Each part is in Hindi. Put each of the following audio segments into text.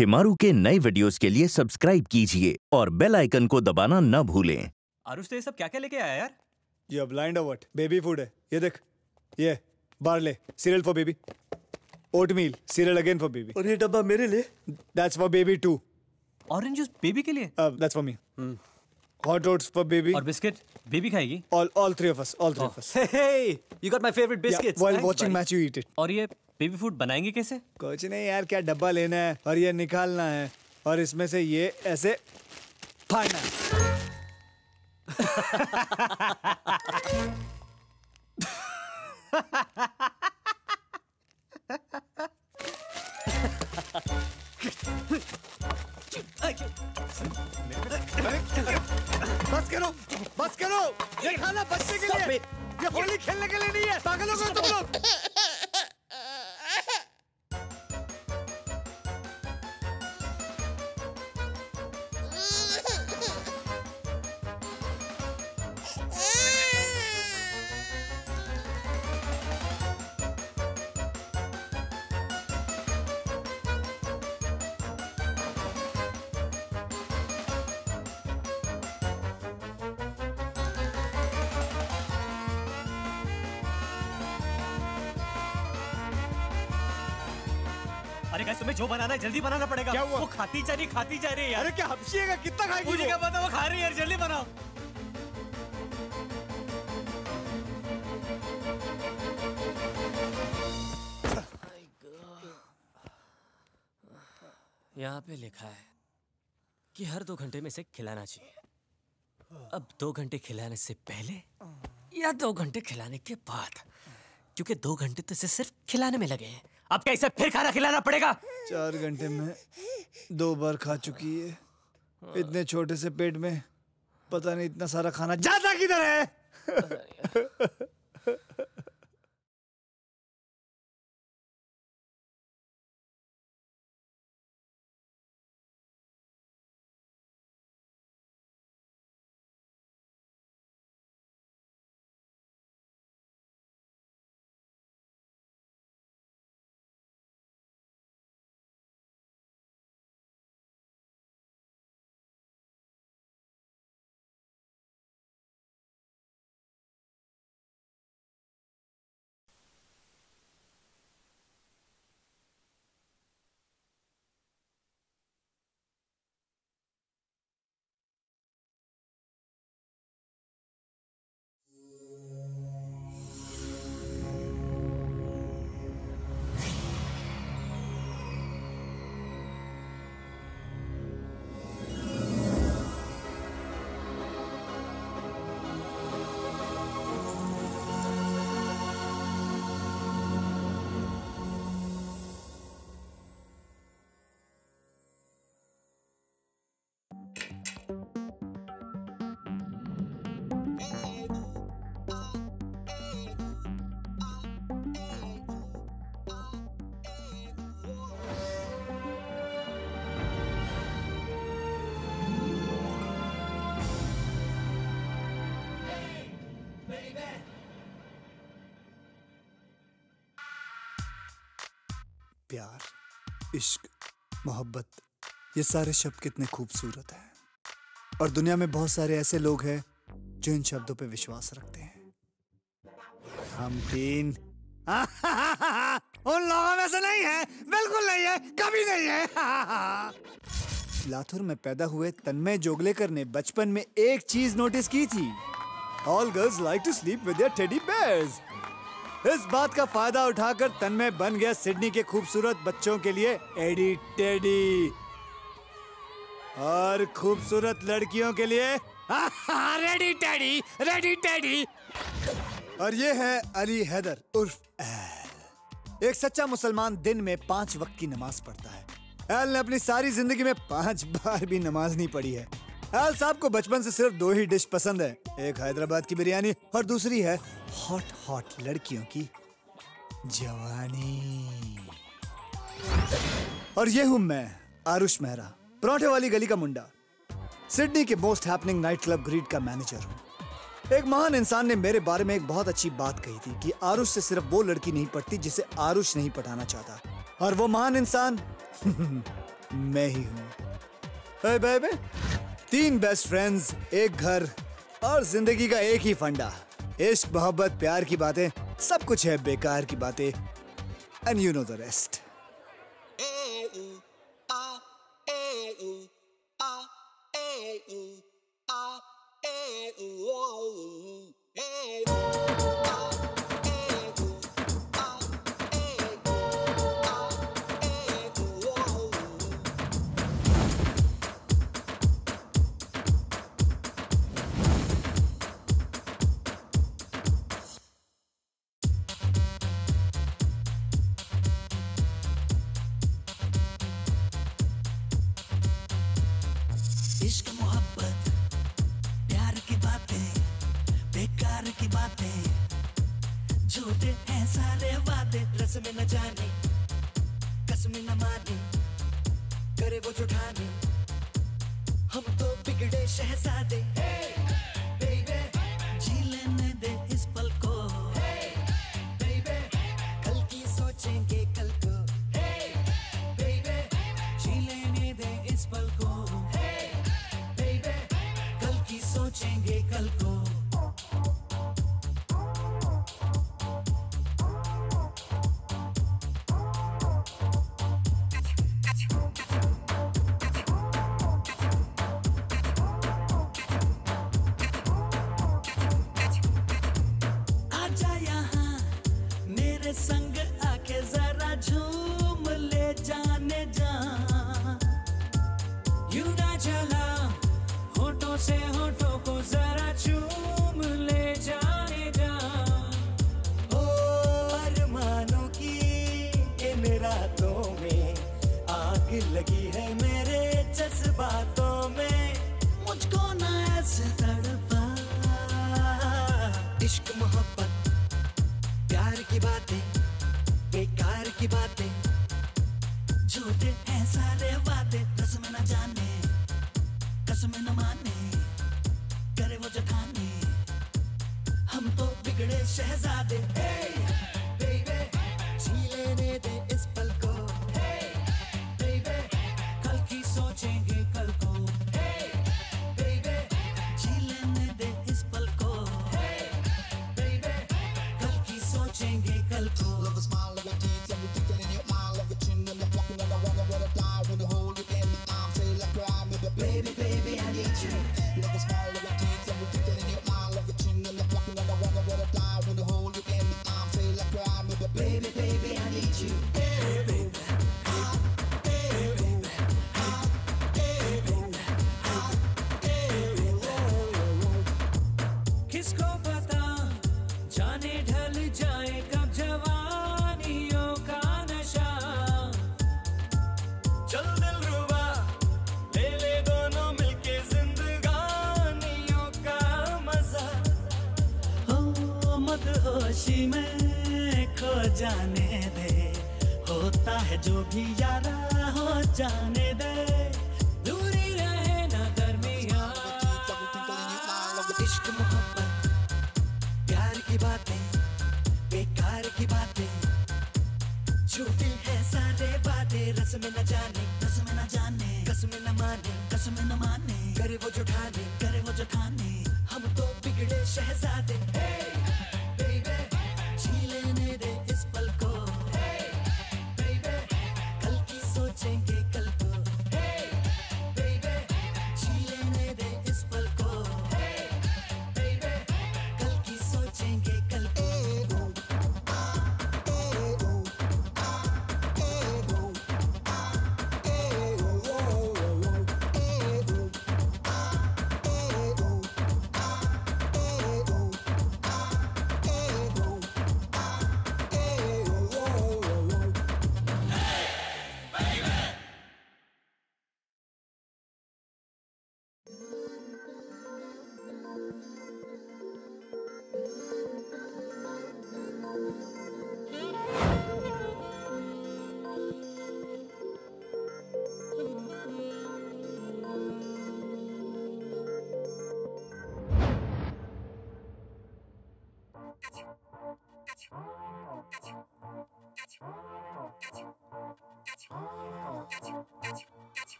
चिमारू के नए वीडियोस के लिए सब्सक्राइब कीजिए और बेल आइकन को दबाना ना भूलें। आरुष्ते ये सब क्या क्या लेके आया यार? ये ब्लाइंड अवॉर्ड बेबी फूड है, ये देख, ये barley cereal for baby, oatmeal cereal again for baby, और ये डब्बा मेरे लिए, that's for baby too, orange juice baby के लिए, that's for me, hot oats for baby, और बिस्किट बेबी खाएगी, all three of us, all three of us. Hey you got my favourite biscuits while watching match, you eat it. और ये बेबी फूड बनाएंगे कैसे? कुछ नहीं यार, क्या डब्बा लेना है और ये निकालना है और इसमें से ये ऐसे फाड़ना बस करो, बस करो, ये खाना बच्चे के लिए, ये होली खेलने के लिए नहीं है, पागलों को तुम लोग। जो बनाना है जल्दी बनाना पड़ेगा। क्या हुआ? वो खाती जा रही है यार। अरे क्या हपशिएगा, कितना खाएगी? मुझे क्या पता, वो खा रही है यार, जल्दी बनाओ। यहाँ पे लिखा है कि हर 2 घंटे में इसे खिलाना चाहिए। अब 2 घंटे खिलाने से पहले या 2 घंटे खिलाने के बाद, क्योंकि 2 घंटे तो इसे सिर्फ खिलाने में लगे हैं। अब कैसे फिर खाना खिलाना पड़ेगा? 4 घंटे में 2 बार खा चुकी है, इतने छोटे से पेट में पता नहीं इतना सारा खाना ज्यादा किधर है। प्यार, इश्क, मोहब्बत, ये सारे शब्द कितने खूबसूरत हैं, और दुनिया में बहुत सारे ऐसे लोग हैं जो इन शब्दों पे विश्वास रखते हैं। हम तीन उन लोगों में से नहीं है, बिल्कुल नहीं है, कभी नहीं है। लातूर में पैदा हुए तन्मय जोगलेकर ने बचपन में एक चीज नोटिस की थी, all girls like to sleep with their teddy bears. इस बात का फायदा उठाकर तन्मय बन गया सिडनी के खूबसूरत बच्चों के लिए एडी टेडी, और खूबसूरत लड़कियों के लिए रेडी टेडी, रेडी टेडी। और ये है अली हैदर उर्फ एल। एक सच्चा मुसलमान दिन में 5 वक्त की नमाज पढ़ता है। एल ने अपनी सारी जिंदगी में 5 बार भी नमाज नहीं पढ़ी है। एल साहब को बचपन से सिर्फ 2 ही डिश पसंद है, एक हैदराबाद की बिरयानी और दूसरी है हॉट हॉट लड़कियों की जवानी। और ये हूँ मैं, आरुष मेहरा, पराठे वाली गली का मुंडा, सिडनी के most happening night club Greed का मैनेजर हूँ। एक महान इंसान ने मेरे बारे में एक बहुत अच्छी बात कही थी कि आरुष से सिर्फ वो लड़की नहीं पढ़ती जिसे आरुष नहीं पढ़ाना चाहता, और वो महान इंसान मैं ही हूँ। बे 3 बेस्ट फ्रेंड्स, एक घर और जिंदगी का एक ही फंडा। इश्क, मोहब्बत, प्यार की बातें, सब कुछ है बेकार की बातें। And you know the rest.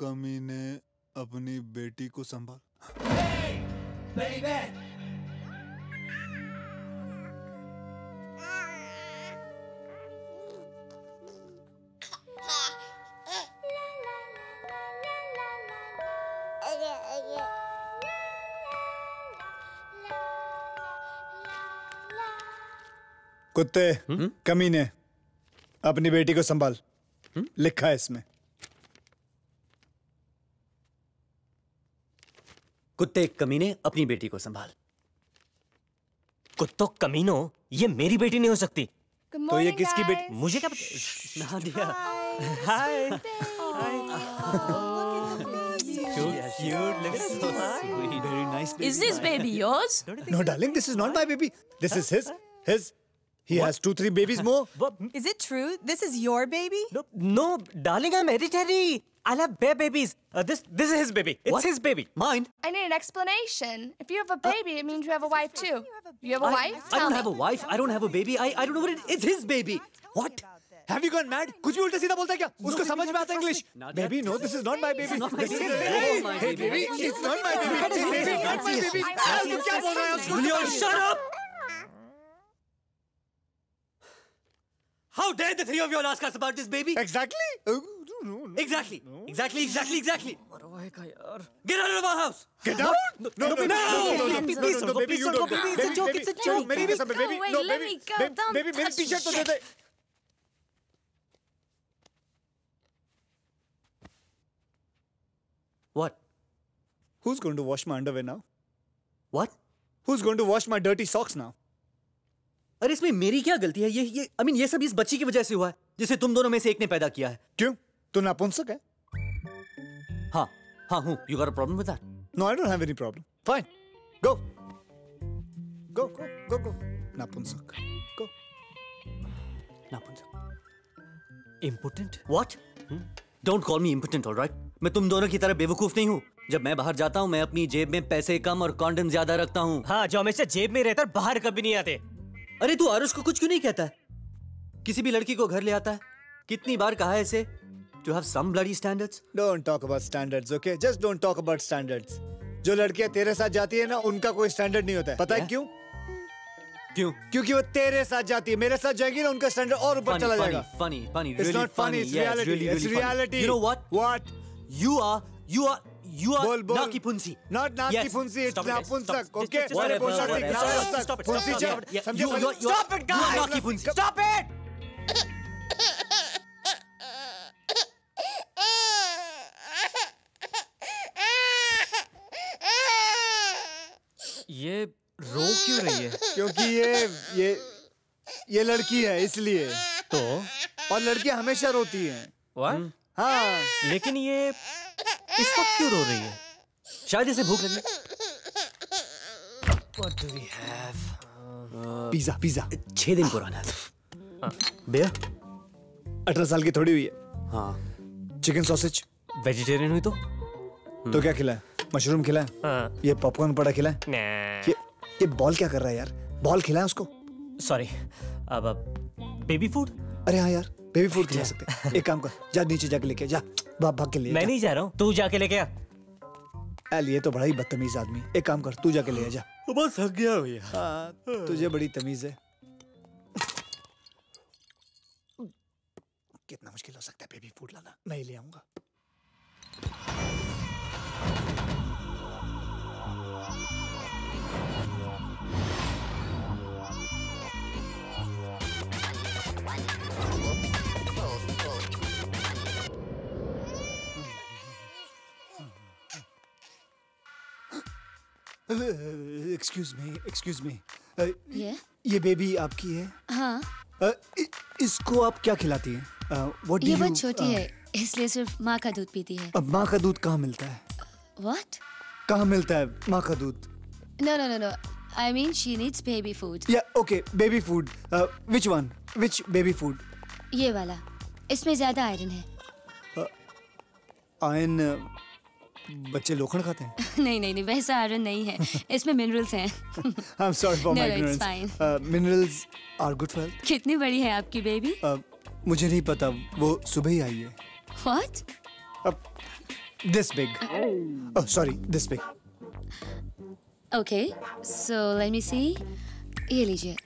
कमीने अपनी बेटी को संभाल। Hey, baby! कुत्ते कमीने अपनी बेटी को संभाल। लिखा है इसमें। कुत्ते कमीने अपनी बेटी को संभाल। कुत्तों कमीनो, ये मेरी बेटी नहीं हो सकती। तो ये किसकी बेटी? मुझे क्या ना दिया। हाय हाय। Is this baby yours? No, darling, this is not my baby. This is his. His. He has 2-3 babies more. Is it true? This is your baby? No, darling, I'm hereditary. I have bare babies. This is his baby. It's his baby. Mine. I need an explanation. If you have a baby, it means you have a wife too. You have a wife? I don't have a wife. I don't have a baby. I don't know what it is. It's his baby. What? Have you gone mad? कुछ भी उल्टा सीधा बोलता है क्या? उसको समझ में आता English? Baby, no, this is not my baby. This is my baby. Baby, it's not my baby. It's not my baby. तुम क्या बोल रहे हो? You shut up! How dare the three of you ask us about this baby? Exactly. Exactly. What do I do? Get out of our house. Get out? No. Please, no, baby, you don't. It's a joke. It's a joke. Baby, no, baby, baby, my T-shirt to they. What? Who's going to wash my underwear now? What? Who's going to wash my dirty socks now? अरे इसमें मेरी क्या गलती है? ये I mean ये सब इस बच्ची की वजह से हुआ है, जिसे तुम दोनों में से एक ने पैदा किया है। क्यों? तू नापुंसक है? हाँ हूँ। You got a problem with that? No, I don't have any problem. Fine, go. नापुंसक, go. नापुंसक। Impotent? What? Don't call me impotent, all right? मैं तुम दोनों की तरह बेवकूफ नहीं हूँ। जब मैं बाहर जाता हूँ, मैं अपनी जेब में पैसे कम और कॉन्डम ज्यादा रखता हूँ। हाँ, जो हमेशा जेब में रहता है, बाहर कभी नहीं आते। अरे तू आरुष को कुछ क्यों नहीं कहता है? किसी भी लड़की को घर ले आता है? कितनी बार कहा है इसे? Do you have some bloody standards? Don't talk about standards, okay? Just don't talk about standards. जो लड़कियाँ तेरे साथ जाती है ना, उनका कोई स्टैंडर्ड नहीं होता है। पता है क्यों? क्यों? क्योंकि वो तेरे साथ जाती है। मेरे साथ जाएगी ना, उनका स्टैंडर्ड और ऊपर चला जाएगा। Funny, really funny. It's not funny, it's reality. It's reality. You know what? What? You are Nakipunsi. Not Nakipunsi. Yes. It's Napunsak. Okay. Stop it. Stop it, guys. You are Nakipunsi. Stop it. ये रो क्यों रही है? क्योंकि ये लड़की है इसलिए। तो? और लड़कियाँ हमेशा रोती हैं। What? हाँ। लेकिन ये इस वक्त क्यों रो रही है? शायद इसे भूख लगी। What do we have? Pizza. 6 दिन पुराना है। बेयर? 18 साल की थोड़ी हुई है। हाँ। Chicken sausage? वेजिटेरियन हुई तो? तो क्या खिलाएं? मशरूम खिलाएं? हाँ। ये पॉपकॉर्न पड़ा खिलाएं? नहीं। ये बॉल क्या कर रहा है यार? बॉल खिलाएं उसको? Sorry, अब बेबी फूड? अरे हाँ यार। बेबी फूड खिला सकते हैं। एक काम कर, जा नीचे जाके लेके जा। भाग के लिए। मैं नहीं जा रहा हूँ, तू जाके लेके आ। ये तो बड़ा ही बदतमीज आदमी। एक काम कर, तू जाके ले आ जा। बस हक गया भैया। हाँ, तुझे बड़ी तमीज है। कितना मुश्किल हो सकता है बेबी फूड लाना। मैं ही ले आऊंगा। एक्सक्यूज मी, ये बेबी आपकी है? हाँ। इसको आप क्या खिलाती हैं? ये बहुत छोटी है, इसलिए सिर्फ माँ का दूध पीती है। अब माँ का दूध कहाँ मिलता है? What? कहाँ मिलता है माँ का दूध? No. I mean she needs baby food. Yeah, okay, baby food. Which one? Which baby food? ये वाला, इसमें ज्यादा आयरन है। आयरन बच्चे लोखंड खाते हैं? नहीं, वैसा आयरन नहीं है, इसमें मिनरल्स हैं। I'm sorry for my ignorance. No, it's fine. Minerals are good for health. कितनी बड़ी है आपकी बेबी? मुझे नहीं पता, वो सुबह ही आई है। What? This big. Oh, sorry, this big. Okay, so let me see. ये लीजिए,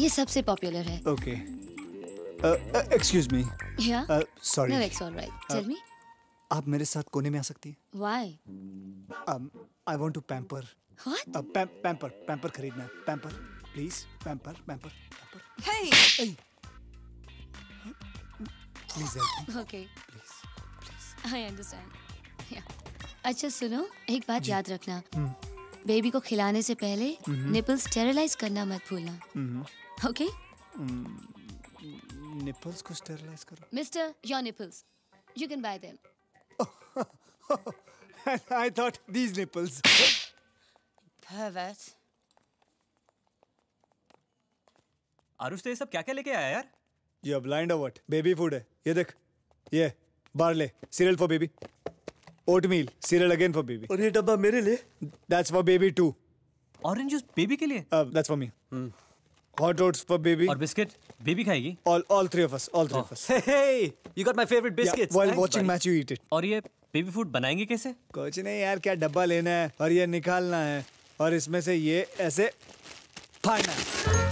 ये सबसे पॉपुलर है। Okay. Excuse me. Yeah. Sorry. No, it's all right. Tell me. आप मेरे साथ कोने में आ सकती हैं? Why? I want to pamper. What? Pamper खरीदना है। Pamper, please. Pamper. Hey. Please help me. Okay. Please. I understand. Yeah. अच्छा सुनो, एक बात याद रखना। बेबी को खिलाने से पहले निपल्स स्टेरिलाइज करना मत भूलना। ओके? निपल्स को स्टेरिलाइज करो। Mister, your nipples. You can buy them. I thought these nipples. Pervert. Aarush, तो ये सब क्या-क्या लेके आया यार? You are blind or what? Baby food है। ये देख, ये barley, cereal for baby. Oatmeal, cereal again for baby. और ये डब्बा मेरे लिए? That's for baby too. Orange juice baby के लिए? That's for me. Hot oats for baby. और biscuit baby खाएगी? All three of us. All three of us. Hey, you got my favorite biscuits. Yeah, while watching match, you eat it. और ये baby food बनाएंगे कैसे? कुछ नहीं यार, क्या डब्बा लेना है और ये निकालना है और इसमें से ये ऐसे फाड़ना है।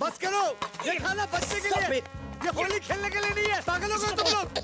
बस करो, ये खाना बच्चे के लिए, ये होली खेलने के लिए नहीं है। पागलों को तुम लोग।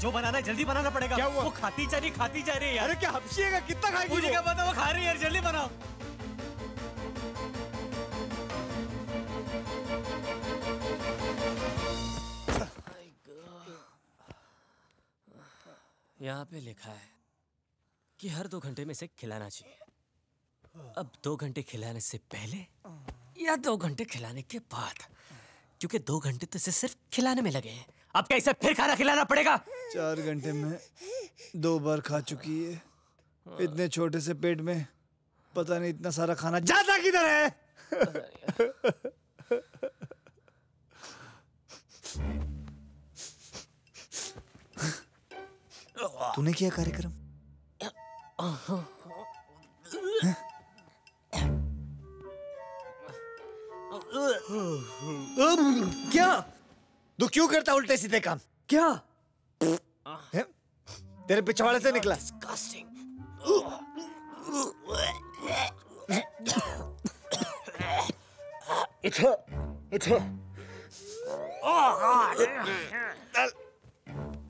जो बनाना है जल्दी बनाना पड़ेगा। क्या हुआ? वो खाती जा रही है। अरे क्या हपशिएगा, कितना खाएगी? मुझे क्या पता, वो खा रही है यार, जल्दी बनाओ। यहाँ पे लिखा है कि हर 2 घंटे में से खिलाना चाहिए। अब 2 घंटे खिलाने से पहले या 2 घंटे खिलाने के बाद, क्योंकि 2 घंटे तो इसे सिर्फ खिलाने में लगे हैं। अब कैसे फिर खाना खिलाना पड़ेगा? 4 घंटे में 2 बार खा चुकी है। इतने छोटे से पेट में पता नहीं इतना सारा खाना जाता किधर है। तूने किया कार्यक्रम? क्या तू क्यों करता उल्टे सीधे काम? क्या है? तेरे पिछवाड़े से निकला।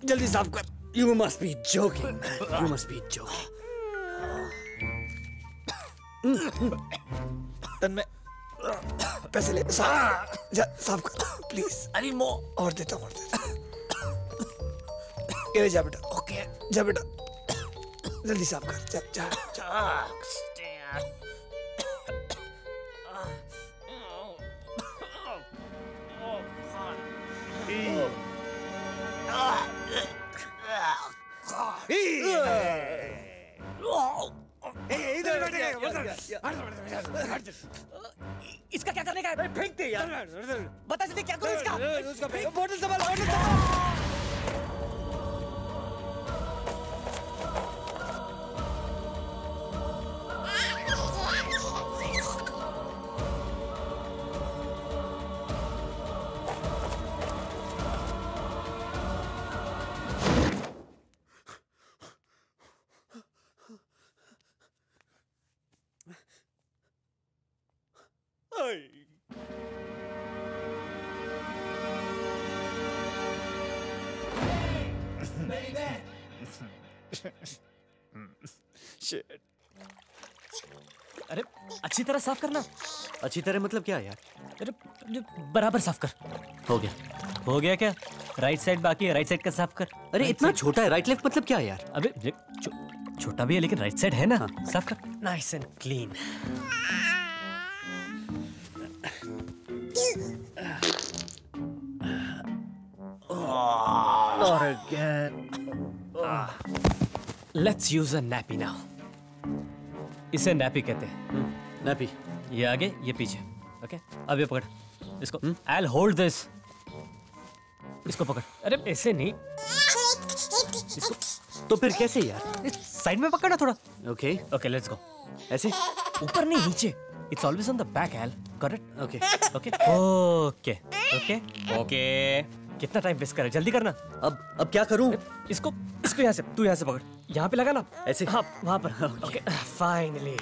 जल्दी साफ कर। You must be joking. तन्मय, पैसे ले, साफ कर प्लीज। अरे मो, और देता हूँ। ये ले जा बेटा। ओके जा बेटा, जल्दी साफ कर। जा जा जा। इधर बैठ। इसका क्या करने का है? फेंक दे यार। बता जल्दी क्या करूं इसका? बोतल संभाल, बोतल संभाल। अरे अच्छी तरह साफ करना। अच्छी तरह मतलब क्या यार? अरे बराबर साफ कर। हो गया, हो गया क्या? राइट साइड बाकी है, राइट साइड का साफ कर। अरे इतना छोटा है, राइट लेफ्ट मतलब क्या यार? अबे छोटा भी है लेकिन राइट साइड है ना। हाँ, साफ कर। Nice and clean. और again. Let's use a nappy now. इसे नैपी कहते हैं। नैपी, ये आगे ये पीछे। ओके अब ये पकड़ इसको। I will hold this. इसको पकड़। अरे ऐसे नहीं, तो फिर कैसे यार? साइड में पकड़ना थोड़ा। Okay okay let's go. ऐसे ऊपर नहीं नीचे। It's always on the back L. Correct. Okay okay okay okay okay. कितना टाइम वेस्ट कर रहा है, जल्दी करना। अब क्या करूं? इसको इसको यहाँ से, तू यहाँ से पकड़, यहाँ पे लगा ना ऐसे। हाँ वहाँ पर। Okay finally.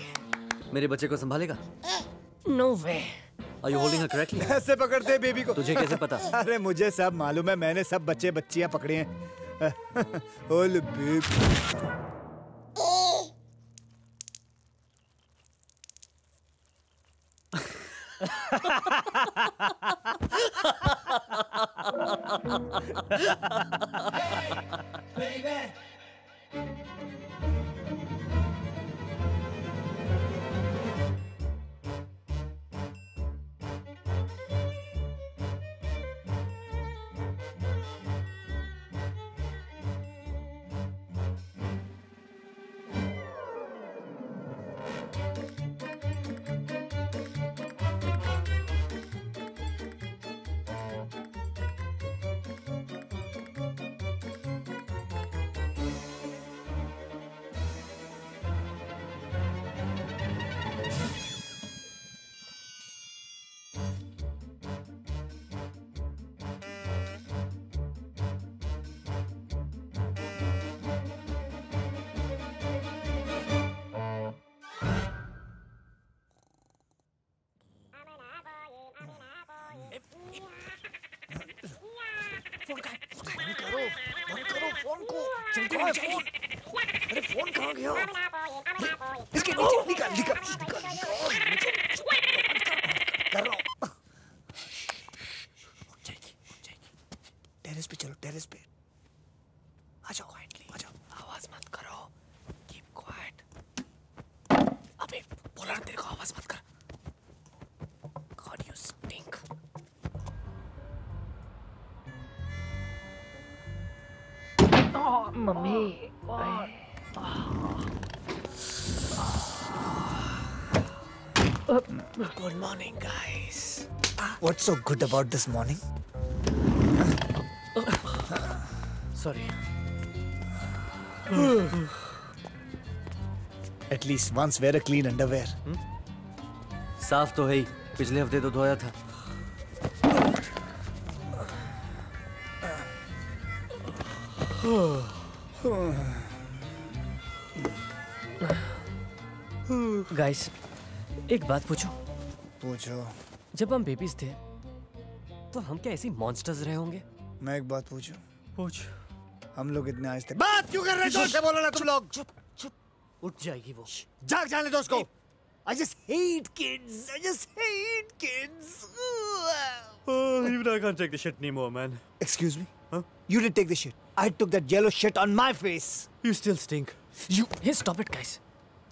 मेरे बच्चे को संभालेगा? No way. Are you holding her correctly? ऐसे पकड़ते बेबी को। तुझे कैसे पता? अरे मुझे सब मालूम है, मैंने सब बच्चे बच्चियाँ पकड़े हैं। Hold baby. Good morning, guys. What's so good about this morning? Sorry. At least once wear a clean underwear. साफ तो है ही, पिछले हफ्ते तो धोया था। Guys, एक बात पूछो। पूछो। जब हम बेबीज थे तो हम क्या ऐसी मॉन्स्टर्स रहे होंगे? मैं एक बात पूछूं? पूछ। हम लोग इतने आहिस्ते बात क्यों कर रहे हो? से बोलो ना तुम लोग। चुप चुप, उठ जाएगी वो। जाग जाने दो उसको। I just hate kids. I just hate kids. Oh, even I can't take the shit anymore, man. Excuse me. Huh? You didn't take the shit. I took that yellow shit on my face. You still stink. You. Hey, stop it, guys.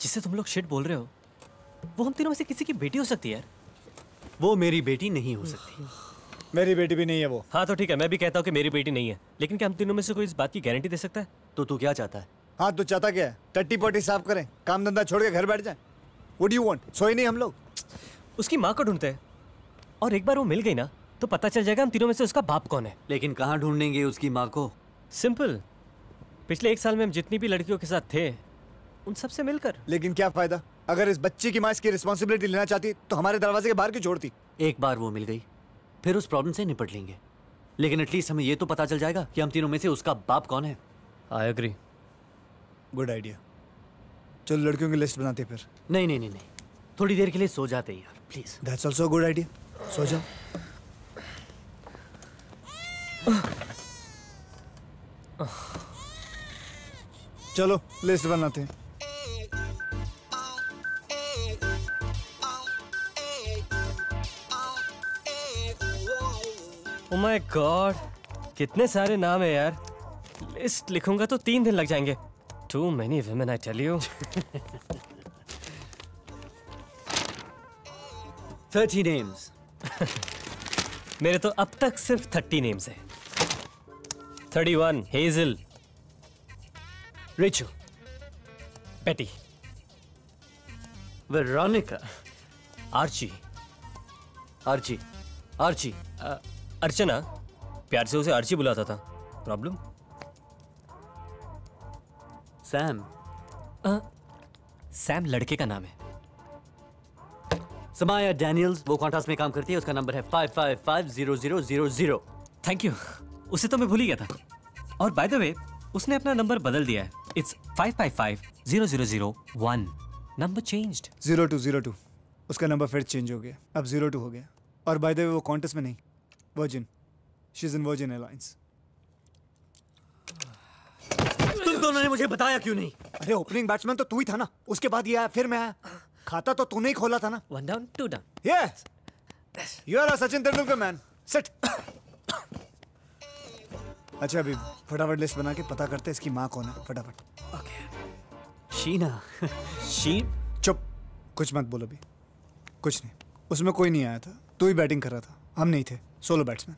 जिससे तुम लोग shit बोल रहे हो, वो हम तीनों में से किसी की बेटी हो सकती है यार. वो मेरी बेटी नहीं हो सकती. मेरी बेटी भी नहीं है वो. हाँ तो ठीक है, मैं भी कहता हूँ कि मेरी बेटी नहीं है. लेकिन क्या हम तीनों में से कोई इस बात की गारंटी दे सकता है? तो तू क्या चाहता है? हाँ तू चाहता क्या है? टट्टी पट्टी साफ करें, काम धंधा छोड़ के घर बैठ जाए. What do you want? सोए नहीं हम लोग. उसकी माँ को ढूंढते हैं, और एक बार वो मिल गई ना तो पता चल जाएगा हम तीनों में से उसका बाप कौन है. लेकिन कहाँ ढूंढेंगे उसकी माँ को? सिंपल, पिछले एक साल में हम जितनी भी लड़कियों के साथ थे उन सब से मिलकर. लेकिन क्या फायदा? अगर इस बच्चे की माँ इसकी रिस्पॉन्सिबिलिटी लेना चाहती तो हमारे दरवाजे के बाहर क्यों छोड़ती? एक बार वो मिल गई फिर उस प्रॉब्लम से निपट लेंगे, लेकिन एटलीस्ट हमें ये तो पता चल जाएगा कि हम तीनों में से उसका बाप कौन है. I agree, good idea. चलो लड़कियों की लिस्ट बनाते फिर. नहीं नहीं नहीं, थोड़ी देर के लिए सो जाते यार please. That's also good idea, सो जाओ. चलो लिस्ट बनाते हैं. Oh my God, कितने सारे नाम है यार. लिस्ट लिखूंगा तो 3 दिन लग जाएंगे. Too many women, I tell you. 30 names. मेरे तो अब तक सिर्फ 30 names हैं. 31, हेजल, रिचू, पेटी, Veronica, Archie, Archie, Archie, Archana. प्यार से उसे आर्ची बुलाता था, प्रॉब्लम? सैम. सैम लड़के का नाम है. समाया डैनियल्स, वो कॉन्ट्रास्ट में काम करती है, उसका नंबर है 555000. थैंक यू, उसे तो मैं भूल ही गया था. और बाय द वे उसने अपना नंबर बदल दिया है. इट्स 55500001. Number changed. 0202 उसका नंबर फिर चेंज हो गया, अब 02 हो गया. और बाय द वे वो कॉन्टेस्ट में नहीं, virgin, she is in Virgin Airlines. तुम दोनों ने मुझे बताया क्यों नहीं? अरे ओपनिंग बैट्समैन तो तू ही था ना, उसके बाद ये आया फिर मैं आया. खाता तो तूने ही खोला था ना. 1 down 2 down. Yes, you are a Sachin Tendulkar man. Sit. अच्छा अभी फटाफट लिस्ट बना के पता करते हैं इसकी माँ कौन है, फटाफट. Okay Sheena. शी. चुप, कुछ मत बोलो अभी. कुछ नहीं, उसमें कोई नहीं आया था, तू ही बैटिंग कर रहा था, हम नहीं थे, solo batsman.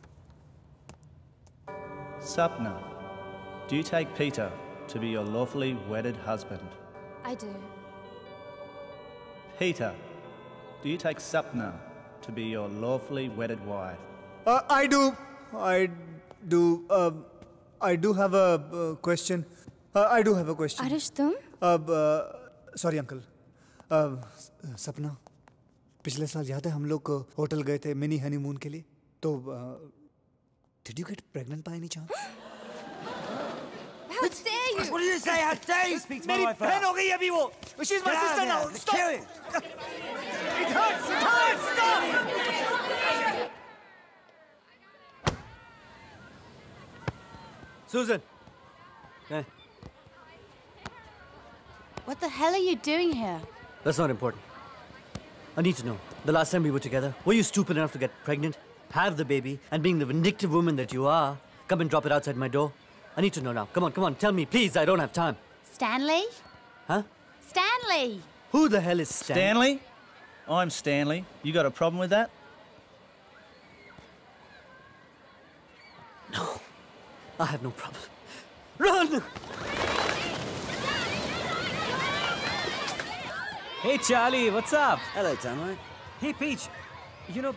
Sapna, do you take Peter to be your lawfully wedded husband? I do. Peter, do you take Sapna to be your lawfully wedded wife? I do. I do have a question. Arush, तुम? Sorry uncle. Sapna, पिछले साल याद है हम लोग होटल गए थे मिनी हनीमून के लिए, तो did you get pregnant by any chance? How dare you? What did you say? How dare you speak to my wife? मेरी बहन हो गई अभी वो. She's my sister now. Stop. It hurts. It hurts. Stop. Susan. Hey. What the hell are you doing here? That's not important. I need to know. The last time we were together, were you stupid enough to get pregnant, have the baby, and being the vindictive woman that you are, come and drop it outside my door? I need to know now. Come on, come on. Tell me, please. I don't have time. Stanley? Huh? Stanley. Who the hell is Stanley? Stanley? I'm Stanley. You got a problem with that? No. I have no problem. Run! Hey Charlie, what's up? Hello, Tamo. Hey Peach, you know,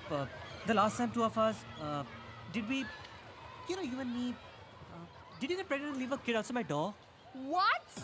the last time two of us, did we, you know, you and me, did you get pregnant and leave a kid outside my door? What?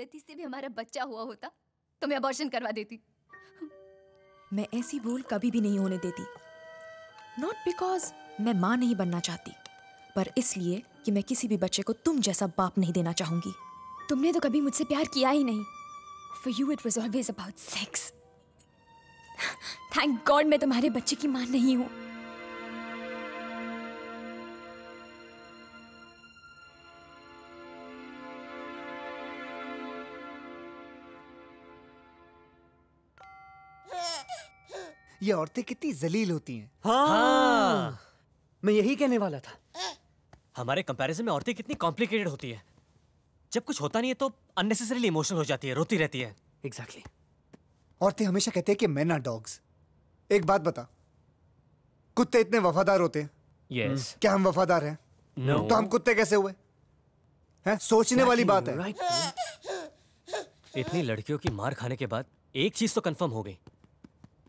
गलती से भी हमारा बच्चा हुआ होता तो मैं अबॉर्शन करवा देती। मैं ऐसी भूल कभी भी नहीं होने देती। नॉट बिकॉज मैं माँ नहीं बनना चाहती, पर इसलिए कि मैं किसी भी बच्चे को तुम जैसा बाप नहीं देना चाहूंगी। तुमने तो कभी मुझसे प्यार किया ही नहीं। For you it was always about sex. Thank God मैं तुम्हारे बच्चे की माँ नहीं हूँ। ये औरतें कितनी जलील होती हैं। हाँ, मैं यही कहने वाला था। हमारे कंपैरिजन में औरतें कितनी कॉम्प्लिकेटेड होती हैं। जब कुछ होता नहीं है तो अननेसेसरीली इमोशनल हो जाती है, रोती रहती है। एग्जैक्टली। औरतें हमेशा कहते हैं कि men are dogs। एक बात बता, कुत्ते इतने वफादार होते हैं। Yes। क्या हम वफादार हैं? No। तो हम कुत्ते कैसे हुए? हैं? सोचने वाली बात है। Right। इतनी लड़कियों की मार खाने के बाद एक चीज तो कंफर्म हो गई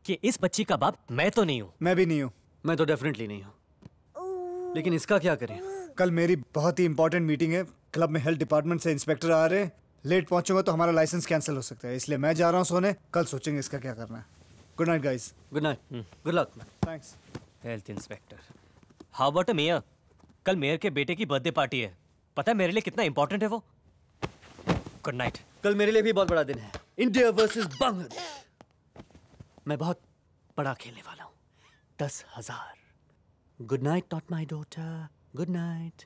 कि इस बच्ची का बाप मैं तो नहीं हूँ। मैं भी नहीं हूँ। मैं तो डेफिनेटली नहीं हूँ। लेकिन इसका क्या करें? कल मेरी बहुत ही इंपॉर्टेंट मीटिंग है। क्लब में हेल्थ डिपार्टमेंट से इंस्पेक्टर आ रहे हैं। लेट पहुंचूंगा तो हमारा लाइसेंस कैंसिल हो सकता है, इसलिए मैं जा रहा हूँ सोने। कल सोचेंगे इसका क्या करना है। Good night guys. Good night. Good luck. Thanks. Health inspector. How about a mayor? कल मेयर के बेटे की बर्थडे पार्टी है। पता है मेरे लिए कितना इंपॉर्टेंट है वो। Good night. कल मेरे लिए भी बहुत बड़ा दिन है। India versus Bangladesh. मैं बहुत बड़ा खेलने वाला हूँ। 10,000। Good night not my daughter. Good night.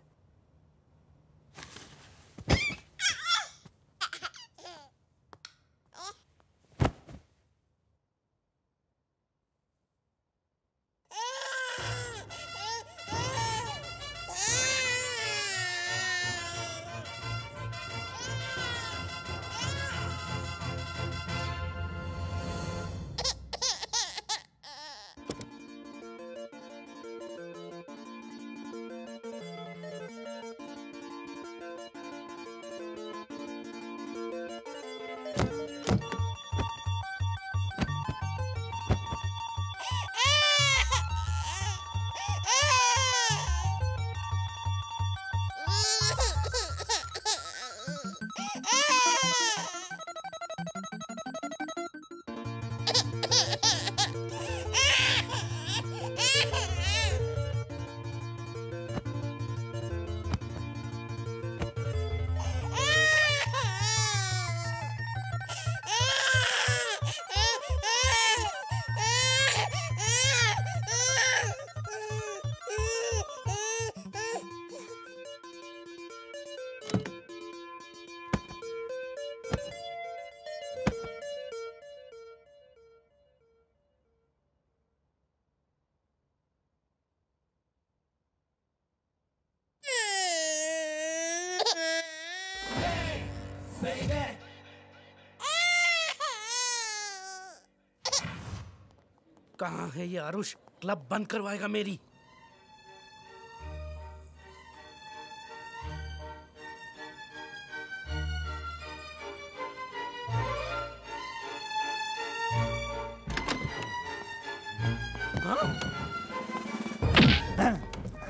कहाँ है ये आरुष? क्लब बंद करवाएगा मेरी।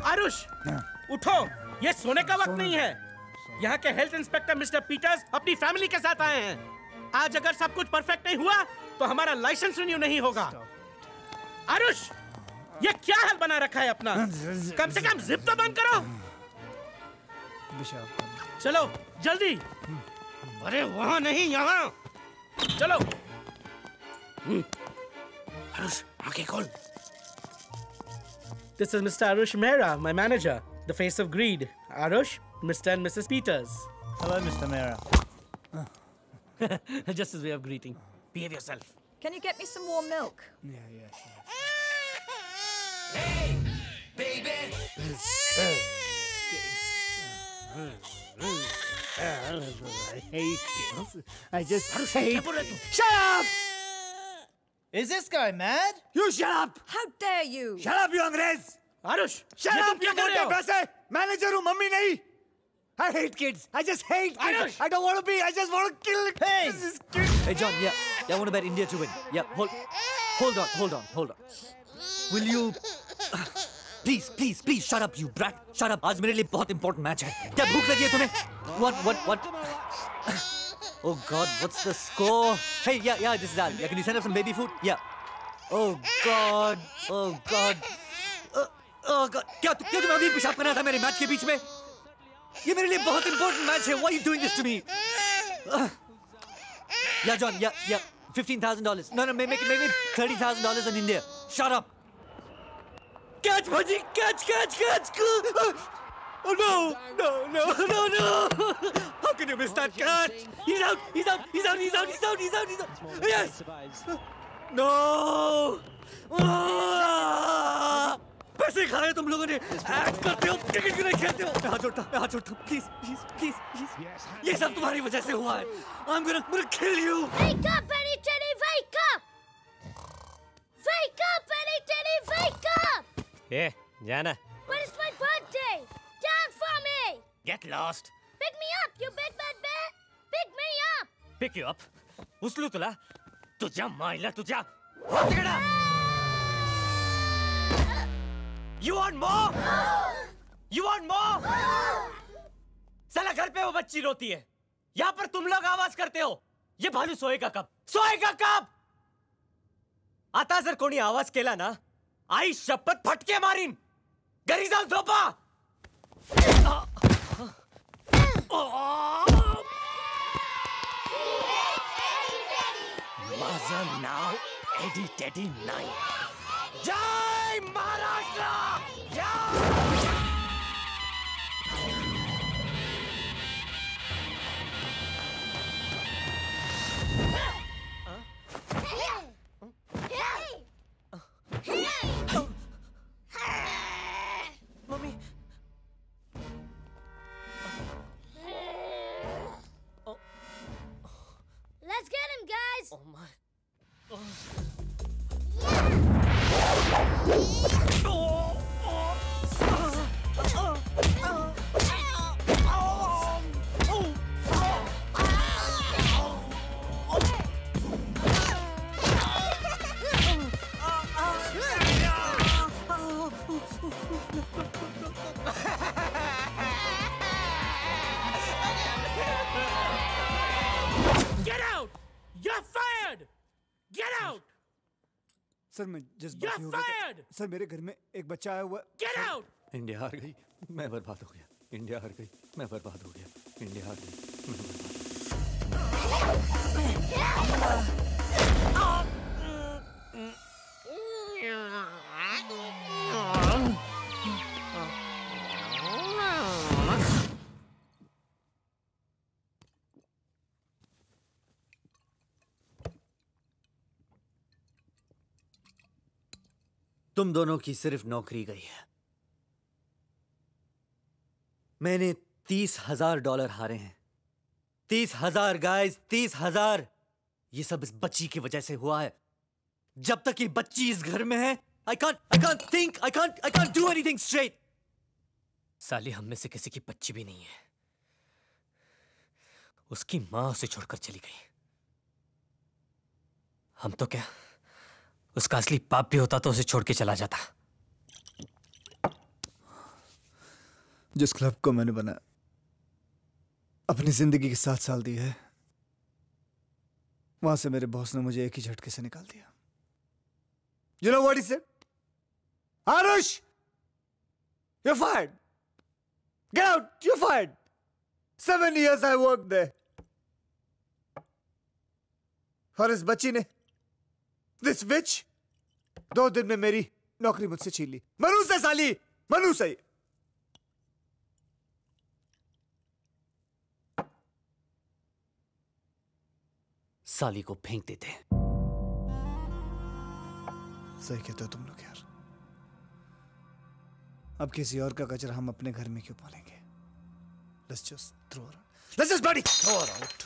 आरुष उठो, ये सोने का वक्त नहीं है। यहाँ के हेल्थ इंस्पेक्टर मिस्टर पीटर्स अपनी फैमिली के साथ आए हैं। आज अगर सब कुछ परफेक्ट नहीं हुआ तो हमारा लाइसेंस रिन्यू नहीं होगा। आरुष, ये क्या हाल बना रखा है अपना? कम से कम जिप तो बंद करो। चलो जल्दी। अरे वहां नहीं, यहाँ। चलो आरुष, आंखें खोल। This is Mr. Arush Mehra, my manager, the face of greed. Arush, Mr. and Mrs. Peters. Hello, Mr. Mehra. Just as way of greeting. Behave yourself. Can you get me some warm milk? Yeah, yeah, sure. Hey, baby. I hate kids. I just hate kids. Shut up! Is this guy mad? You shut up! How dare you? Shut up, you Angrez! Arush, shut up! You mote bas hai. Manager hu, mummy nahi. I hate kids. I just hate kids. Arush. I don't want to be. I just want to kill kids. Hey, this is kids. Hey, John. Yeah, I want to bet India to win. Yeah, hold on. Will you? Please, shut up, you brat. Shut up. आज मेरे लिए बहुत important match है. क्या भूख लगी है तुम्हें? What? Oh God, what's the score? Hey, yeah, this is Al. Can you send us some baby food? Yeah. Oh God. Oh God. क्या तुम्हें अभी पेशाब करना था मेरे मैच के बीच में? ये मेरे लिए बहुत important match है. Why are you doing this to me? Yeah, John. Yeah. $15,000. No, make it $30,000 in India. Shut up. Catch, buddy. Catch. Oh no! How can you miss that catch? He's out! Yes! No! पैसे खा रहे तुम लोगों ने, एक्ट करते हो, क्रिकेट क्यों नहीं खेलते हो? मैं हाथ जोड़ता हूँ, प्लीज। ये सब तुम्हारी वजह से हुआ है। I'm gonna kill you. Wake up, Eddie, Teddy, wake up! Hey, Jana. But it's my birthday. Dance for me. Get lost. Pick me up, you big bad bear. Pick me up. Pick you up. Uslu tula. Tujha maila tujha. Tikada. You want more? साला घर पे वो बच्ची रोती है. यहाँ पर तुम लोग आवाज करते हो. ये भालू सोएगा कब? आता जर कोणी आवाज केला ना, आई शपथ फटके मारीन. घरी जाऊन झोपा. माझं नाव एडी टेडी नाही. जय Maharashtra. Mummy. Let's get him, guys. Oh my. Sir मैं जस्ट बात हो गई. सर मेरे घर में एक बच्चा आया हुआ. Get out! इंडिया हार गई. तुम दोनों की सिर्फ नौकरी गई है. मैंने 30,000 डॉलर हारे हैं. 30,000 गाइस, 30,000. ये सब इस बच्ची की वजह से हुआ है. जब तक ये बच्ची इस घर में है, I can't do anything straight. साले हम में से किसी की बच्ची भी नहीं है. उसकी माँ उसे छोड़कर चली गई. हम तो क्या, उसका असली पाप भी होता तो उसे छोड़ के चला जाता. जिस क्लब को मैंने बनाया, अपनी जिंदगी के 7 साल दी है, वहां से मेरे बॉस ने मुझे एक ही झटके से निकाल दिया. You know what he said? Arush, you're fired. Get out, you're fired. 7 years I worked there. और इस बच्ची ने, This witch, 2 दिन में मेरी नौकरी मुझसे छीन ली. मनु से साली. साली को फेंक देते हैं. सही कहते हो तुम लोग यार. अब किसी और का कचरा हम अपने घर में क्यों पालेंगे? Let's just throw her out.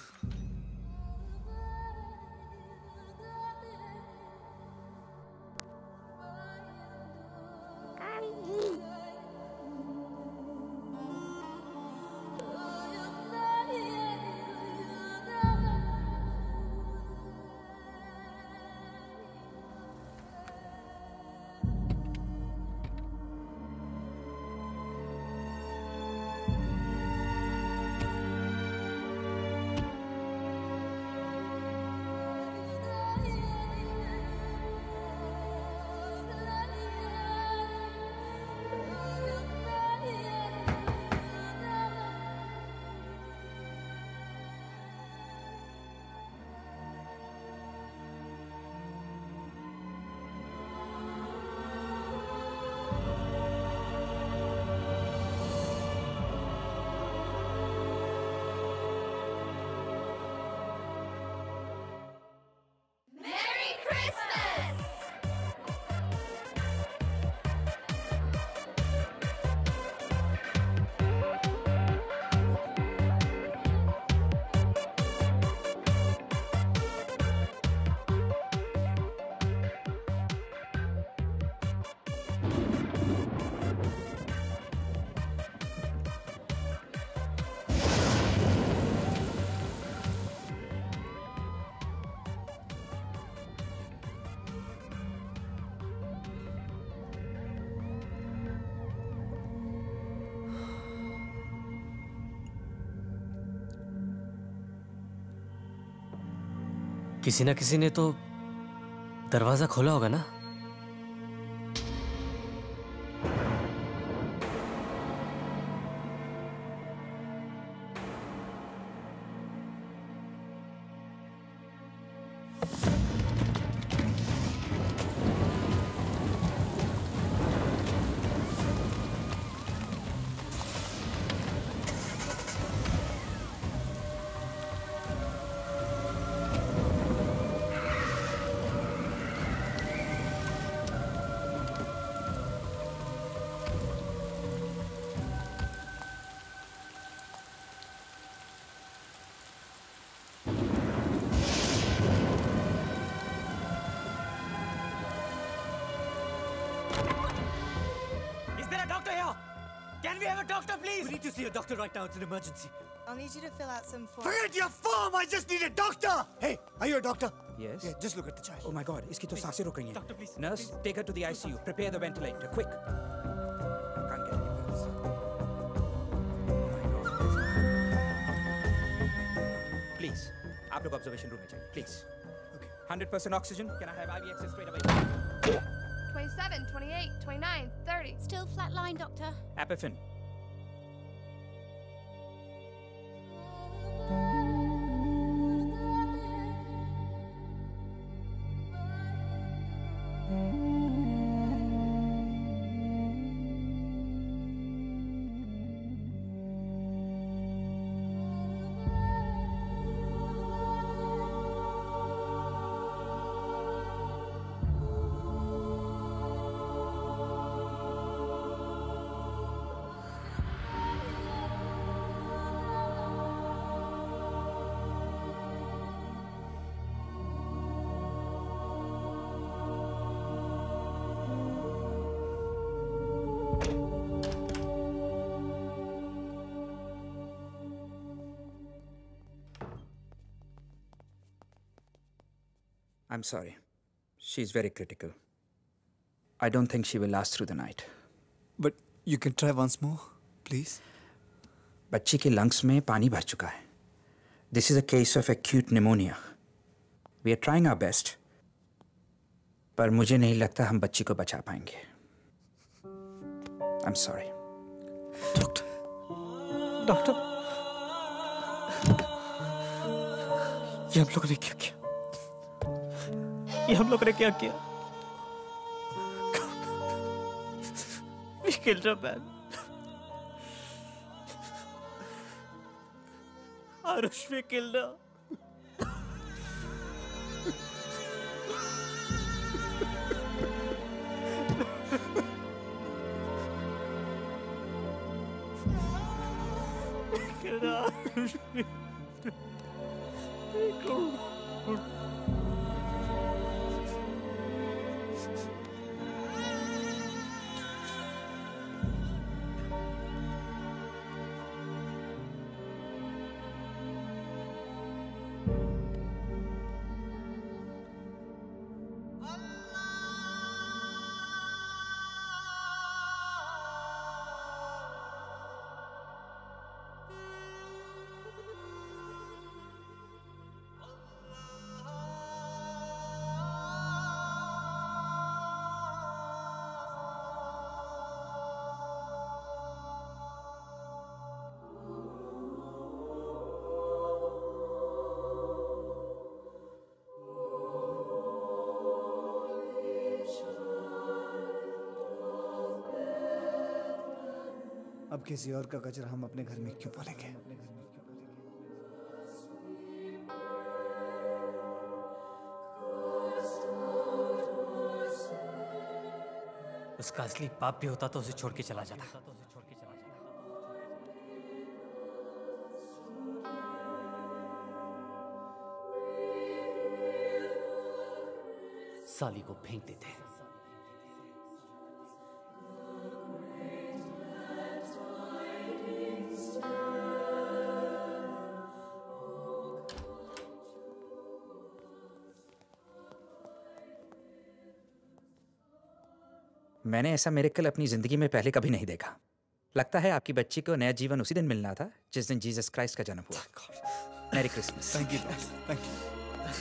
किसी ना किसी ने तो दरवाजा खोला होगा ना। Doctor, right now it's an emergency. I'll need you to fill out some form. Forget your form. I just need a doctor. Hey, are you a doctor? Yes. Yeah, just look at the child. Oh my God, iski to saansein ruk gayi hain. Doctor, please. Nurse, please. Take her to the ICU. Doctor. Prepare the ventilator, quick. Can't get any worse. Oh my God. Please, aap log observation room mein jaye. Please. Okay. 100% oxygen. Can I have IV access straight away? 27, 28, 29, 30. Still flat line, doctor. Apifen. I'm sorry. She's very critical. I don't think she will last through the night. But you can try once more, please. बच्ची के lungs में पानी भर चुका है. This is a case of acute pneumonia. We are trying our best. पर मुझे नहीं लगता हम बच्ची को बचा पाएंगे. I'm sorry. Doctor. Doctor. ये हम लोगों ने क्या किया? हम लोग ने क्या किया? We killed a man. Arush, we killed her. We killed Arush. We killed her. किसी और का कचरा हम अपने घर में क्यों पालेंगे? उसका असली पाप भी होता तो उसे छोड़ के चला जाता। साली को फेंक देते हैं। मैंने ऐसा मिरेकल अपनी ज़िंदगी में पहले कभी नहीं देखा। लगता है आपकी बच्ची को नया जीवन उसी दिन मिलना था जिस दिन जीसस क्राइस्ट का जन्म हुआ। Merry Christmas. Thank you.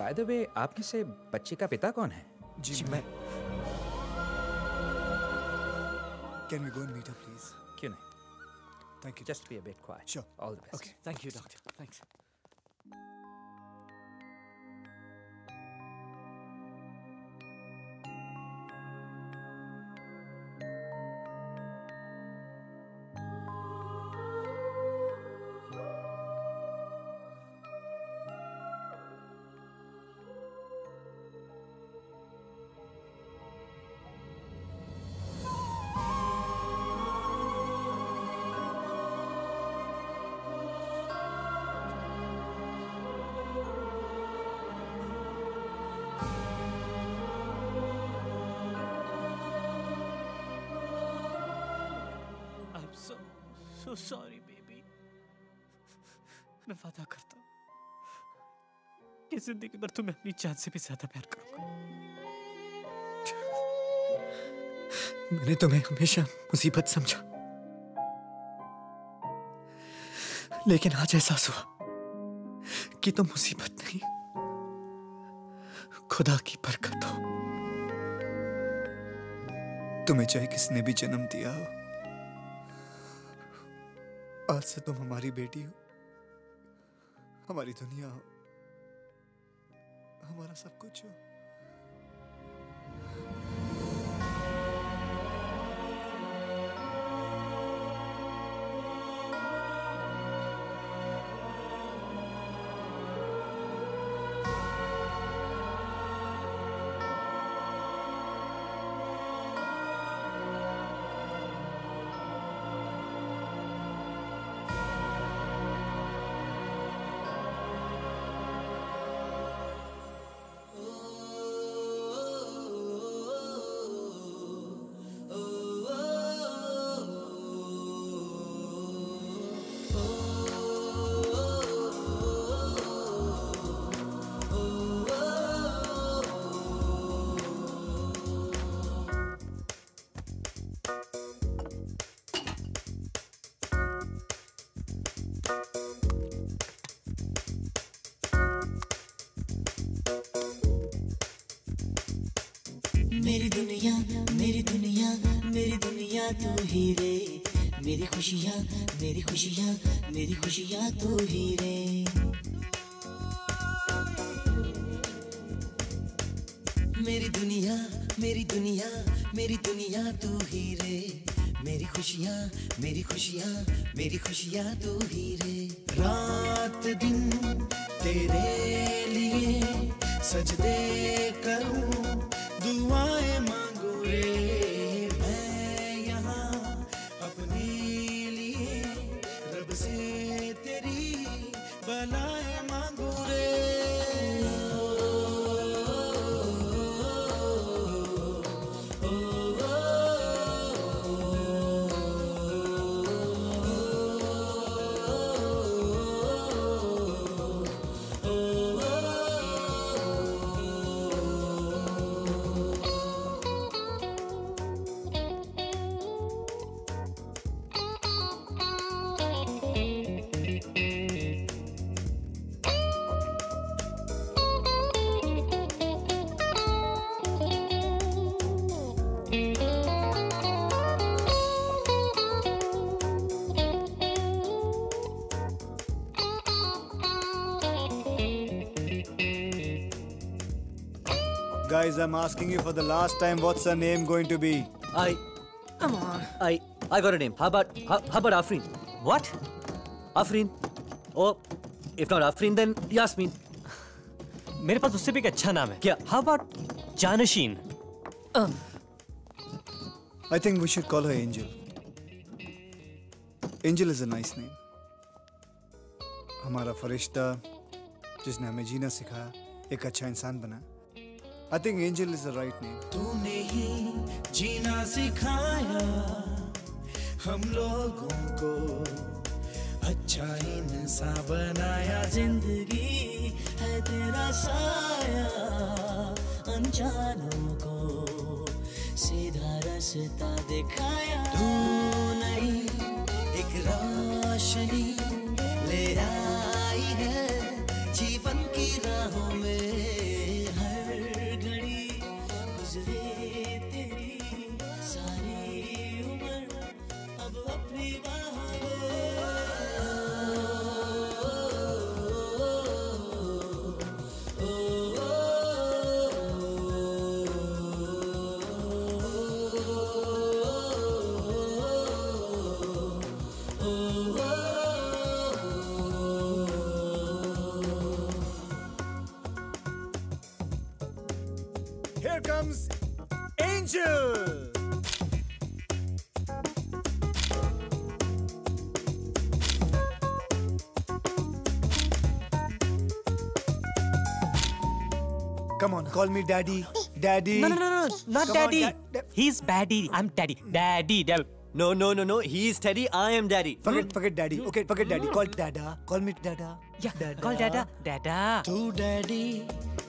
By the way, आप में से बच्चे का पिता कौन है? जी मैं। Can we go and meet her, please? क्यों नहीं? Thank you. Just be a bit quiet. Sure. All the best. Okay. Thank you, doctor. Thanks. Sorry baby, मैं वादा करता हूं कि जिंदगी भर तुम्हें अपनी जान से भी ज्यादा प्यार करूंगा। मैंने तुम्हें हमेशा मुसीबत समझा, लेकिन आज एहसास हुआ कि तुम मुसीबत नहीं, खुदा की बरकत हो। तुम्हें चाहे किसने भी जन्म दिया हो, आज से तुम हमारी बेटी हो, हमारी दुनिया हो, हमारा सब कुछ हो। मेरी खुशियाँ तू ही रे। मेरी दुनिया तू ही रे। मेरी खुशियाँ तू ही रे। रात दिन तेरे लिए सजदे करूँ दुआएं मांगू रे। Guys, I'm asking you for the last time, what's her name going to be? Come on. I got a name. How about Afreen? What? Afreen? Oh, if not Afreen, then Yasmin. मेरे पास उससे भी एक अच्छा नाम है। क्या? How about Janasheen? I think we should call her Angel. Angel is a nice name. हमारा फरिश्ता, जिसने हमें जीना सिखाया, एक अच्छा इंसान बना। I think Angel is the right name. तूने ही जीना सिखाया हम लोगों को, अच्छा इंसान बनाया। जिंदगी है तेरा साया, अनजानों को सीधा रास्ता दिखाया। तू नहीं एक राश रोशनी ले आई है जीवन की राहों में हर घड़ी गुजरे तेरी सारी उम्र अब अपनी बाहों Call me daddy. Daddy. No, no, no, no. Not Come daddy. He's daddy. I'm daddy. Daddy. No, no, no, no. He's Teddy. I am daddy. Forget daddy. Okay, forget daddy. Call dada. Call me dada. Yeah. Dada. Call dada. Dada. तू daddy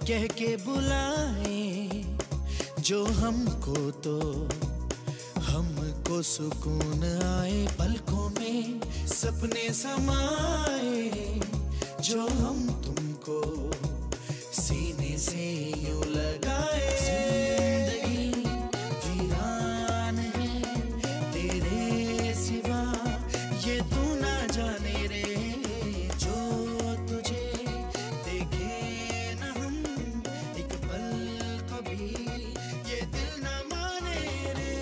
कह के बुलाए जो हमको तो हमको सुकून आए पलकों में सपने समाए जो हम तुमको सीने से यूं लगाए जिंदगी वीरान है तेरे सिवा ये तू ना जाने रे जो तुझे देखे ना हम एक पल को भी ये दिल ना माने रे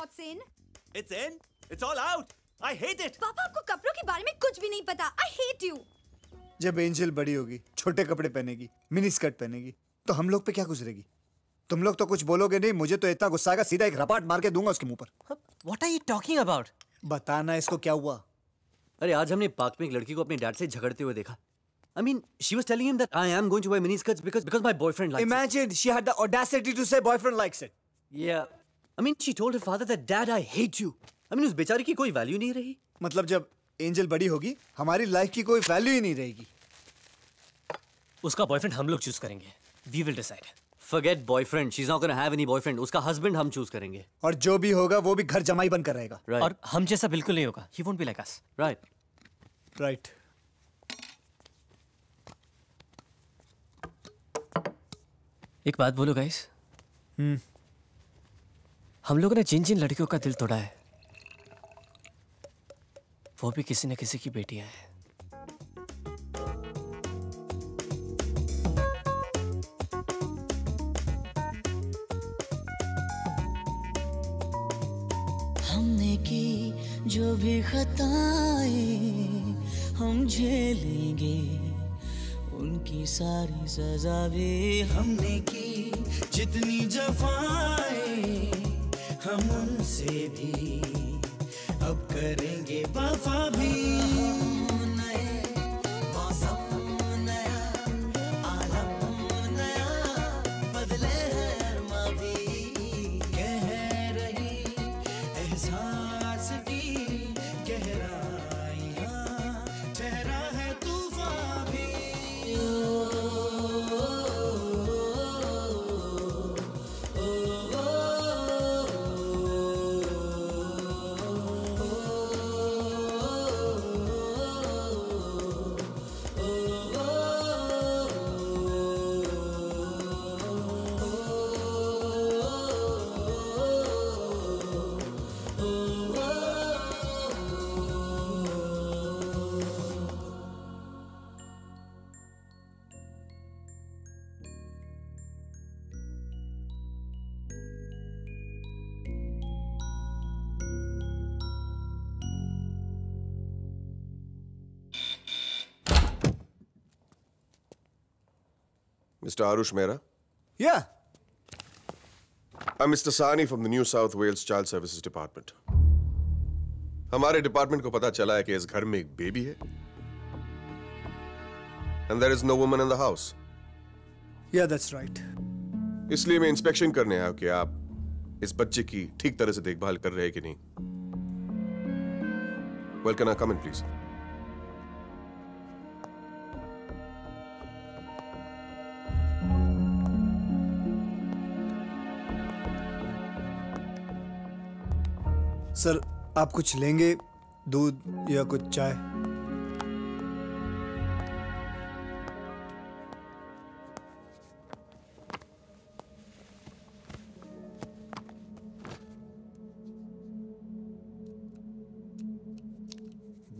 What's in? It's in. It's all out. I hate it. पापा आपको कपड़ों के बारे में कुछ भी नहीं पता. I hate you. जब एंजल बड़ी होगी, छोटे कपड़े पहनेगी, मिनी स्कर्ट पहनेगी, तो हम लोग पे क्या गुजरेगी? तुम लोग तो कुछ बोलोगे नहीं. मुझे तो इतना गुस्सा आएगा सीधा एक रपाट मार के दूंगा उसके मुंह पर. What are you talking about? बताना इसको क्या हुआ? अरे आज हमने पार्क में एक लड़की को अपने डैड से झगड़ते हुए देखा. I mean, she was telling him that I am going to wear mini skirts because my boyfriend likes it. Imagine she had the audacity to say boyfriend likes it. Yeah. I mean, she told her father that Dad, I hate you. I mean, उस बेचारी की कोई वैल्यू नहीं रही. मतलब जब एंजल बड़ी होगी, हमारी लाइफ की कोई वैल्यू ही नहीं रहेगी. उसका बॉयफ्रेंड हम लोग चूज करेंगे. We will decide. Forget boyfriend. She's not going to have any boyfriend. उसका हस्बैंड हम चूज करेंगे. और जो भी होगा, वो भी घर जमाई बनकर रहेगा. Right. और हम जैसा बिल्कुल नहीं होगा. He won't be like us. Right. Right. एक बात बोलो guys. हम लोगों ने जिन जिन लड़कियों का दिल तोड़ा है वो भी किसी न किसी की बेटियां हैं. हमने की जो भी खताएं हम झेलेंगे उनकी सारी सजा भी. हमने की जितनी जफाएं हम उनसे भी अब करेंगे वफा भी. नए मौसम नया आलम नया बदले हर मावी कह रही एहसास की गहराई ठहरा है तूफान भी. Mr. Arush Mehra? Yeah. I'm Mr. Sani from the New South Wales Child Services Department. हमारे डिपार्टमेंट को पता चला है कि इस घर में एक बेबी है. And there is no woman in the house. Yeah, that's right. इसलिए मैं इंस्पेक्शन करने आया कि आप इस बच्चे की ठीक तरह से देखभाल कर रहे हैं कि नहीं। Well, can I come in please? Sir, आप कुछ लेंगे? दूध या कुछ चाय?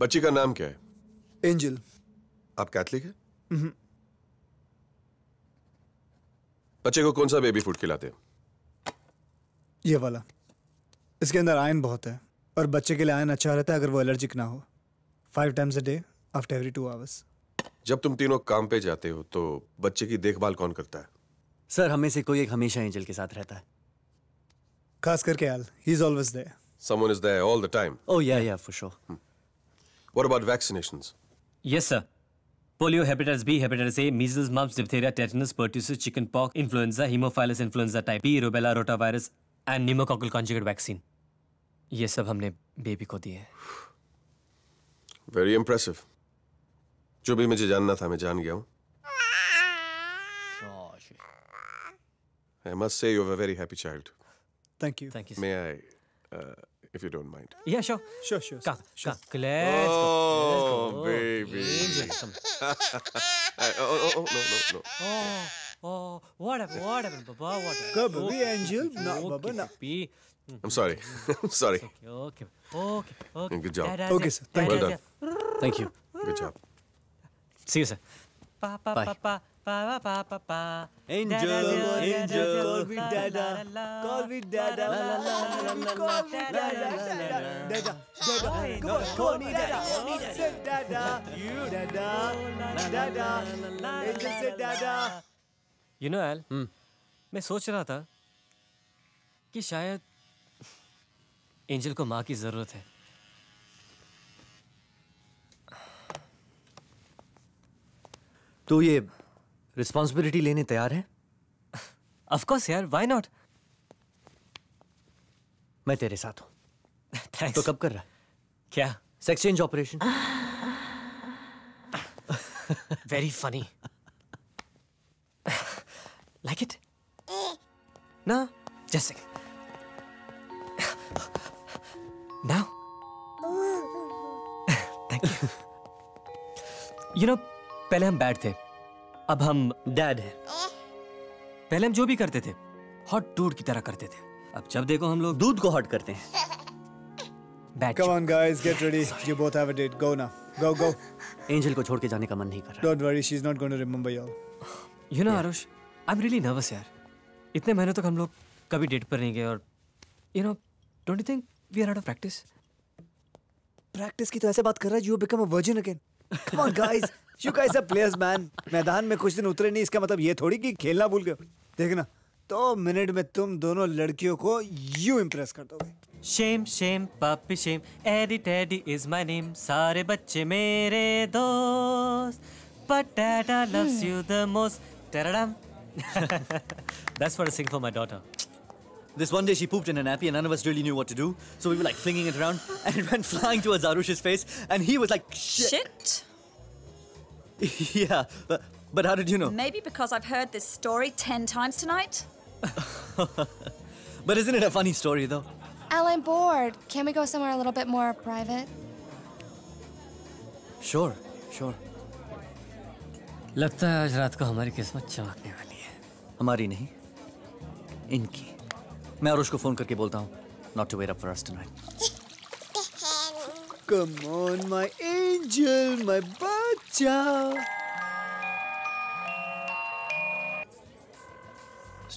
बच्ची का नाम क्या है? एंजल। आप कैथलिक है? बच्चे को कौन सा बेबी फूड खिलाते हैं? ये वाला, इसके अंदर आयरन बहुत है और बच्चे के लिए आयरन अच्छा रहता है अगर वो एलर्जिक ना हो। 5 times a day after every 2 hours। जब तुम तीनों काम पे जाते हो तो बच्चे की देखभाल कौन करता है? सर, हमें से कोई एक हमेशा एंजल के साथ रहता है, खास करके आल। He is always there. Someone is there all the time. Oh yeah yeah, for sure. What about vaccinations? Yes, sir. Polio, hepatitis B, hepatitis A, measles, mumps, diphtheria, tetanus, pertussis, chickenpox, influenza, haemophilus influenza type B, rubella, rotavirus, and pneumococcal conjugate vaccine. ये सब हमने बेबी को दिए हैं। Very impressive. जो भी मुझे जानना था मैं जान गया हूँ। I must say you have a very happy child. Thank you. Thank you, sir. May I? If you don't mind. Yeah, sure. Sure, sure. Sure. Let's go. Oh, baby. Oh, no. Oh, what happened, Baba? What happened? Go, baby, Angel. No, Baba, no. I'm sorry. Okay. Good job. Okay, sir. Well done. Thank you. Good job. See you, sir. Bye. Angel, call me dada, call me dada, Angel said dada. You know, Al, मैं सोच रहा था कि शायद एंजल को माँ की जरूरत है। तो ये रिस्पॉन्सिबिलिटी लेने तैयार है? ऑफ कोर्स यार, व्हाई नॉट? मैं तेरे साथ हूं। थैंक्स। तो कब कर रहा है? क्या? Sex change operation. Very funny. Like it? ना, just second. Now. Thank you. You know, पहले हम बैड थे, अब हम डैड हैं। पहले हम जो भी करते थे हॉट डूड की तरह करते थे, अब जब देखो हम लोग दूध को हॉट करते हैं। Come on guys, get ready. You both have a date. Go now. Go. Angel को छोड़ के जाने का मन नहीं कर रहा। Don't worry, she's not going to remember you all. You know, Aarush, I'm really nervous यार। इतने महीनों तक हम लोग कभी डेट पर नहीं गए और you know, don't you think we are out of practice? Practice की तो ऐसे बात कर रहा है, you become a virgin again. Come on guys. You guys are players, man. मैदान में कुछ दिन उतरे नहीं, इसका मतलब ये थोड़ी कि खेलना भूल गए। देखना, 2 मिनट में तुम दोनों लड़कियों को यू इम्प्रेस कर दोगे। Shame, papi shame. Eddie, Teddy is my name. सारे बच्चे मेरे दोस्त, but Dada loves you the most. Taradam. That's what I sing for my daughter. This one day she pooped in a nappy and none of us really knew what to do, so we were like flinging it around and it went flying towards Arush's face and he was like, Shit. Yeah, but how did you know? Maybe because I've heard this story 10 times tonight. But isn't it a funny story though? Al, I'm bored. Can we go somewhere a little bit more private? Sure. लगता है आज रात को हमारी किस्मत चमकने वाली है। हमारी नहीं, इनकी। मैं आरुष को फोन करके बोलता हूँ, not to wait up for us tonight. Come on, my angel, my bacha.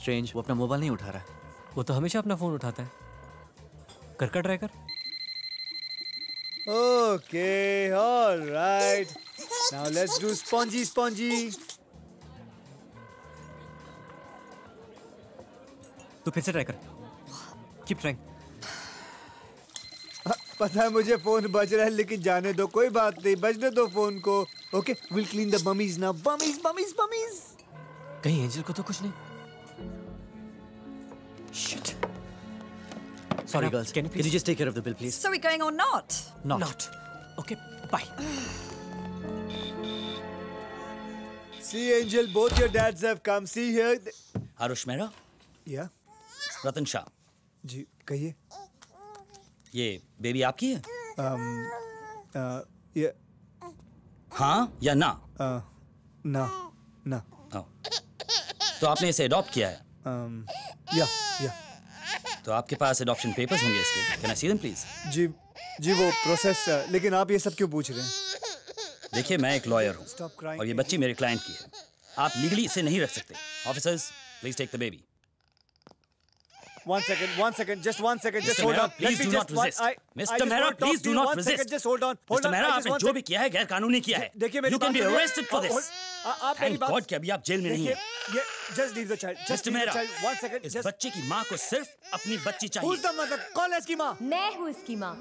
Strange, वो अपना मोबाइल नहीं उठा रहा है। वो तो हमेशा अपना फोन उठाता है। करके ट्राई कर। Okay, all right. Now let's do spongy. तू फिर से ट्राई कर। Keep trying. पता है मुझे फोन बज रहा है, लेकिन जाने दो, कोई बात नहीं, बजने दो फोन को। Okay, we'll clean the bummies now. Bummies. कहीं एंजल को तो कुछ नहीं? Shit. Sorry, girls. Can you just take care of the bill, please? So we're going or not? Not. Okay, bye. See, Angel, both your dads have come. See here. Arush Mehra? Yeah. Ratan Shah. जी कहिए. ये बेबी आपकी है? ये हाँ या ना? ना ना. तो आपने इसे अडॉप्ट किया है? या. तो आपके पास अडॉप्शन पेपर्स होंगे इसके. Can I see them please? जी वो प्रोसेस. लेकिन आप ये सब क्यों पूछ रहे हैं? देखिए मैं एक लॉयर हूँ और ये बच्ची मेरे क्लाइंट की है. आप लीगली इसे नहीं रख सकते. Officers please take the baby. One second, just hold on. Please do not resist. Mr. Mehra, please do not resist. Just hold on. Mr. Mehra, आपने जो भी किया है गैर कानूनी किया है. You can be arrested for this. Thank God कि अभी आप जेल में नहीं हैं. Just leave the child. Mr. Mehra, इस बच्चे की माँ को सिर्फ अपनी बच्ची चाहिए. Who's the mother? कौन है इसकी माँ? मैं हूँ इसकी माँ.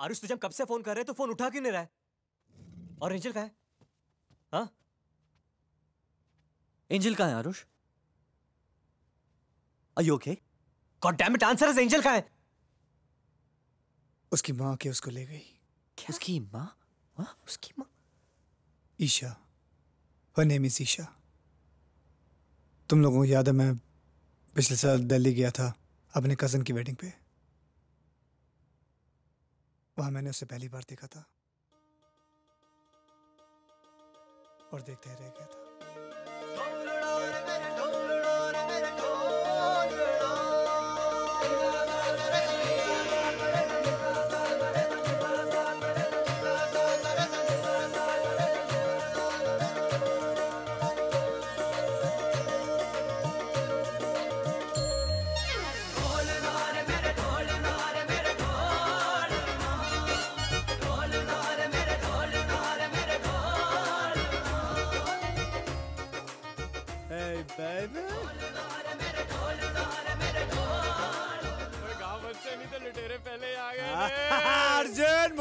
आरुष तुझे हम कब से फोन कर रहे हैं तो फोन उठा क्यों नहीं रहा है? और एंजल कहाँ है? हाँ? एंजल कहाँ है Aarush? Are you okay? God damn it, answer is Angel कहाँ है? उसकी माँ आके उसको ले गई. क्या? उसकी माँ? हाँ? उसकी माँ? Isha. Her name is Isha. तुम लोगों को याद है मैं पिछले साल दिल्ली गया था अपने कजन की वेडिंग पे. वहाँ मैंने उसे पहली बार देखा था और देखते ही रह गया था.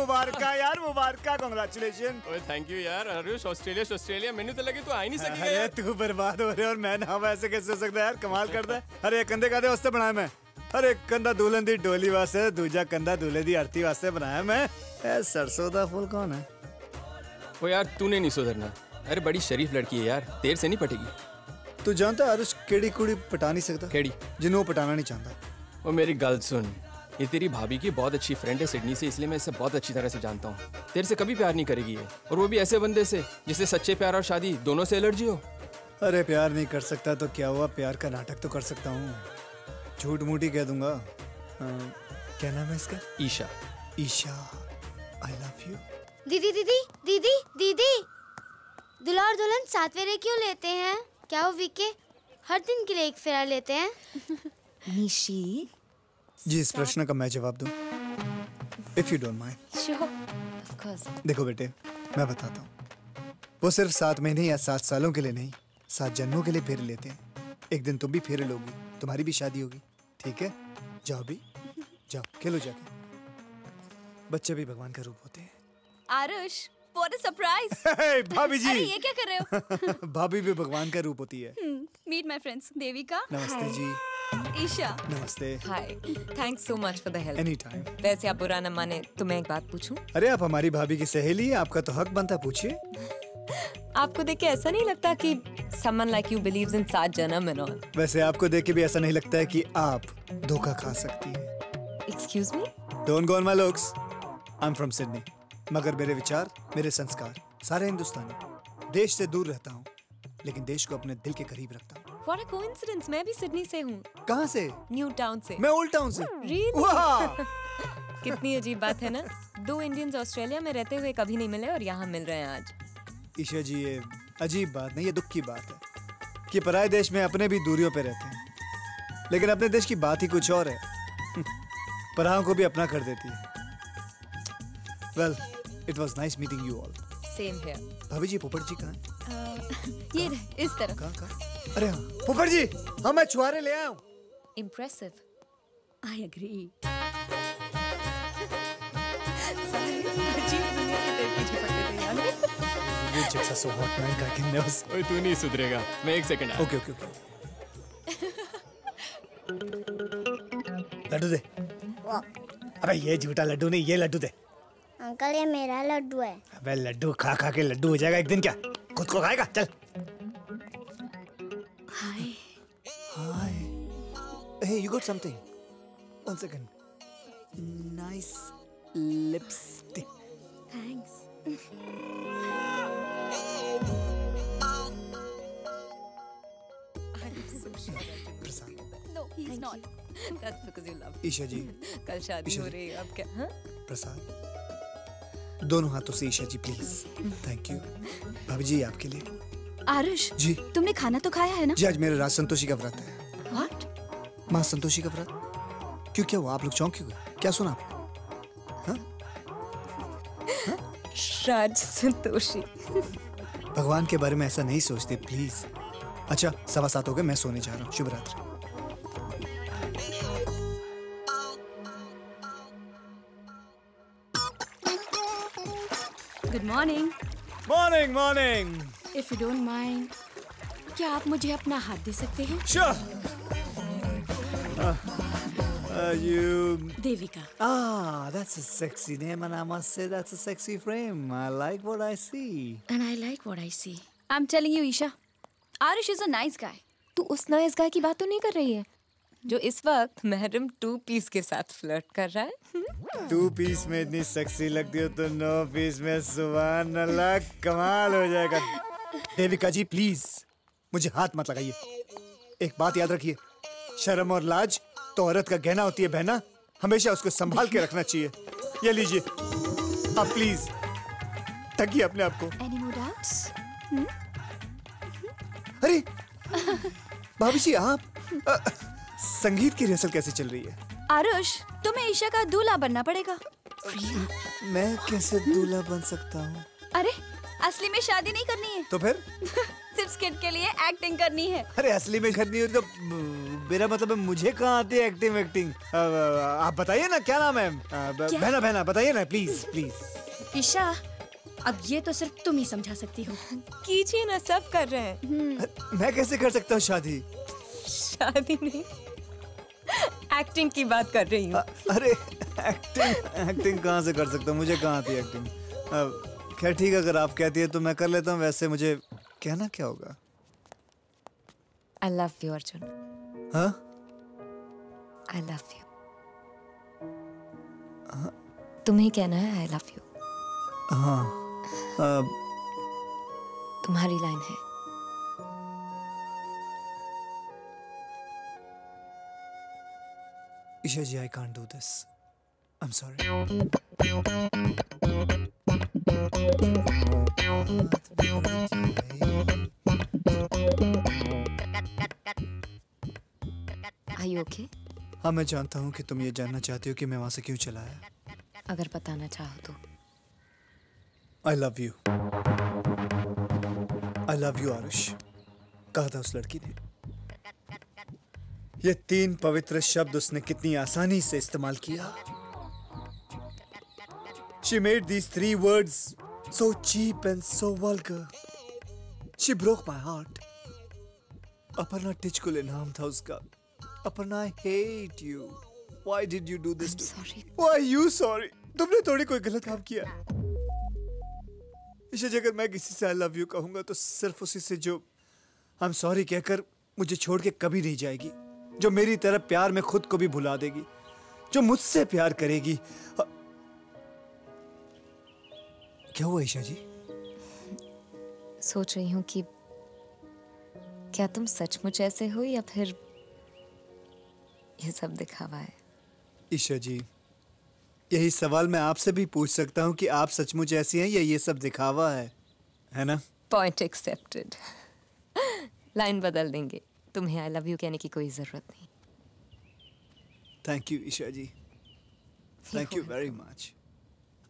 मुबारका यार, मुबारका, कांग्रेचुलेशन. ओए थैंक यू यार. आरुष ऑस्ट्रेलिया मैंने तो लगे तू आ ही नहीं सकेगा. अरे तू बर्बाद हो रहे और मैं ना. ऐसे कैसे हो सकता है यार? कमाल करता है. अरे कंधे कादे वास्ते बनाया मैं. अरे एक कंधा दुल्हन दी डोली वास्ते, दूजा कंधा दूल्हे दी आरती वास्ते बनाया मैं. सरसों का फूल कौन है? ओ यार तूने नहीं सुधरना. अरे बड़ी शरीफ लड़की है यार, तेरे से नहीं पटेगी. तू जानता है आरुष केड़ी कुड़ी पटा नहीं सकता. केड़ी जिन्हों पटाना नहीं चाहता. वो मेरी गल सुन, ये तेरी भाभी की बहुत अच्छी फ्रेंड है सिडनी से, इसलिए मैं इसे बहुत अच्छी तरह से जानता हूँ. तेरे से कभी प्यार नहीं करेगी ये, और वो भी ऐसे बंदे से जिसे सच्चे प्यार और शादी दोनों से एलर्जी हो. अरे प्यार नहीं कर सकता तो क्या हुआ, प्यार का नाटक तो कर सकता हूँ. झूठ मूठी कह दूंगा. क्या नाम है इसका? Isha. Isha I love you. दीदी दीदी दीदी दीदी दुल्हा और दुल्हन सातवेरे क्यों लेते हैं? क्या वो वीके हर दिन के लिए एक फेरा लेते हैं? जी इस प्रश्न का मैं जवाब दूं, if you don't mind. Sure, of course. देखो बेटे मैं बताता हूँ, वो सिर्फ 7 महीने या 7 सालों के लिए नहीं, 7 जन्मों के लिए फेरे लेते हैं. एक दिन तुम भी फेरे लोगी, तुम्हारी भी शादी होगी. ठीक है, जाओ भी जाओ, खेलो जाके. बच्चे भी भगवान का रूप होते हैं. Aarush what a surprise. भाभी जी अरे ये क्या कर रहे हो? भाभी भी भगवान का रूप होती है. Meet my friends. देविका नमस्ते जी. ईशा नमस्ते. Hi, thanks so much for the help. Any time. वैसे आप बुरा न माने तो मैं एक बात पूछूं? अरे आप हमारी भाभी की सहेली हैं, आपका तो हक बनता, पूछिए. आपको देख के ऐसा नहीं लगता कि someone like you believes in 7 जन्म एंड ऑल? वैसे आपको देख के भी ऐसा नहीं लगता है कि आप धोखा खा सकती हैं? Excuse me, don't go on my looks. I am from Sydney, मगर मेरे विचार, मेरे संस्कार सारे हिंदुस्तानी। देश से दूर रहता हूँ लेकिन देश को अपने दिल के करीब रखता हूँ। What a coincidence, मैं भी सिडनी से हूँ। कहाँ से? न्यू टाउन से। मैं ओल्ड टाउन से। Really? कितनी अजीब बात है ना, दो इंडियंस ऑस्ट्रेलिया में रहते हुए कभी नहीं मिले और यहाँ मिल रहे हैं आज। ईशा जी, ये अजीब बात नहीं, ये दुख की बात है कि पराये देश में अपने भी दूरियों पे रहते हैं, लेकिन अपने देश की बात ही कुछ और है, पराओं को भी अपना कर देती है। Well, it was nice meeting you all. Same here. भाभी जी, पोपट जी कहाँ हैं? ये रहे, इस तरफ। कहाँ? अरे हाँ, पोपट जी, हाँ मैं छुहारे ले आया हूँ। Impressive. I agree. So hot man, I can never. ओए तू नहीं सुधरेगा। मैं एक सेकंड। Okay okay okay. लड्डू दे। अबे ये झूठा लड्डू नहीं, ये लड्डू दे। अंकल ये मेरा लड्डू है। अबे लड्डू खा खा के लड्डू हो जाएगा एक दिन, क्या खुद को खाएगा? चल। Hi. Hi. Hey, you got something? One second. Nice lipstick. Thanks. No, he's not. That's because you love him. Isha ji. कल शादी हो रही है, अब क्या? हाँ? प्रसाद, दोनों हाथों से Isha ji please. Thank you. भाभी जी आपके लिए। आरुष जी, तुमने खाना तो खाया है ना? जी आज मेरे राज संतोषी का व्रत है। What? माँ संतोषी का व्रत? क्यों, क्या हुआ? आप लोग चौंके हुए, क्या सुना आपने? राज संतोषी। भगवान के बारे में ऐसा नहीं सोचते प्लीज। अच्छा 7:15 हो गए, मैं सोने जा रहा हूँ। शुभ रात्रि। Good morning. Morning morning. If you don't mind, क्या आप मुझे अपना हाथ दे सकते हैं? Sure. Devika. Ah, that's a sexy name, and I must say that's a sexy frame. I like what I see. And I like what I see. I'm telling you, Isha, Arush is a nice guy. तू उस nice guy की बात तो नहीं कर रही है, जो इस वक्त महरम 2 piece के साथ फ्लर्ट कर रहा है। 2 piece में इतनी sexy लगती हो तो 9 piece में सुभान अल्लाह कमाल हो जाएगा। Devika जी please, मुझे हाथ मत लगाइए। एक बात याद रखिए, शर्म और लाज तो औरत का गहना होती है बहना, हमेशा उसको संभाल के रखना चाहिए। ये लीजिए आप प्लीज, तकिए अपने आप को। अरे भाभी जी आप संगीत की रिहर्सल कैसे चल रही है? आरुष, तुम्हें ईशा का दूल्हा बनना पड़ेगा। मैं कैसे दूल्हा बन सकता हूँ? अरे असली में शादी नहीं करनी है तो फिर सिर्फ स्किट के लिए एक्टिंग करनी है। अरे असली में करनी हो तो मेरा मतलब है, मुझे कहाँ आती है एक्टिंग एक्टिंग? आप बताइए ना क्या नाम है? बहना बहना बताइए ना प्लीज प्लीज। ईशा, अब ये तो सिर्फ तुम ही समझा सकती हो। कीजिए ना, सब कर रहे हैं। मैं कैसे कर सकता हूँ शादी? शादी नहीं, एक्टिंग की बात कर रही हूँ। अरे एक्टिंग एक्टिंग कहाँ से कर सकता हूँ, मुझे कहाँ आती है एक्टिंग? खैर ठीक है, अगर आप कहती है तो मैं कर लेता हूँ, वैसे मुझे कहना क्या होगा? I love you, Arjun. हाँ? I love you। हाँ? तुम्हें कहना है I love you। हाँ। तुम्हारी लाइन है। ईशा जी, I can't do this. I'm sorry. Are you okay? हाँ मैं जानता हूँ कि तुम ये जानना चाहती हो कि मैं वहाँ से क्यों चला आया। अगर बताना चाहो तो। I love you. I love you, Aarush. कहा था उस लड़की ने। ये 3 पवित्र शब्द उसने कितनी आसानी से इस्तेमाल किया। She made these 3 words so cheap and so vulgar. She broke my heart. Aparna Tichkul naam tha uska. Aparna, I hate you. Why did you do this to me? I'm sorry. Why are you sorry? तुमने थोड़ी कोई गलत काम किया। इसे अगर मैं किसी से I love you कहूँगा तो सिर्फ उसी से जो I'm sorry कहकर मुझे छोड़ के कभी नहीं जाएगी, जो मेरी तरह प्यार में खुद को भी भुला देगी, जो मुझसे प्यार करेगी। क्या हुआ ईशा जी? सोच रही हूँ कि क्या तुम सचमुच ऐसे हो या फिर ये सब दिखावा है। ईशा जी, यही सवाल मैं आपसे भी पूछ सकता हूँ कि आप सचमुच ऐसी हैं या ये सब दिखावा है ना? Point accepted. लाइन बदल देंगे, तुम्हें आई लव यू कहने की कोई जरूरत नहीं। Thank you Isha ji, thank you very much.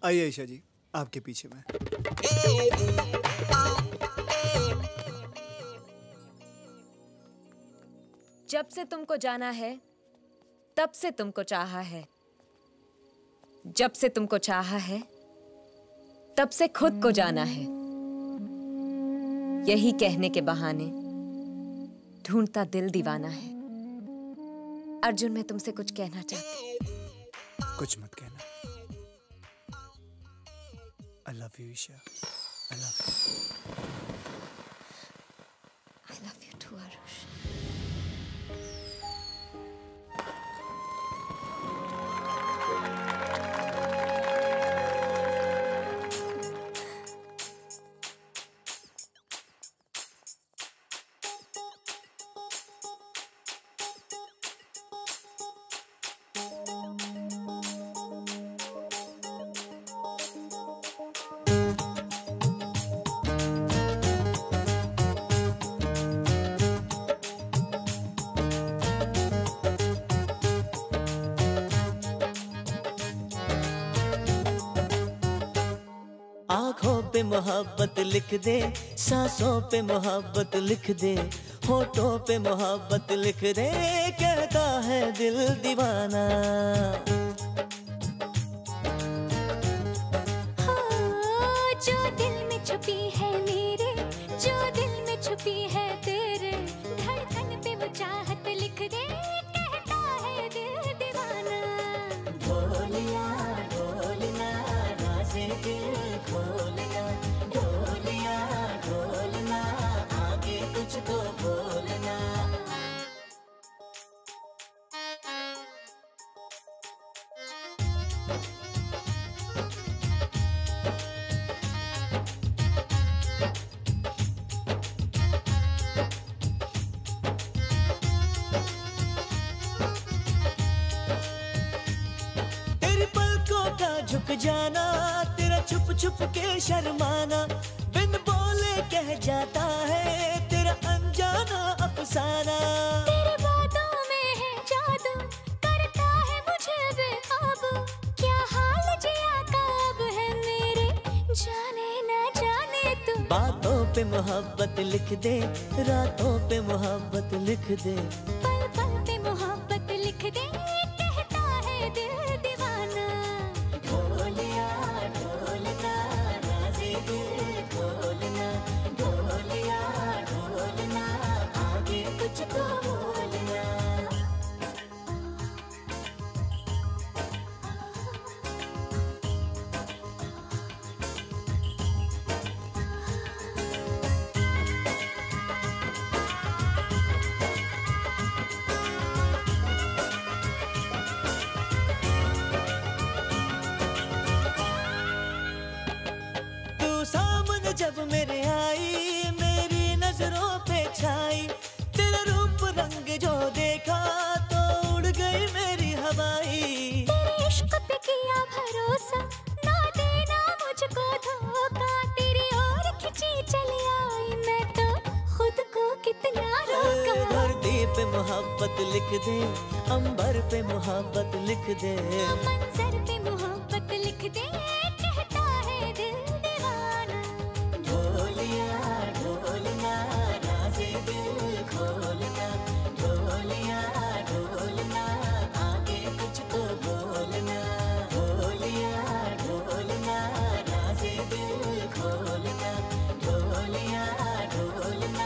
आइए ईशा जी, आपके पीछे मैं। जब से तुमको जाना है तब से तुमको चाहा है, जब से तुमको चाहा है तब से खुद को जाना है। यही कहने के बहाने ढूंढता दिल दीवाना है। अर्जुन, मैं तुमसे कुछ कहना चाहती हूँ। कुछ मत कहना। I love you Isha, I love you. I love you too Aarush. मोहब्बत लिख दे, सांसों पे मोहब्बत लिख दे, होठों पे मोहब्बत लिख दे, कहता है दिल दीवाना। हाँ, जो दिल में छुपी है मेरे, जो दिल में छुपी है तेरे, धड़कन पे वो चाहत लिख दे, कहता है दिल दीवाना। ढोलिया ढोलना, राज़े दिल खोलना, तो बोलना। तेरी पलकों का झुक जाना, तेरा छुप छुप के शर्माना, बिन बोले कह जाता है अनजाना अफसाना। तेरे बातों में है जादू, करता है मुझे बेकाबू, क्या हाल जिया का अब है मेरे, जाने ना जाने तू। बातों पे मोहब्बत लिख दे, रातों पे मोहब्बत लिख दे, पल पल पे मोहब्बत लिख दे, कहता है दिल दीवाना। ढोलिया ढोलना, राज़े दिल खोलना, ढोलिया ढोलना, आगे कुछ तो बोलना। तू सामने जब मेरे आई, तेरा रूप रंग जो देखा तो उड़ गई मेरी हवाई। तेरे इश्क पे किया भरोसा, ना देना मुझको धोखा, तेरी ओर खिंची चली आई, मैं तो खुद को कितना रोका। धरती पे मोहब्बत लिख दे, अंबर पे मोहब्बत लिख दे, मंजर पे मोहब्बत लिख दे, कहता है दिल दीवाना। ढोलिया ढोलना, दिल खोलना, ढोलिया ढोलना, आगे कुछ तो बोलना। ढोलिया ढोलना, राज़े दिल खोलना, ढोलिया ढोलना,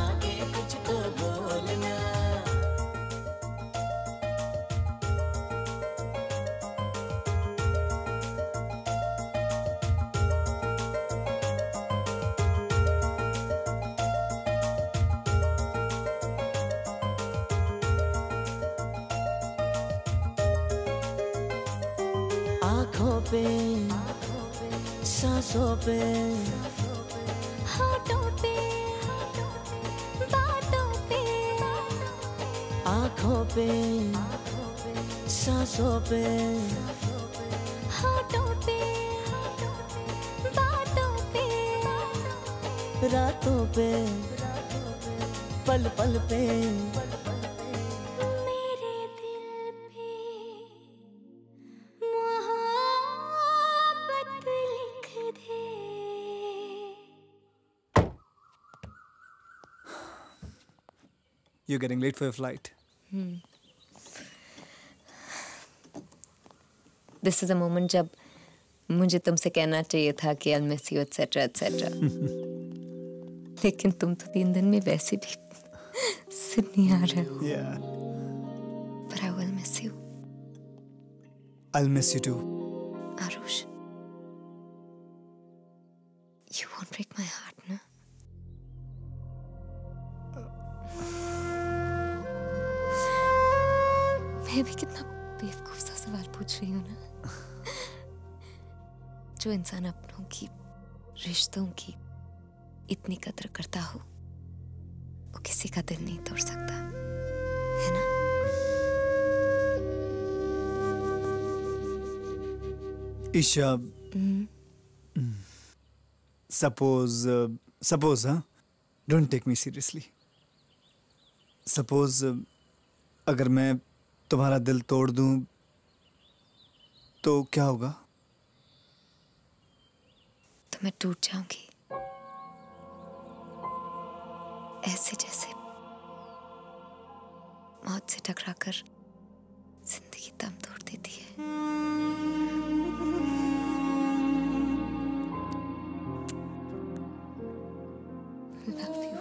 आगे कुछ तो बोलना। सांसों पे, हाथों पे, बातों पे, आँखों पे, सांसों पे, हाथों पे, बातों पे, रातों पे, पल पल पे, मेरे दिल पे मोहब्बत लिख दे। You're getting late for your flight. This is a moment जब मुझे तुमसे कहना चाहिए था कि I'll miss you etc etc. लेकिन तुम तो 3 दिन में वैसे भी सिडनी आ रहे हो। Yeah. But I will miss you. I'll miss you too. Arush, you won't break my heart, no? मैं भी कितना बेवकूफ सा सवाल पूछ रही हूँ ना। जो इंसान अपनों की, रिश्तों की इतनी कदर करता हो, वो किसी का दिल नहीं तोड़ सकता, है ना? ईशा, suppose हाँ, don't take me seriously. Suppose अगर मैं तुम्हारा दिल तोड़ दूं, तो क्या होगा? तो मैं टूट जाऊंगी। ऐसे जैसे मौत से टकरा कर जिंदगी दम तोड़ देती है। Love you.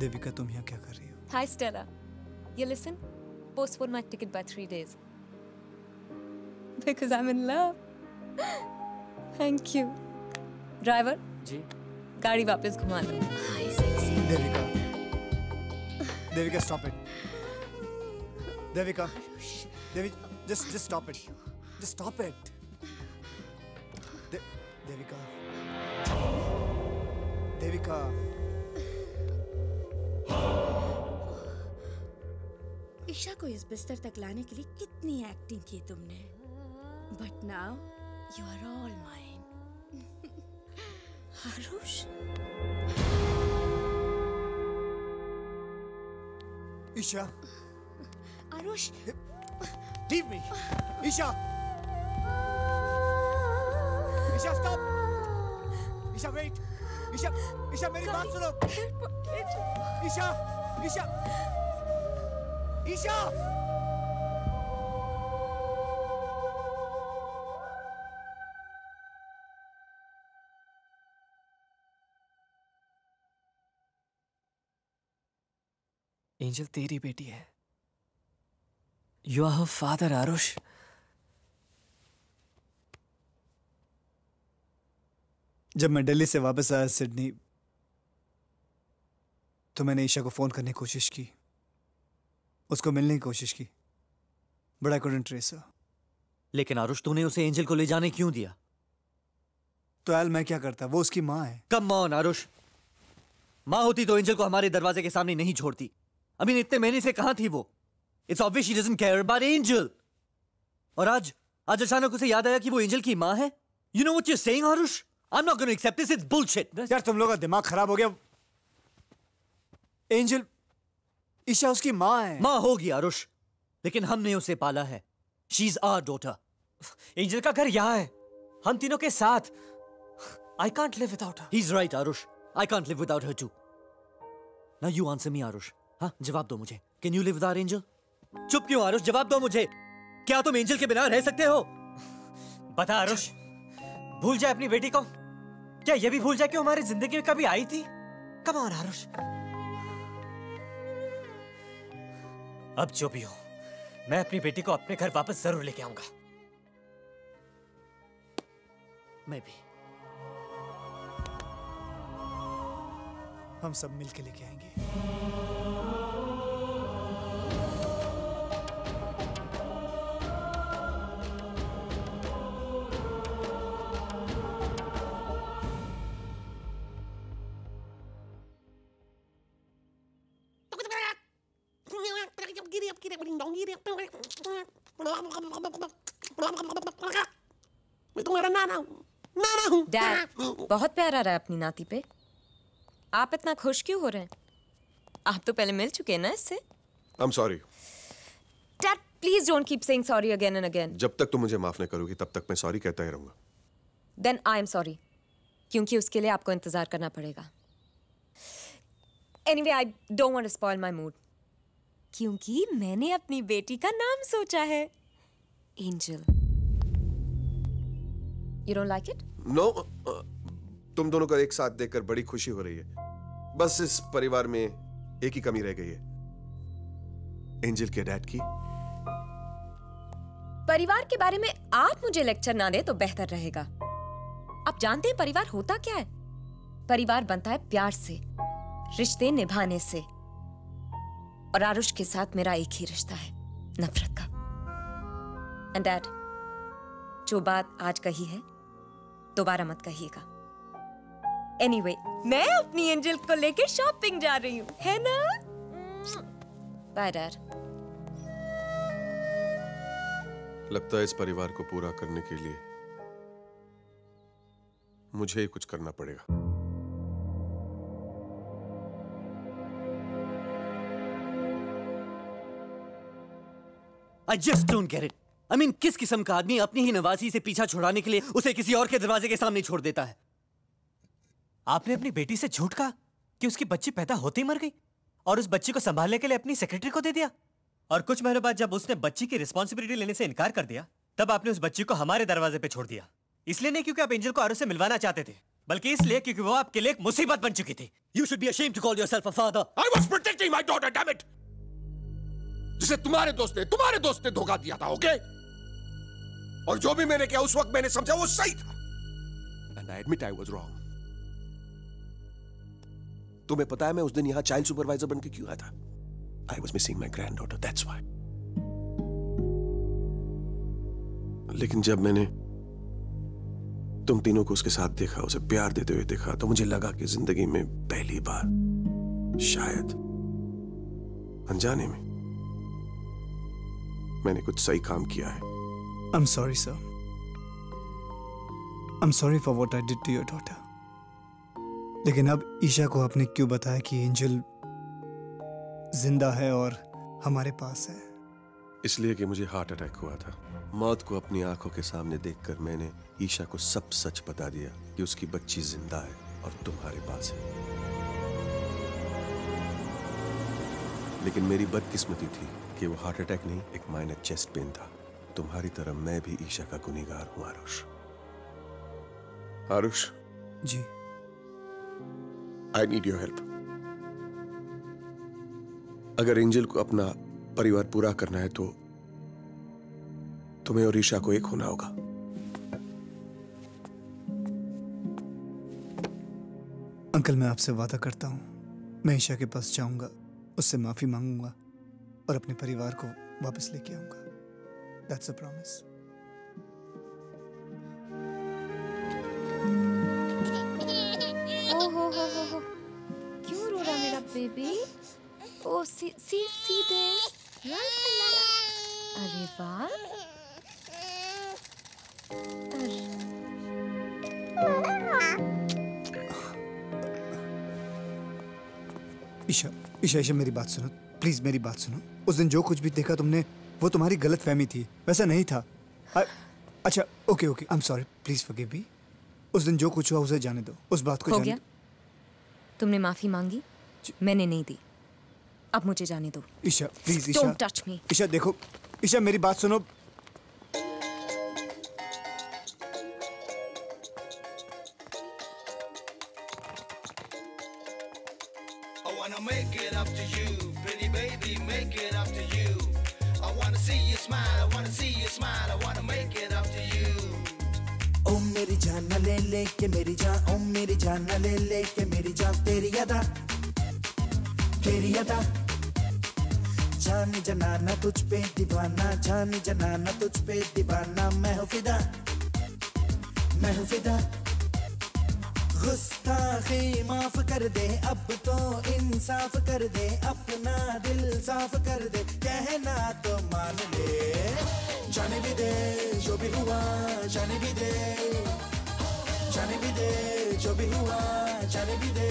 देविका, तुम यहाँ क्या कर रही हो? Hi Stella, you listen. Postpone my ticket by 3 days because I'm in love. Thank you. Driver. जी. गाड़ी वापस घुमा दो. Hi sexy. Devika. Devika, stop it. Devika. Devi, just stop it. Just stop it. Devika. Devika. Isha को इस बिस्तर तक लाने के लिए कितनी एक्टिंग की तुमने, but now you are all mine. Aarush, Isha, Aarush, leave me, Isha, Isha stop, Isha wait, Isha, Isha मेरी बात सुनो, ईशा, ईशा, ईशा। एंजल तेरी बेटी है। You are her father Aarush. जब मैं दिल्ली से वापस आया सिडनी, तो मैंने ईशा को फोन करने की कोशिश की, उसको मिलने की कोशिश की, but I couldn't trace her. लेकिन आरुष, तूने उसे एंजल को ले जाने क्यों दिया? तो यार मैं क्या करता, वो उसकी माँ है। कम ऑन आरुष, माँ होती तो एंजल को हमारे दरवाजे के सामने नहीं छोड़ती। I mean, इतने महीने से कहाँ थी वो? It's obvious she doesn't care about angel. और आज अचानक उसे याद आया कि वो एंजल की माँ है। You know what you're saying, Aarush? I'm not going to accept this. It's bullshit. यार तुम लोगों का दिमाग खराब हो गया। एंजल, ईशा उसकी माँ है। माँ होगी आरुष, लेकिन हमने उसे पाला है। She's our daughter. एंजल का घर यहाँ है, हम तीनों के साथ। I can't live without her. He's right, Arush. I can't live without her too. Now you answer me, Arush. हाँ, जवाब दो मुझे. Can you live without angel? चुप क्यों आरुष, जवाब दो मुझे. क्या तुम एंजल के बिना रह सकते हो? बता आरुष. भूल जाए अपनी बेटी को? क्या ये भी भूल जाए कि हमारी जिंदगी में कभी आई थी? Come on, Aarush. अब जो भी हो, मैं अपनी बेटी को अपने घर वापस जरूर लेके आऊंगा. मैं भी. हम सब मिलके लेके आएंगे. डैड, बहुत प्यार आ रहा है अपनी नाती पे. आप इतना खुश क्यों हो रहे हैं? आप तो पहले मिल चुके हैं ना इससे. I'm sorry. Dad, please don't keep saying sorry again and again. जब तक तुम मुझे माफ नहीं करोगी, तब तक मैं sorry कहता ही रहूँगा. Then I am sorry, क्योंकि उसके लिए आपको इंतजार करना पड़ेगा. Anyway, I don't want to spoil my mood. क्योंकि मैंने अपनी बेटी का नाम सोचा है, Angel. You don't like it? No. तुम दोनों को एक साथ देखकर बड़ी खुशी हो रही है. बस इस परिवार में एक ही कमी रह गई है, एंजल के डैड की. परिवार के बारे में आप मुझे लेक्चर ना दें तो बेहतर रहेगा. आप जानते हैं परिवार होता क्या है? परिवार बनता है प्यार से, रिश्ते निभाने से. और आरुष के साथ मेरा एक ही रिश्ता है, नफरत का. एंड डैड, जो बात आज कही है दोबारा मत कहिएगा. एनीवे, मैं अपनी एंजल को लेके शॉपिंग जा रही हूँ, है ना? Bye dad. लगता है इस परिवार को पूरा करने के लिए मुझे ही कुछ करना पड़ेगा. I just don't get it. I mean, किस किस्म का आदमी अपनी ही नवासी से पीछा छुड़ाने के लिए उसे किसी और के दरवाजे के सामने छोड़ देता है? आपने अपनी बेटी से झूठ कहा कि उसकी बच्ची पैदा होते ही मर गई और उस बच्ची को संभालने के लिए अपनी सेक्रेटरी को दे दिया. और कुछ महीनों बाद जब उसने बच्ची की रिस्पॉन्सिबिलिटी लेने से इनकार कर दिया, तब आपने उस बच्ची को हमारे दरवाजे पे छोड़ दिया. इसलिए नहीं क्योंकि आप एंजल को आरुष से मिलवाना चाहते थे, बल्कि इसलिए क्योंकि वो आपके लिए एक मुसीबत बन चुकी थी. You should be ashamed to call yourself a father. I was protecting my daughter, damn it. जिसे तुम्हारे दोस्त ने धोखा दिया था, ओके? और जो भी मैंने किया उस वक्त मैंने समझा वो सही था. And I admit I was wrong. तुम्हें पता है मैं उस दिन यहाँ चाइल्ड सुपरवाइजर बनके क्यों आया था? I was missing my granddaughter, that's why. लेकिन जब मैंने तुम तीनों को उसके साथ देखा, उसे प्यार देते हुए देखा, तो मुझे लगा कि जिंदगी में पहली बार शायद अनजाने में मैंने कुछ सही काम किया है. I'm sorry, sir. I'm sorry for what I did to your daughter. लेकिन अब ईशा को आपने क्यों बताया कि एंजल जिंदा है और हमारे पास है? इसलिए कि मुझे हार्ट अटैक हुआ था. मौत को अपनी आंखों के सामने देखकर मैंने ईशा को सब सच बता दिया कि उसकी बच्ची जिंदा है और तुम्हारे पास है. लेकिन मेरी बदकिस्मती थी कि वो हार्ट अटैक नहीं, एक माइनर चेस्ट पेन था. तुम्हारी तरह मैं भी ईशा का गुनहगार हूं Aarush. Aarush ji, I need your help. अगर एंजल को अपना परिवार पूरा करना है तो तुम्हें और ईशा को एक होना होगा. अंकल, मैं आपसे वादा करता हूं, मैं ईशा के पास जाऊंगा, उससे माफी मांगूंगा और अपने परिवार को वापस लेके आऊंगा. That's a promise. ओ हो क्यों रो रहा मेरा बेबी? O see this. अरे वाह. ईशा मेरी बात सुनो, प्लीज मेरी बात सुनो. उस दिन जो कुछ भी देखा तुमने, वो तुम्हारी गलत फहमी थी, वैसा नहीं था. अच्छा, okay, I am sorry, please forgive me. उस दिन जो कुछ हुआ उसे जाने दो, उस बात को जाने दो. तुमने माफी मांगी मैंने नहीं दी, अब मुझे जाने दो। Isha please, Isha don't touch me. Isha देखो, ईशा मेरी बात सुनो। जनाना तुझ पे दीवाना, मैं हूँ फिदा, मैं हूँ फिदा। गुस्ताखी माफ कर दे, अब तो इंसाफ कर दे, अपना दिल साफ कर दे, कहना तो मान ले। जाने भी दे जो भी हुआ, जाने भी दे, जाने भी दे जो भी हुआ, जाने भी दे।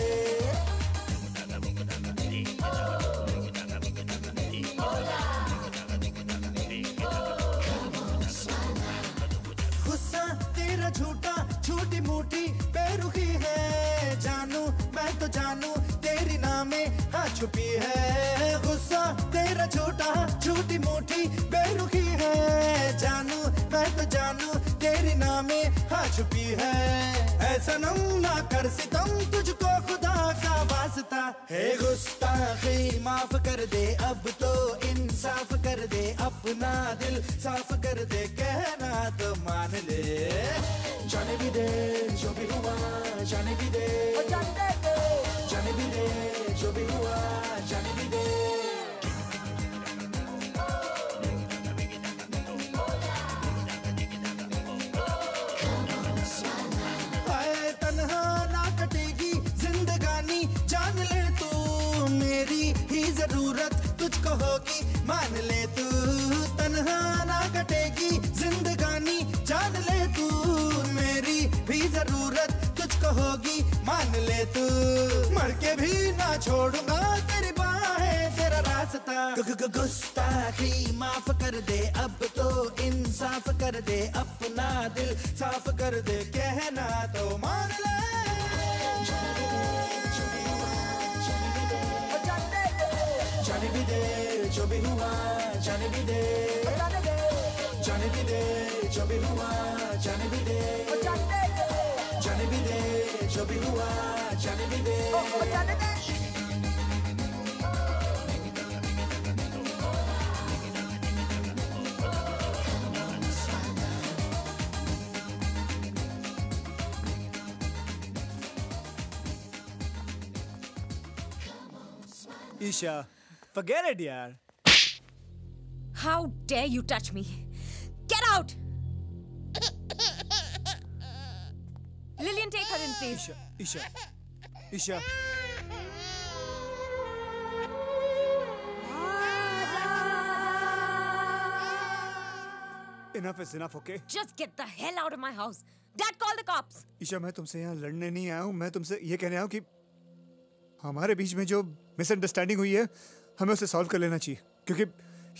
झूठा झूठी मूठी बेरुखी है, जानू मैं तो जानू तेरी नामे हाँ छुपी है। गुस्सा तेरा झूठा झूठी मूठी बेरुखी है, जानू मैं तो जानू तेरी नामे हाँ छुपी है। ऐसा नम ना कर सितम तुझको खुदा का वास्ता है। गुस्ताखी माफ कर दे, अब तो इंसाफ कर दे, अपना दिल साफ कर दे, कहना तो मान ले। जाने भी दे जो भी हुआ, जाने भी दे, जाने भी दे जो भी हुआ, जाने भी दे। आए तन्हा ना कटेगी जिंदगानी, जान ले तू मेरी ही जरूरत तुझको होगी, मान ले तू। तन्हा ना कटेगी जिंदगानी, जान ले तू मेरी भी जरूरत तुझको होगी, मान ले तू। मर के भी ना छोड़ूंगा तेरी बाहें तेरा रास्ता। गुस्ताखी माफ कर दे, अब तो इंसाफ कर दे, अपना दिल साफ कर दे, कहना तो मान ले। जाने भी दे जो भी हुआ, जाने भी दे, जाने भी दे जो भी हुआ, जाने भी दे, जाने भी दे जो भी हुआ, जाने भी दे। ईशा forget it यार। How dare you touch me? Get out! Lillian, take her in, please. Isha, Isha, Isha. Enough is enough, okay? Just get the hell out of my house. Dad, call the cops. Isha, मैं तुमसे यहाँ लड़ने नहीं आया हूँ, मैं तुमसे ये कहने आया हूँ कि हमारे बीच में जो मिसअंडरस्टैंडिंग हुई है, हमें उसे सॉल्व कर लेना चाहिए, क्योंकि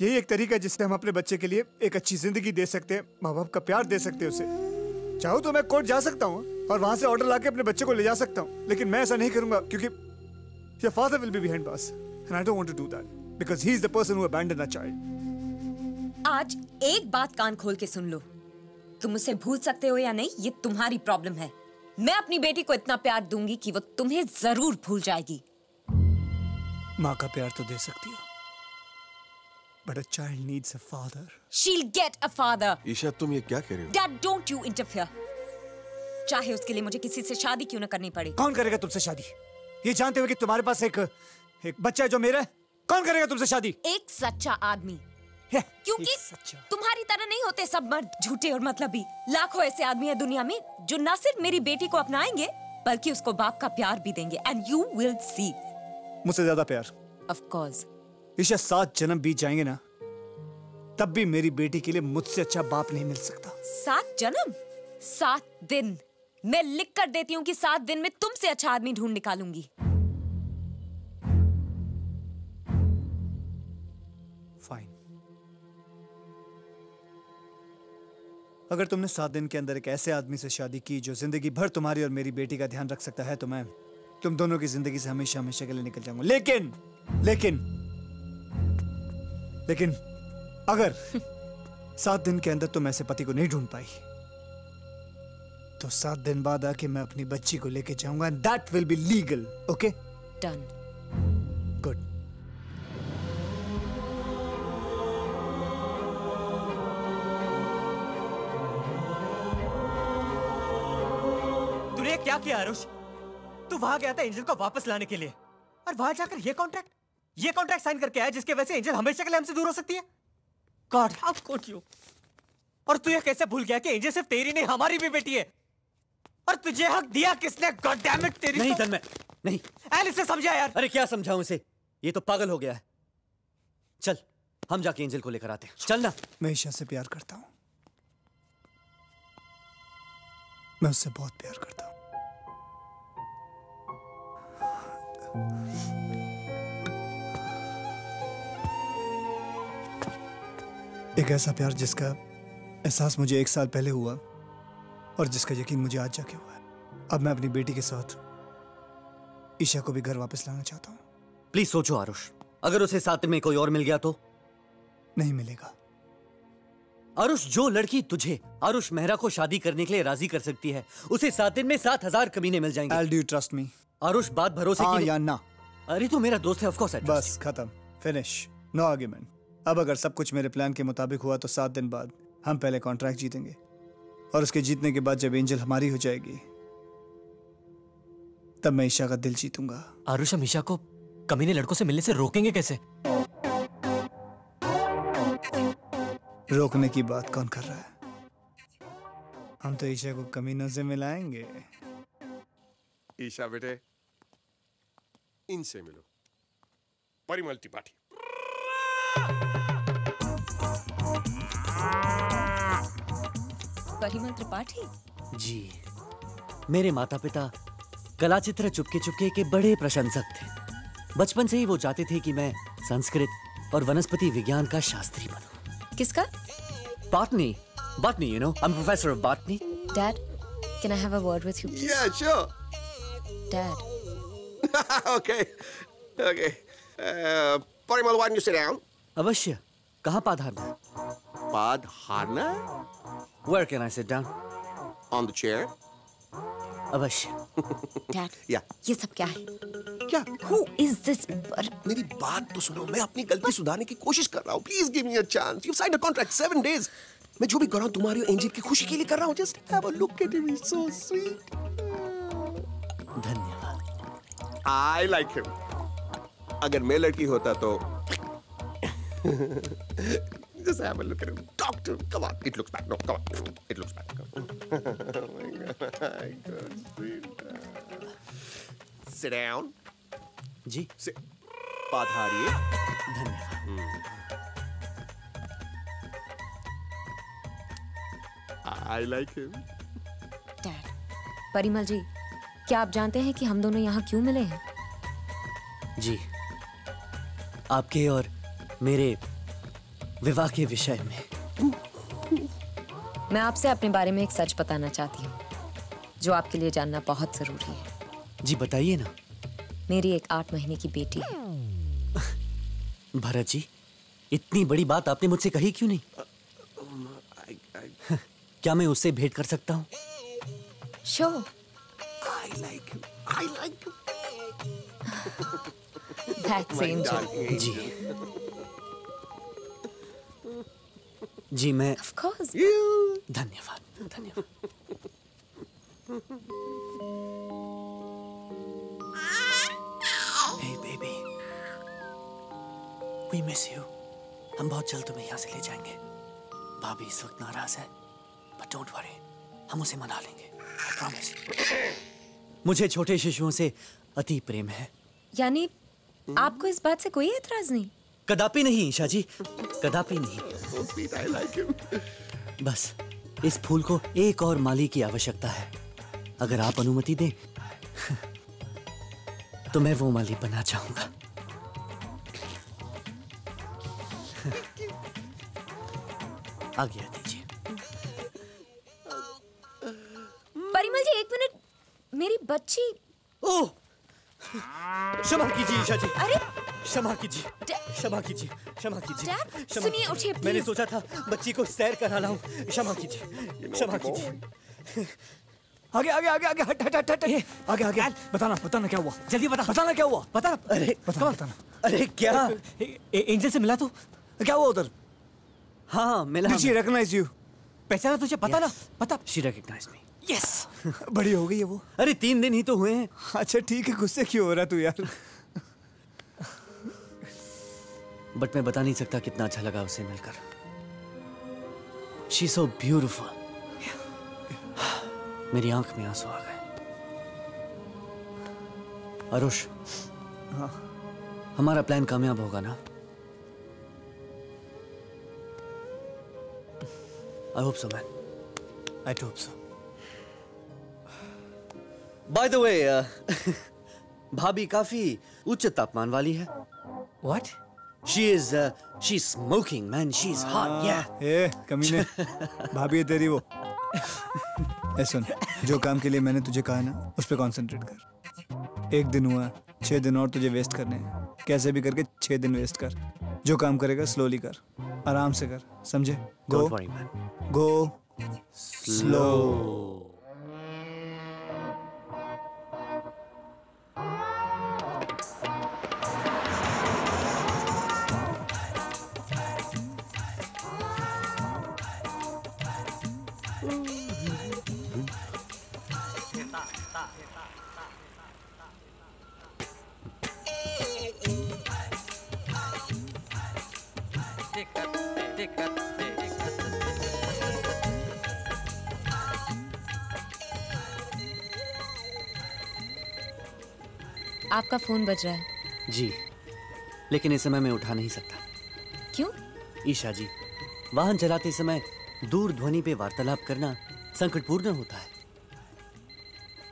यही एक तरीका है जिससे हम अपने बच्चे के लिए एक अच्छी जिंदगी दे सकते हैं, माँ बाप का प्यार दे सकते हैं उसे। चाहूँ तो मैं कोर्ट जा सकता हूँ और वहाँ से ऑर्डर लाके अपने बच्चे को ले जा सकता हूँ, लेकिन मैं ऐसा नहीं करूँगा क्योंकि your father will be behind bars and I don't want to do that because he is the person who abandoned a child. आज एक बात कान खोल के सुन लो, तुम उसे भूल सकते हो या नहीं ये तुम्हारी प्रॉब्लम है। मैं अपनी बेटी को इतना प्यार दूंगी कि वो तुम्हें जरूर भूल जाएगी। माँ का प्यार तो दे सकती हो, but a child needs a father. She'll get a father. Isha तुम ये क्या कह रही हो? Dad, don't you interfere. चाहे उसके लिए मुझे किसी से शादी क्यों ना करनी पड़े। कौन करेगा तुमसे शादी? ये जानते हुए कि तुम्हारे पास एक बच्चा है जो मेरा है, कौन करेगा तुमसे शादी? एक सच्चा आदमी। क्योंकि तुम्हारी तरह नहीं होते सब मर्द झूठे और मतलबी। लाखों ऐसे आदमी है दुनिया में जो न सिर्फ मेरी बेटी को अपनाएंगे बल्कि उसको बाप का प्यार भी देंगे, एंड यू विल सी। मुझसे ज्यादा प्यार? Of course. ईशा 7 जन्म बीत जाएंगे ना, तब भी मेरी बेटी के लिए मुझसे अच्छा बाप नहीं मिल सकता। 7 जन्म? 7 दिन। मैं लिख कर देती हूँ कि 7 दिन में तुमसे अच्छा आदमी ढूंढ निकालूंगी। फाइन। अगर तुमने 7 दिन के अंदर एक ऐसे आदमी से शादी की जो जिंदगी भर तुम्हारी और मेरी बेटी का ध्यान रख सकता है, तो मैं तुम दोनों की जिंदगी से हमेशा हमेशा के लिए निकल जाऊंगा। लेकिन लेकिन लेकिन अगर 7 दिन के अंदर तुम ऐसे पति को नहीं ढूंढ पाई तो 7 दिन बाद आके मैं अपनी बच्ची को लेके जाऊंगा and that will be legal. Okay done. Good. तूने क्या किया आरुष? तू वहां गया था एंजल को वापस लाने के लिए और वहां जाकर ये कॉन्ट्रैक्ट साइन करके आया जिसके वजह से एंजल हमेशा के लिए हमसे दूर हो सकती है। God how could you. और तू ये कैसे भूल गया कि एंजल सिर्फ तेरी नहीं हमारी भी बेटी है और तुझे हक दिया किसने? God damn it. तेरी नहीं तन्मय नहीं। एल इसे समझा यार। अरे क्या समझाऊं इसे, ये तो पागल हो गया है। चल हम जाके एंजल को लेकर आते हैं। चल ना। मैं ईशा से प्यार करता हूं, मैं उससे बहुत प्यार करता हूं। एक ऐसा प्यार जिसका एहसास मुझे 1 साल पहले हुआ और जिसका यकीन मुझे आज जाके हुआ है। अब मैं अपनी बेटी के साथ ईशा को भी घर वापस लाना चाहता हूँ। प्लीज सोचो आरुष, अगर उसे साथ में कोई और मिल गया तो? नहीं मिलेगा आरुष। जो लड़की तुझे आरुष मेहरा को शादी करने के लिए राजी कर सकती है उसे 7 दिन में 7,000 कमीने मिल जाएंगे। I'll do you trust me? Aarush बात भरोसे की या ना? अरे तू मेरा दोस्त है, ऑफ कोर्स। बस खत्म, फिनिश, नो आर्ग्यूमेंट। अब अगर सब कुछ मेरे प्लान के मुताबिक हुआ तो 7 दिन बाद हम पहले कॉन्ट्रैक्ट जीतेंगे और उसके जीतने के बाद जब एंजल हमारी हो जाएगी तब मैं ईशा का दिल जीतूंगा। आरुष हम ईशा को कमीने लड़कों से मिलने से रोकेंगे कैसे? रोकने की बात कौन कर रहा है? हम तो ईशा को कमीनों से मिलाएंगे। ईशा बेटे इनसे मिलो, परिमल त्रिपाठी। परिमल त्रिपाठी जी मेरे माता पिता कला चित्र चुपके चुपके के बड़े प्रशंसक थे। बचपन से ही वो चाहते थे कि मैं संस्कृत और वनस्पति विज्ञान का शास्त्री बनूं। किसका? Botany. Botany you know, I am professor of botany. Dad can I have a word with you? Yeah sure dad. Okay okay Parimal why don't you sit down. अवश्य। कहाँ पाद हारना? पाद हारना? Where can I sit down? On the chair. अवश्य। Dad, ये सब क्या है? क्या? Who is this? मेरी बात तो सुनो, मैं अपनी गलती सुधारने की कोशिश कर रहा हूँ। Please give me a chance. You've signed a contract 7 days. मैं जो भी कर रहा हूँ तुम्हारी और एंजल की खुशी के लिए कर रहा हूँ। Just have a look at him. He's so sweet. धन्यवाद। I like him. अगर मैं लड़की होता तो Just have a look at him. Talk to him. Come on. It looks back. No, come on. It looks back. Come on. Oh my God. Sit down. जी से बात हारी है। धन्यवाद। I like him. Dad, Parimal जी, क्या आप जानते हैं कि हम दोनों यहाँ क्यों मिले हैं? जी, आपके और मेरे विवाह के विषय में मैं आपसे अपने बारे में एक सच बताना चाहती हूँ जो आपके लिए जानना बहुत जरूरी है। जी बताइए ना। मेरी एक 8 महीने की बेटी है। भरत जी इतनी बड़ी बात आपने मुझसे कही क्यों नहीं? क्या मैं उससे भेंट कर सकता हूँ? Sure. I like you. I like you. That's angel. जी जी मैं of course. धन्यवाद धन्यवाद। Hey baby, we miss you. हम बहुत जल्द तुम्हें यहाँ से ले जाएंगे। भाभी इस वक्त नाराज है but don't worry, हम उसे मना लेंगे। I promise. मुझे छोटे शिशुओं से अति प्रेम है। यानी आपको इस बात से कोई एतराज नहीं? कदापि नहीं ईशा जी, कदापि नहीं। बस इस फूल को एक और माली की आवश्यकता है। अगर आप अनुमति दें तो मैं वो माली बनना चाहूंगा। आगे दीजिए। परिमल जी एक मिनट, मेरी बच्ची। ओह क्षमा कीजिए ईशा जी, अरे क्षमा कीजिए, क्षमा कीजिए, क्षमा कीजिए। सुनिए, उठिए। मैंने सोचा था बच्ची को सैर करा लाऊं। क्षमा कीजिए, क्षमा कीजिए। आगे आगे आगे आगे, हट हट हट हट, आगे आगे। बताना बताना क्या हुआ, जल्दी बता। बताना क्या हुआ, बता। अरे बताना, अरे क्या एंजल से मिला तू? क्या हुआ उधर? हाँ मिला। She recognized you, पहचाना तुझे? पता ना, पता। She recognized me। Yes, बड़ी हो गई है वो। अरे 3 दिन ही तो हुए हैं। अच्छा ठीक है, गुस्से क्यों हो रहा तू यार? बट मैं बता नहीं सकता कितना अच्छा लगा उसे मिलकर। She's so beautiful। मेरी आंख में आंसू आ गए। अरुष, हाँ हमारा प्लान कामयाब होगा ना? I hope so, man. I do hope so. By the way, भाभी काफी उच्च तापमान वाली है। What? She's smoking, man. She's hot, yeah. Hey, कमीने, भाभी है तेरी वो। सुन, जो काम के लिए मैंने तुझे कहा ना, उस पे कॉन्सेंट्रेट कर। 1 दिन हुआ, 6 दिन और तुझे वेस्ट करने हैं। कैसे भी करके 6 दिन वेस्ट कर। जो काम करेगा स्लोली कर, आराम से कर, समझे? Don't worry, man. Go slow. आपका फोन बज रहा है। जी, लेकिन इस समय मैं उठा नहीं सकता। क्यों? ईशा जी, वाहन चलाते समय दूर ध्वनि पे वार्तालाप करना संकटपूर्ण होता है।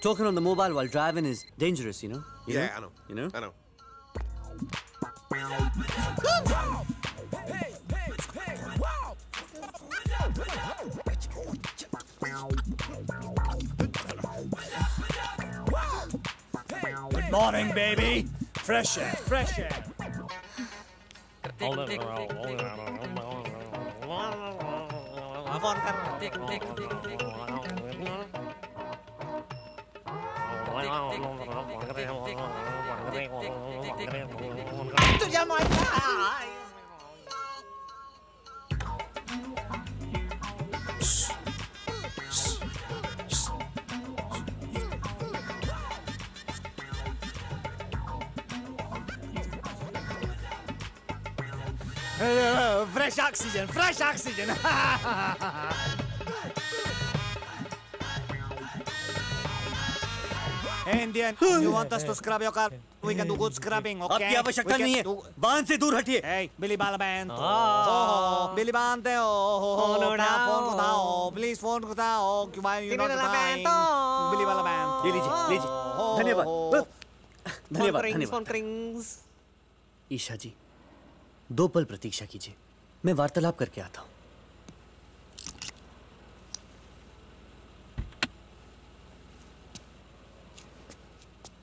Talking on the mobile while driving is dangerous, you know. Yeah, I know. You know. I know. Good morning, baby. Fresh air, fresh air. Fresh oxygen, fresh oxygen. Indian, you want us to scrub your car? We can do good scrubbing, okay? आपकी आवश्यकता नहीं है। वाहन से दूर हटिए। Hey, Billy Balban. Oh, Billy Balban. Oh, no, no. Phone उठाओ, please phone उठाओ. Why you not replying? Billy Balban. ये लीजिए, लीजिए। धन्यवाद, धन्यवाद, धन्यवाद। ईशा जी, 2 पल प्रतीक्षा कीजिए, मैं वार्तालाप करके आता हूँ।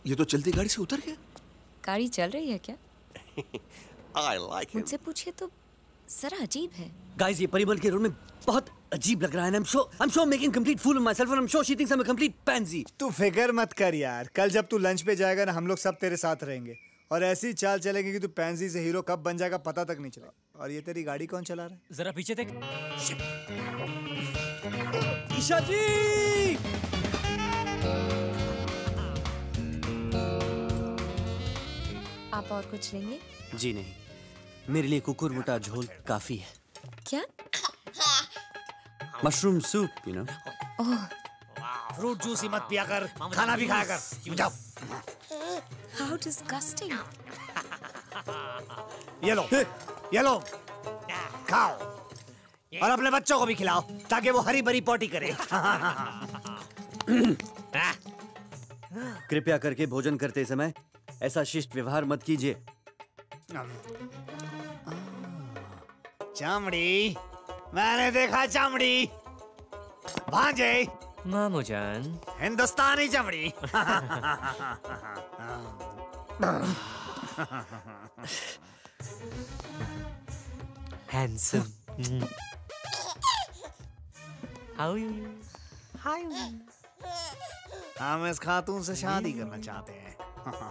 ये तो चलती गाड़ी से उतर गया। गाड़ी चल रही है क्या? मुझसे पूछिए तो जरा अजीब है। गाइस, ये परिमल के रोल में बहुत अजीब लग रहा है। I'm sure making complete fool of myself and I'm sure she thinks I'm a complete pansy. तू फिकर मत कर यार, कल जब तू लंच पे जाएगा ना, हम लोग सब तेरे साथ रहेंगे और ऐसी चाल चलेगी कि तू पैंसी से हीरो कब बन जाएगा पता तक नहीं चलेगा। और ये तेरी गाड़ी कौन चला रहा है? जरा पीछे देख। ईशा जी, आप और कुछ लेंगे? जी नहीं, मेरे लिए कुकुर मुटा झोल काफी है। क्या? Mushroom soup, you know. Oh, fruit juice ही मत पिया कर, खाना भी खाया कर। जाओ। How disgusting! Yellow, yellow, खाओ और अपने बच्चों को भी खिलाओ ताकि वो हरी भरी पॉटी करे। कृपया करके भोजन करते समय ऐसा शिष्ट व्यवहार मत कीजिए। चामड़ी, मैंने देखा चामड़ी, भांजे मामू जान, हिंदुस्तानी चमड़ी। Handsome. How are you? Hi. हम इस खातून से शादी करना चाहते हैं।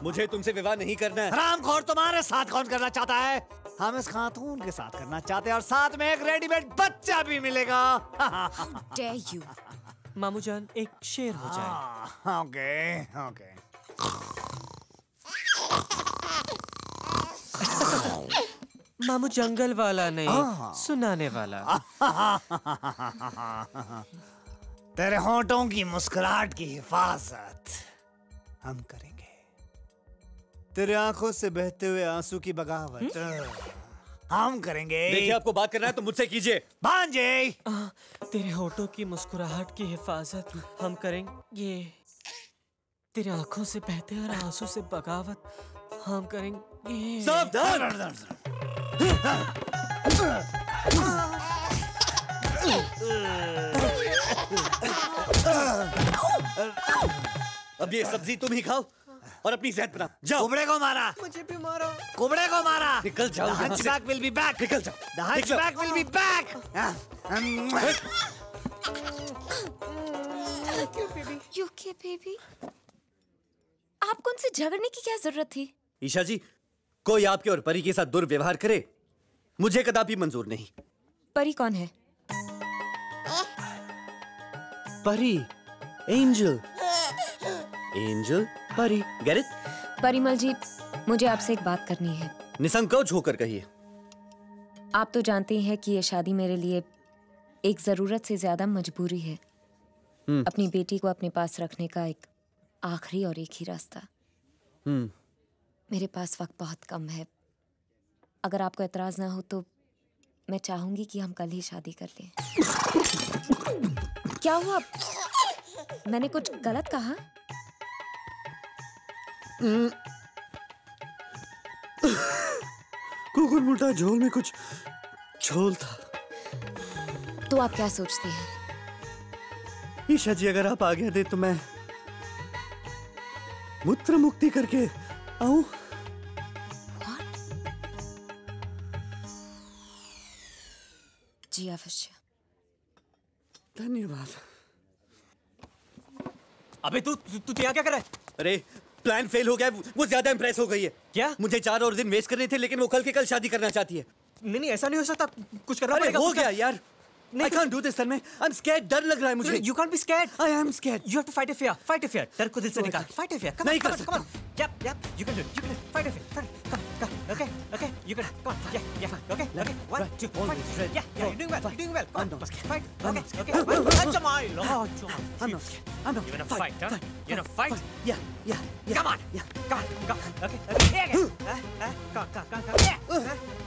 मुझे तुमसे विवाह नहीं करना है। हरामखोर तुम्हारे साथ कौन करना चाहता है? हम इस खातून के साथ करना चाहते हैं और साथ में एक रेडीमेड बच्चा भी मिलेगा। How dare you? मामू जान एक शेर हो जाए। Okay okay. मामू जंगल वाला नहीं, सुनाने वाला। तेरे होंठों की मुस्कुराहट की हिफाजत हम करेंगे, तेरे आंखों से बहते हुए आंसू की बगावत हम करेंगे। देखिए आपको बात करना है तो मुझसे कीजिए। भांजे तेरे होंठों की मुस्कुराहट की हिफाजत हम करेंगे, ये तेरे आंखों से बहते और आंसू से बगावत हम करेंगे। सावधान। अब ये सब्जी तुम ही खाओ और अपनी सेहत बना जाओ। कुबड़े को मारा, मुझे भी मारो। कुबड़े को मारा, निकल जाओ। The hunchback will be back. निकल जाओ। The hunchback will be back. You okay, baby? आपको उनसे झगड़ने की क्या जरूरत थी? ईशा जी, कोई आपके और परी के साथ दुर्व्यवहार करे मुझे कदापि मंजूर नहीं। परी कौन है? परी, एंजल, एंजल, परी, get it? परिमल जी, मुझे आपसे एक बात करनी है। निसंकोच होकर कहिए। आप तो जानती हैं कि ये शादी मेरे लिए एक जरूरत से ज्यादा मजबूरी है। अपनी बेटी को अपने पास रखने का एक आखिरी और एक ही रास्ता। मेरे पास वक्त बहुत कम है। अगर आपको एतराज ना हो तो मैं चाहूंगी कि हम कल ही शादी कर लें। क्या हुआ? मैंने कुछ गलत कहा? कुकुरमुटा झोल में कुछ झोल था। तो आप क्या सोचती हैं? ईशा जी, अगर आप आगे दे तो मैं मूत्र मुक्ति करके आऊं। जी अवश्य, धन्यवाद। अबे तू यहाँ क्या कर रहा है? अरे प्लान फेल हो गया, वो ज्यादा इम्प्रेस हो गई है। क्या? मुझे 4 और दिन वेस्ट करने थे, लेकिन वो कल के कल शादी करना चाहती है। नहीं नहीं, ऐसा नहीं हो सकता, कुछ करना पड़ेगा। हो गया यार, I can't do this, Tanmay. I'm scared, डर लग रहा है मुझे। You can't be scared. I am scared. You have to fight a fear. Fight a fear. डर को दिल से निकाल। Fight a fear. Come on, come on, come on. Yep, yep. You can do it. You can fight a fear. Okay, okay. You can. Come on. Yeah, yeah. Okay, okay. 1, 2, fight. Yeah, yeah. You're doing well. You're doing well. Come on, let's fight. Okay, okay. That's my lord. I'm not scared. I'm not. You're gonna fight, huh? You're gonna fight. Yeah, yeah. Come on. Yeah, come on. Come on. Okay, okay. Come on, come on, come on. Yeah,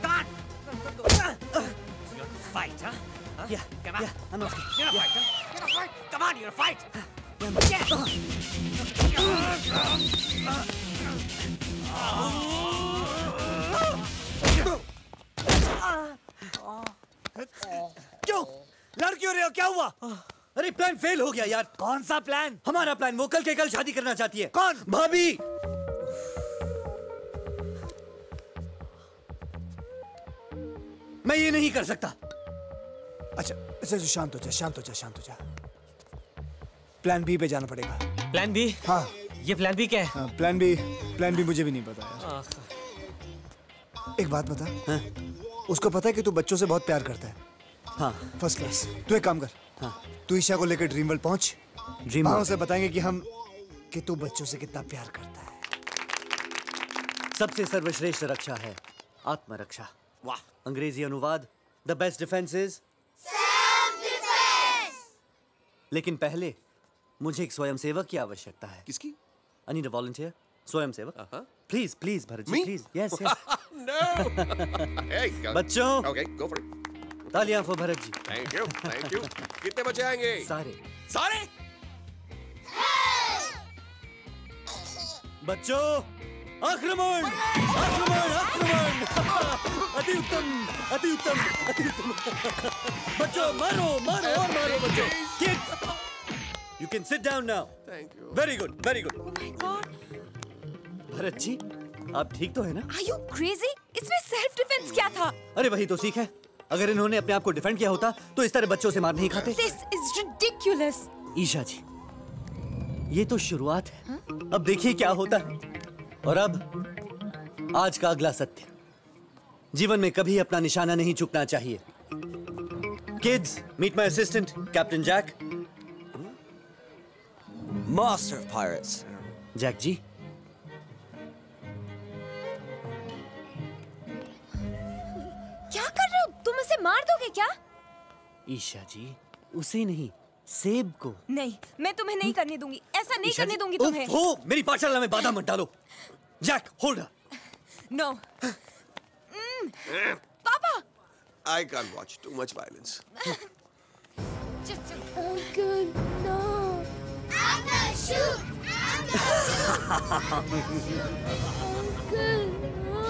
come on. You're gonna fight, huh? Huh? Yeah, come on. Yeah, I'm not scared. You're gonna fight, huh? You're gonna fight. Come on, you're gonna fight. क्यों लड़ क्यों रहे हो? क्या हुआ? अरे प्लान फेल हो गया यार। कौन सा प्लान? हमारा प्लान। वो कल के कल शादी करना चाहती है। कौन? भाभी। मैं ये नहीं कर सकता। अच्छा अच्छा, शांत हो जा, शांत हो जा, शांत हो जा। प्लान बी पे जाना पड़ेगा। Plan B? हाँ। ये प्लान बी क्या है? हाँ, प्लान बी मुझे भी नहीं पता यार। एक बात बता। हाँ? उसको पता है कि तू बच्चों से बहुत प्यार करता है। हाँ, फर्स्ट क्लास। तू एक काम कर। हाँ। तू ईशा को लेकर ड्रीम वर्ल्ड पहुंच। ड्रीम वर्ल्ड से बताएंगे कि हम कि तू बच्चों से कितना प्यार करता है। सबसे सर्वश्रेष्ठ रक्षा है आत्मरक्षा। वाह। अंग्रेजी अनुवाद, the best defence is self defence. लेकिन पहले मुझे एक स्वयंसेवक की आवश्यकता है। किसकी? आई नीड अ वॉलंटियर, स्वयंसेवक। Please please Bharat ji, please. Yes yes. No. Hey, बच्चों। Okay, go for it. तालियां for Bharat ji. Thank you, thank you. कितने बच्चे आएंगे? सारे। सारे? बच्चों, आक्रमण, आक्रमण, आक्रमण। अति उत्तम, अति उत्तम, अति उत्तम। बच्चों मारो, मारो और मारो बच्चों। Kids, you can sit down now. Thank you. Very good, very good. Oh my God. Bharat ji, आप ठीक तो है ना? Are you crazy? इसमें सेल्फ डिफेंस क्या था? अरे वही तो सीख है। अगर इन्होंने अपने आप को डिफेंड किया होता तो इस तरह बच्चों से मार नहीं खाते। This is ridiculous. ईशा जी, ये तो शुरुआत है। huh? अब देखिए क्या होता है। और अब आज का अगला सत्य, जीवन में कभी अपना निशाना नहीं चूकना चाहिए। Kids, meet my assistant, Captain Jack. Master of pirates. Jack ji. क्या कर रहे हो? तुम उसे मार दोगे क्या? ईशा जी, उसे नहीं, सेब को। नहीं, मैं तुम्हें नहीं करने दूंगी। ऐसा नहीं करने दूंगी तुम्हें। ओह, मेरी पाठशाला में बादाम मत डालो। Jack, hold her. No. Papa. I can't watch too much violence. Oh God, no! I'm gonna shoot! I'm gonna shoot! I'm gonna shoot! Oh God, no!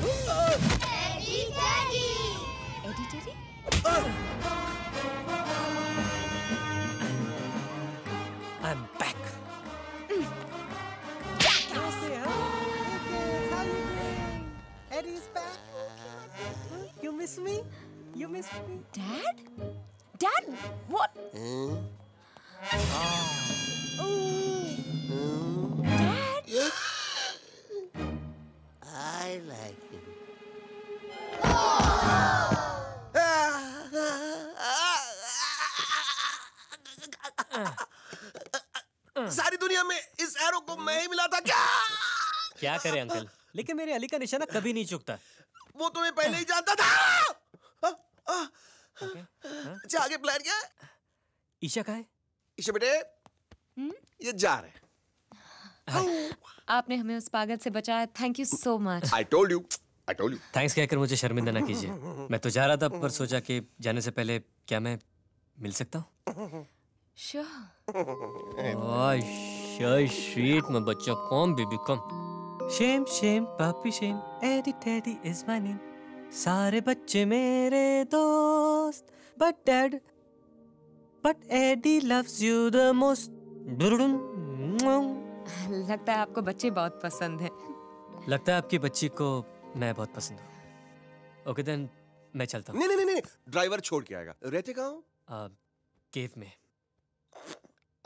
Eddie, Teddy! Eddie, Teddy? I'm back. Eddie's back. You miss me? You miss me? Dad? Dad? What? Dad? I like him. सारी दुनिया में इस एरो को मैं ही मिला था क्या? क्या करें अंकल? लेकिन मेरे अली का निशाना कभी नहीं चूकता। वो तुम्हें पहले ही जानता था। अच्छा आगे प्लान क्या? ईशा कहाँ है? ईशा बेटे, ये जा रहे हैं। आपने हमें उस पागल से बचाया, thank you so much. I told you. Thanks कहकर मुझे शर्मिंदा ना कीजिए। मैं तो जा रहा था पर सोचा कि जाने से पहले क्या मैं मिल सकता हूँ? श्योर। बच्चा कौन बेबी कौन? Shame, shame, papi shame. Eddie, Teddy is my name. सारे बच्चे मेरे दोस्त, but Dad, but Eddie loves you the most. लगता है आपको बच्चे बहुत पसंद हैं। लगता है आपकी बच्ची को मैं बहुत पसंद हूँ। Okay then, मैं चलता हूँ। नहीं, ड्राइवर छोड़ के आएगा। रहते कहाँ हो? केव में।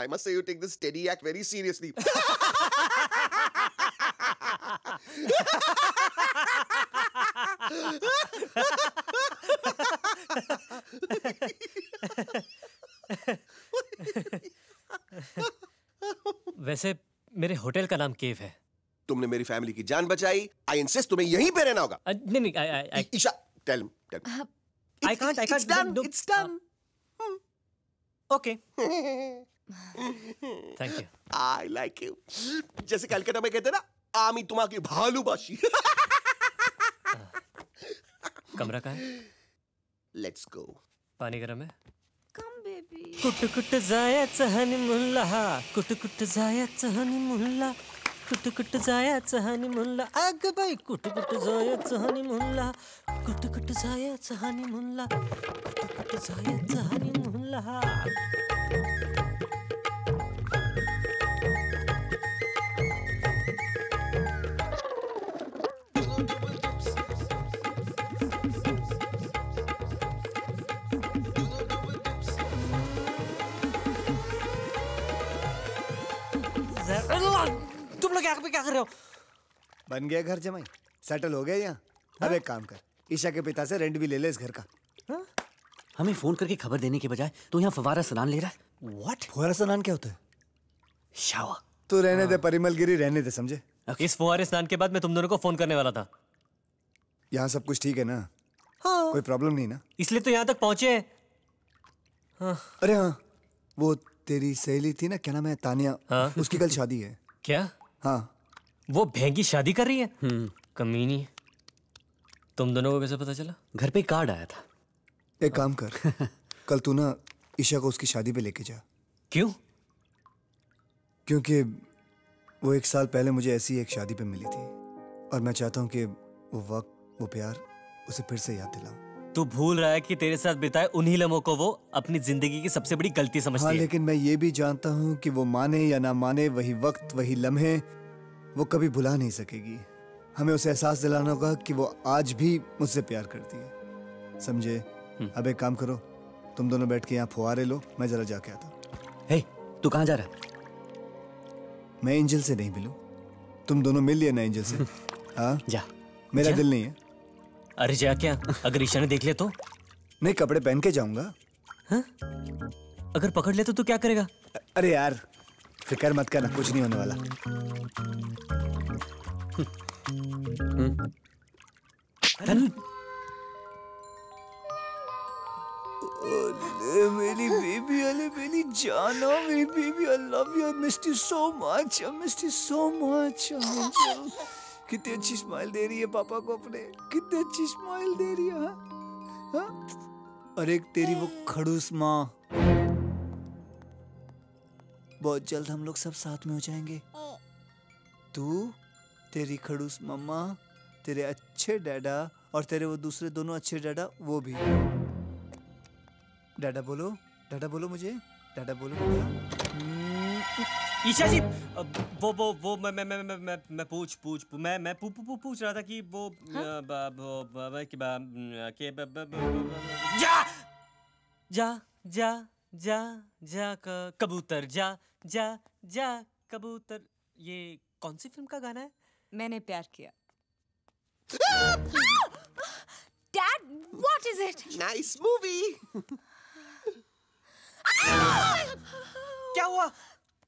I must say you take this Teddy act very seriously. वैसे मेरे होटल का नाम केव है। तुमने मेरी फैमिली की जान बचाई। आई इंसिस्ट तुम्हें यहीं पे रहना होगा। नहीं, Isha, tell It's done. Okay. Thank you. I like you. जैसे कलकत्ता में कहते ना, आमी तुम्हारी भालूबाशी। कमरा कहाँ है? Let's go. पानी गरम है? Come baby. कुट-कुट जाया चहनी मुल्ला, कुट-कुट जाया चहनी मुल्ला, कुट-कुट जाया चहनी मुल्ला, आग भाई कुट-कुट जाया चहनी मुल्ला, कुट-कुट जाया चहनी मुल्ला, कुट-कुट जाया चहनी मुल्ला। क्या कर रहे हो? बन गया घर जमाई, सेटल हो गया यहाँ। अब एक काम कर, ईशा के पिता से रेंट भी ले ले इस घर का। हा? हमें फोन करके खबर देने के बजाय तो यहाँ फवारा स्नान ले रहा है। What? फवारा स्नान क्या होता है? शावर। तू रहने दे परिमलगिरी, रहने दे, समझे? Okay. इस फवारे स्नान के बाद मैं तुम दोनों को फोन करने वाला था। यहाँ सब कुछ ठीक है ना? हाँ। कोई प्रॉब्लम नहीं ना? इसलिए तो यहाँ तक पहुँचे। अरे हाँ, वो तेरी सहेली थी ना, क्या नाम है, तानिया, उसकी कल शादी है। क्या? हाँ, वो भेंगी शादी कर रही है। कमीनी। तुम दोनों को कैसे पता चला? घर पे कार्ड आया था। एक काम कर, कल तू ना ईशा को उसकी शादी पे लेके जा। क्यों? क्योंकि वो 1 साल पहले मुझे ऐसी एक शादी पे मिली थी और मैं चाहता हूँ कि वो वक्त, वो प्यार उसे फिर से याद दिलाऊं। तू भूल रहा है कि तेरे साथ बिताए उन्हीं लम्हों को वो अपनी जिंदगी की सबसे बड़ी गलती समझती है। लेकिन मैं ये भी जानता हूँ कि वो माने या ना माने वही वक्त वही लम्हे वो कभी भुला नहीं सकेगी। हमें उसे एहसास दिलाना होगा कि वो आज भी मुझसे प्यार करती है, समझे? अब एक काम करो, तुम दोनों बैठ के यहाँ फुहारे लो, मैं जरा जाके आता हूँ। हे, तू कहाँ जा रहा? मैं एंजल से नहीं मिलूँ, तुम दोनों मिल लिया ना एंजल से। हाँ जा, मेरा दिल नहीं है। अरे जा क्या, अगर ईशा ने देख ले तो? नहीं, कपड़े पहन के जाऊंगा। हाँ? अगर पकड़ ले तो क्या करेगा? अरे यार फिकर मत करना, कुछ नहीं होने वाला। मेरी बेबी, अरे मेरी जानो, मेरी baby, I love you, I missed you so much, I missed you so much. कितनी अच्छी स्माइल दे रही है पापा को अपने, कितनी अच्छी स्माइल दे रही है। हा? हा? और एक तेरी वो खड़ूस माँ। बहुत जल्द हम लोग सब साथ में हो जाएंगे, तू, तेरी खड़ूस मम्मा, तेरे अच्छे डैडा और तेरे वो दूसरे दोनों अच्छे डैडा, वो भी। डैडा बोलो, डैडा बोलो मुझे, डैडा बोलो मुझे। ईशा जी, वो मैं पूछ रहा था कि वो जा जा जा जा जा कबूतर जा जा जा कबूतर, ये कौन सी फिल्म का गाना है? मैंने प्यार किया। Dad, what is it? Nice movie. क्या हुआ?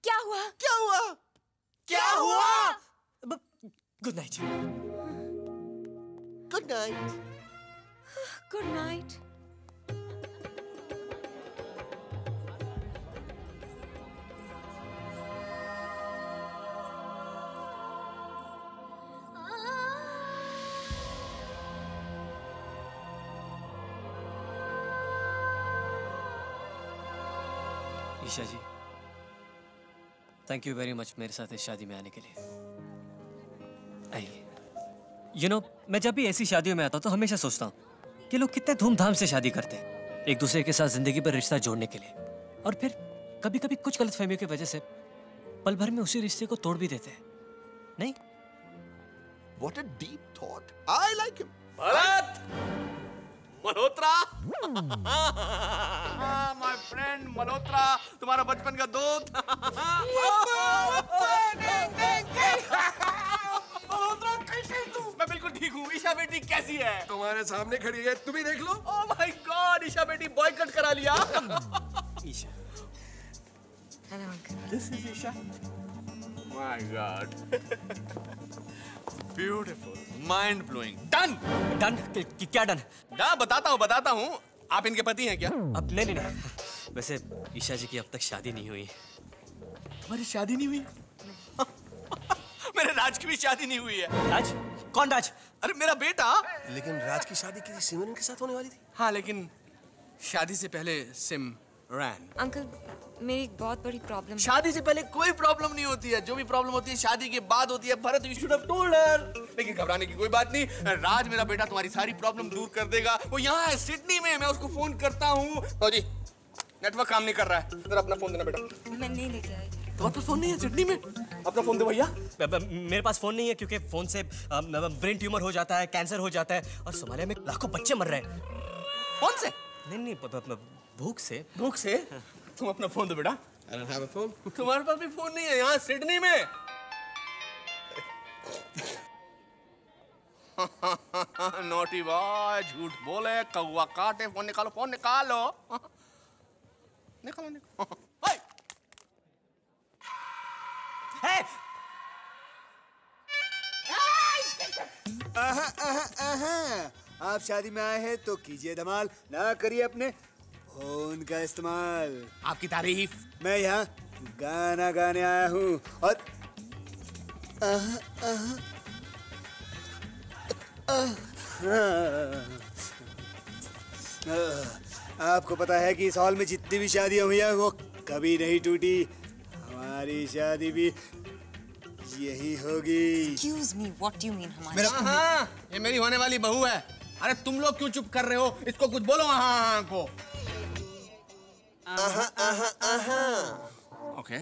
क्या हुआ? क्या हुआ? क्या हुआ? Good night. Good night. Good night. Isha ji, thank you very much मेरे साथ इस शादी में आने के लिए। आइए। यू नो, मैं जब भी ऐसी शादियों में आता हूँ तो हमेशा सोचता हूँ कि लोग कितने धूमधाम से शादी करते हैं एक दूसरे के साथ ज़िंदगी पर रिश्ता जोड़ने के लिए, और फिर कभी कभी कुछ गलतफहमियों की वजह से पल भर में उसी रिश्ते को तोड़ भी देते हैं। नहीं? What a deep thought. I like him. Bharat! Malhotra! My friend Malhotra, तुम्हारा बचपन का दोस्त। मल्होत्रा कैसे हो तुम? मैं बिल्कुल ठीक हूँ। ईशा बेटी कैसी है? तुम्हारे सामने खड़ी है, तुम ही देख लो। Oh my God, ईशा बेटी बॉयकट करा लिया। Isha. Hello uncle. This is Isha. My God. Beautiful. Mind blowing. Done. Done? क्या done? हाँ बताता हूँ बताता हूँ। आप इनके पति हैं क्या? अब नहीं नहीं, वैसे ईशा जी की अब तक शादी नहीं हुई। तुम्हारी शादी नहीं हुई? मेरे राज की भी शादी नहीं हुई है। राज? कौन राज? अरे मेरा बेटा। लेकिन राज की शादी किसी सिमरन के साथ होने वाली थी। हाँ लेकिन शादी से पहले सिमरन। अंकल मेरी एक बहुत बड़ी प्रॉब्लम। शादी से पहले कोई प्रॉब्लम नहीं होती है, जो भी प्रॉब्लम होती है शादी के बाद होती है। Bharat, you should have told her. लेकिन घबराने की कोई बात नहीं, राज मेरा बेटा तुम्हारी सारी प्रॉब्लम दूर कर देगा। वो यहाँ है सिडनी में, मैं उसको फोन करता हूँ। तो जी नेटवर्क काम नहीं कर रहा है, जरा अपना फोन देना बेटा। मैं नहीं लेके आई। तो आपका फोन नहीं है सिडनी में? अपना फोन दो भैया। मेरे पास फोन नहीं है क्योंकि फोन से ब्रेन ट्यूमर हो जाता है, कैंसर हो जाता है, और सोमालिया में लाखों बच्चे मर रहे हैं। फोन से? नहीं नहीं, भूख से। भूख से? तुम अपना फोन दो बेटा। I don't have a phone. तुम्हारे पास भी फोन नहीं है यहाँ सिडनी में। नोटी बॉय, झूठ बोले, कौवा काटे। फोन निकालो, फोन निकालो, निकालो निकालो। हे! आहा, आहा, आहा। आप शादी में आए हैं तो कीजिए धमाल, ना करिए अपने फोन का इस्तेमाल। आपकी तारीफ। मैं यहाँ गाना गाने आया हूँ और आहा, आहा, आहा, आहा। आपको पता है कि इस हॉल में जितनी भी शादियाँ हुई हैं वो कभी नहीं टूटी। हमारी शादी भी यही होगी। Excuse me, what do you mean? हमारी? हाँ, ये मेरी होने वाली बहू है। अरे तुम लोग क्यों चुप कर रहे हो? इसको कुछ बोलो। आहा को आहा आहा आहा। ओके,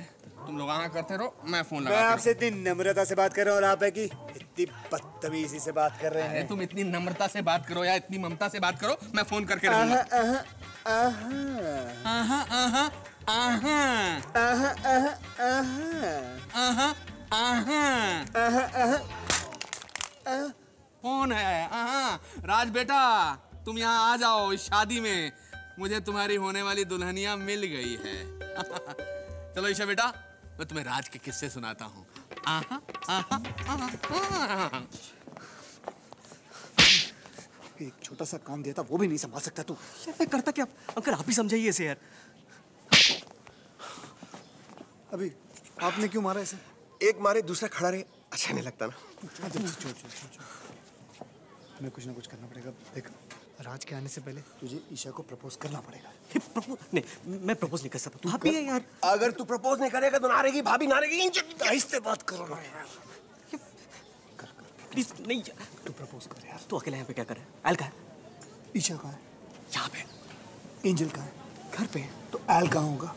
तुम लोग आहा करते रहो, मैं फोन लगा। मैं आपसे इतनी नम्रता से बात कर रहा हूँ और आप है कि इतनी बदतमीजी से बात कर रहे हैं। तुम इतनी नम्रता से बात करो या इतनी ममता से बात करो, मैं फोन करके रहूँगा। आहा आहा आहा आहा आहा आहा आहा। कौन है? राज बेटा, तुम यहाँ आ जाओ। इस शादी में मुझे तुम्हारी होने वाली दुल्हनिया मिल गई है। चलो ईशा बेटा, मैं तुम्हें राज के किस्से सुनाता हूँ। एक छोटा सा काम दिया था, वो भी नहीं संभाल सकता तू। मैं करता क्या अंकल? आप ही समझाइए इसे यार। अभी आपने क्यों मारा इसे? एक मारे दूसरा खड़ा रहे, अच्छा नहीं लगता ना। मैं कुछ ना कुछ करना पड़ेगा। देख, राज के आने से पहले तुझे ईशा को प्रपोज करना पड़ेगा। नहीं, मैं प्रपोज नहीं कर सकता। तू भाभी है यार। अगर तू प्रपोज नहीं करेगा तो नारेगी भाभी, नारेगी। इससे बात करो ना यार। कर प्लीज। नहीं, तू प्रपोज कर यार। तू अकेले यहाँ पे क्या कर रहा है? एल कहाँ है? ईशा कहाँ है? यहाँ पे। एंजल कहाँ है? घर पे है। तो एल कहाँ होगा?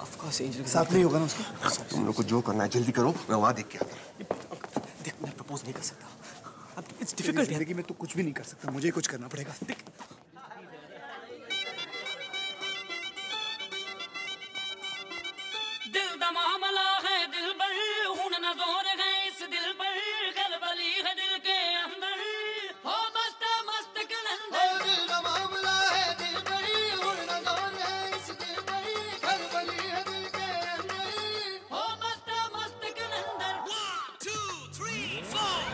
ऑफ कोर्स एंजल के साथ नहीं होगा ना उसका। तुम लोग को जो करना है जल्दी करो, मैं वहाँ देख के आता। देख, मैं प्रपोज नहीं कर सकता। इट्स डिफिकल्ट है कि मैं तो कुछ भी नहीं कर सकता, मुझे कुछ करना पड़ेगा। दिल दा मामला है, दिल पर हुन नजर है, इस दिल पर खलबली है, दिल के अंदर हो मस्त मस्त कलंदर। दिल दा मामला है, दिल पर हुन नजर है, इस दिल पर खलबली है, दिल के अंदर हो मस्त मस्त कलंदर। 1 2 3 4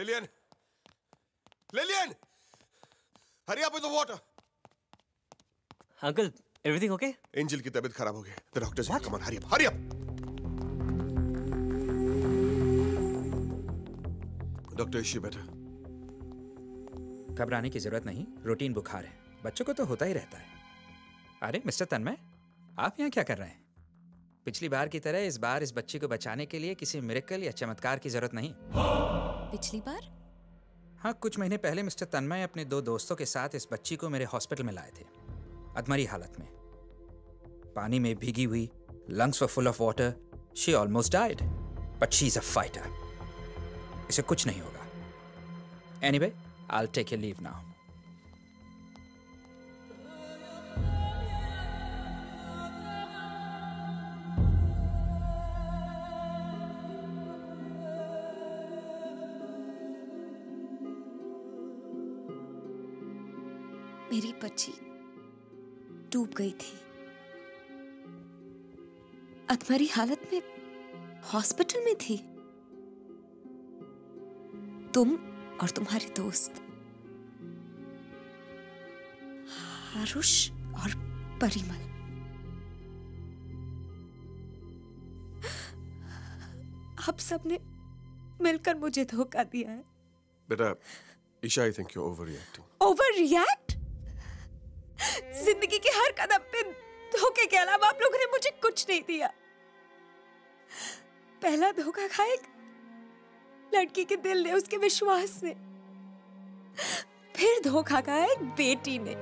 Lillian! Lillian! Hurry up with the water! Uncle, everything okay? Angel की तबीयत खराब हो गई. The doctor's here. Come on, hurry up! Hurry up! Doctor, is she better? घबराने की जरूरत नहीं. रूटीन बुखार है. बच्चों को तो होता ही रहता है. अरे मिस्टर तन्मय, आप यहाँ क्या कर रहे हैं? पिछली बार की तरह इस बार इस बच्ची को बचाने के लिए किसी मिरेकल या चमत्कार की जरूरत नहीं. पिछली बार? हाँ, कुछ महीने पहले मिस्टर तन्मय अपने दो दोस्तों के साथ इस बच्ची को मेरे हॉस्पिटल में लाए थे. अधमरी हालत में, पानी में भीगी हुई, lungs were full of water. She almost died, but she is a fighter. इसे कुछ नहीं होगा. Anyway, I will take your leave now. मेरी बच्ची डूब गई थी. अधमरी हालत में हॉस्पिटल में थी. तुम और तुम्हारे दोस्त आरुष और परिमल. आप सबने मिलकर मुझे धोखा दिया है. बेटा, Isha, I think you are overreacting. Overreact? जिंदगी के हर कदम पे धोखे के अलावा आप लोगों ने मुझे कुछ नहीं दिया. पहला धोखा खाए लड़की के दिल ने, उसके विश्वास ने. फिर धोखा खाया एक बेटी ने.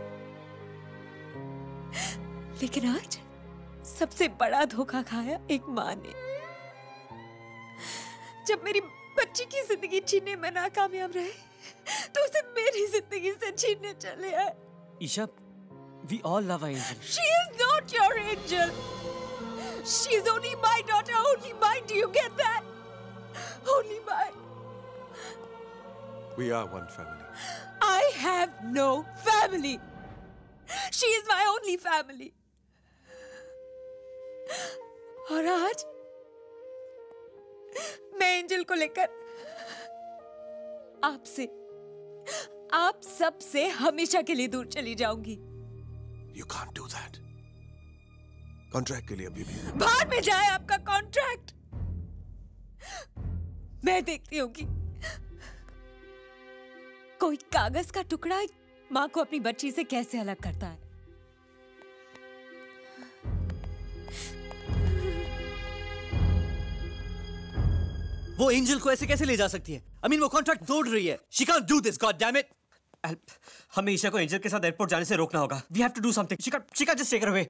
लेकिन आज सबसे बड़ा धोखा खाया एक माँ ने, जब मेरी बच्ची की जिंदगी छीनने में नाकामयाब रहे तो उसे मेरी जिंदगी से छीनने चले आए. Isha, we all love our angel. She is not your angel. She is only my daughter, only mine. Do you get that? Only mine. We are one family. I have no family. She is my only family. और आज मैं एंजल को लेकर आपसे, आप सब से हमेशा के लिए दूर चली जाऊंगी. You can't do that. Contract के लिए अभी भी. बाहर में जाए आपका contract. मैं देखती हूँ कि कोई कागज का टुकड़ा माँ को अपनी बच्ची से कैसे अलग करता है. वो एंजल को ऐसे कैसे ले जा सकती है? I mean, वो contract तोड़ रही है. She can't do this, God damn it. हमें ईशा को एंजल के साथ एयरपोर्ट जाने से रोकना होगा. We have to do something. She can't just take her away.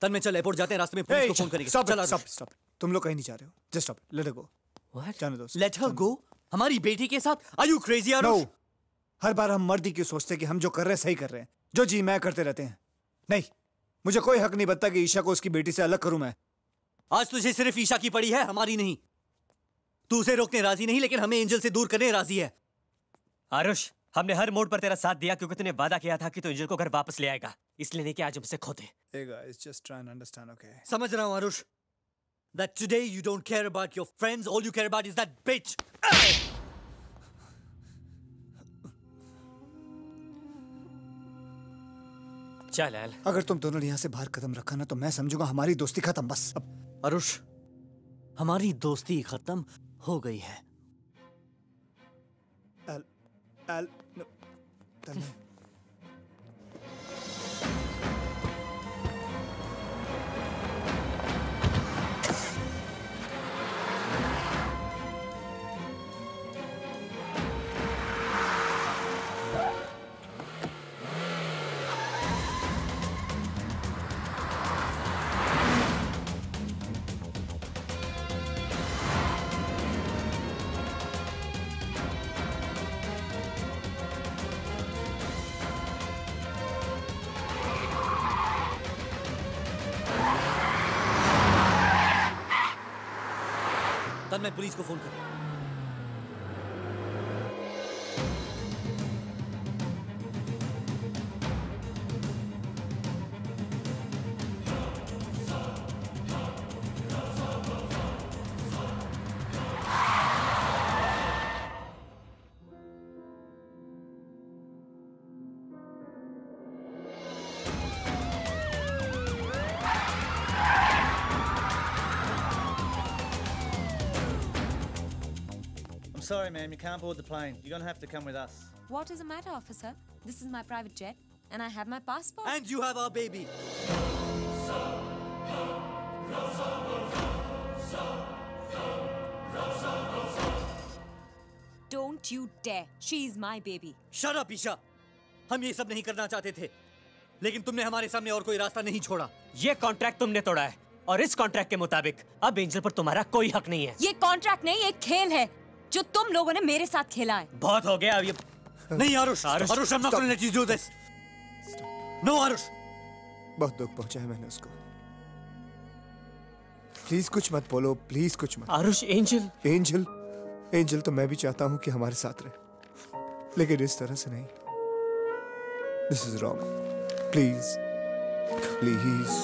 तन्मय, चल एयरपोर्ट जाते हैं. रास्ते में पुलिस को फोन करेंगे. Stop. तुम लोग कहीं नहीं जा रहे हो. Just stop. Let her go. What? जाने दो. Let her go. हमारी बेटी के साथ? Are you crazy, Arush? No. हर बार हम मर्दी क्यों सोचते कि हम जो कर रहे हैं सही कर रहे हैं, जो जी मैं करते रहते हैं. नहीं, मुझे कोई हक नहीं बनता कि ईशा को उसकी बेटी से अलग करूं मैं. आज तुझे सिर्फ ईशा की पड़ी है, हमारी नहीं. तू उसे रोकने राजी नहीं, लेकिन हमें एंजल से दूर करने राजी है. आरुष, हमने हर मोड़ पर तेरा साथ दिया क्योंकि तूने वादा किया था कि तू एंजल को घर वापस ले आएगा. इसलिए नहीं कि आज हमसे खोते. Hey guys, just try and understand, okay? समझ रहा हूँ Aarush. That today you don't care about your friends. All you care about is that bitch. चल यार. अगर तुम दोनों ने यहाँ से बाहर कदम रखा ना तो मैं समझूंगा हमारी दोस्ती खत्म. बस. आरुष, हमारी दोस्ती खत्म हो गई है. No. मैं पुलिस को फोन कर. sorry, ma'am, you can't board the plane. You're gonna have to come with us. What is the matter, officer? This is my private jet, and I have my passport. And you have our baby. Don't you dare. She is my baby. Shut up, Isha. हम ये सब नहीं करना चाहते थे, लेकिन तुमने हमारे सामने और कोई रास्ता नहीं छोड़ा। ये कॉन्ट्रैक्ट तुमने तोड़ा है, और इस कॉन्ट्रैक्ट के मुताबिक अब एंजल पर तुम्हारा कोई हक नहीं है। ये कॉन्ट्रैक्ट नहीं, एक खेल है जो तुम लोगों ने मेरे साथ खेला है। बहुत हो गया अब ये। नहीं Aarush, Aarush, I'm not going to let you do this. No Aarush. बहुत दुख पहुंचाया मैंने उसको। प्लीज कुछ मत बोलो, प्लीज कुछ मत। आरुष, एंजल, एंजल, एंजल तो मैं भी चाहता हूँ कि हमारे साथ रहे, लेकिन इस तरह से नहीं। This is wrong. Please, please.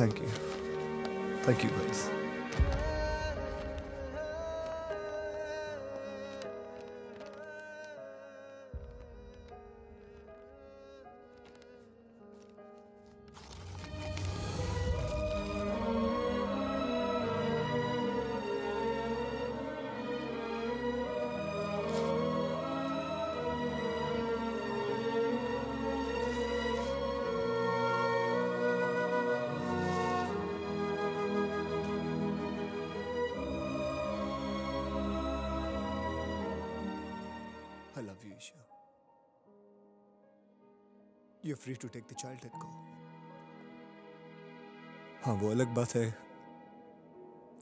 Thank you guys. You're free to take the child and go. हाँ, वो अलग बात है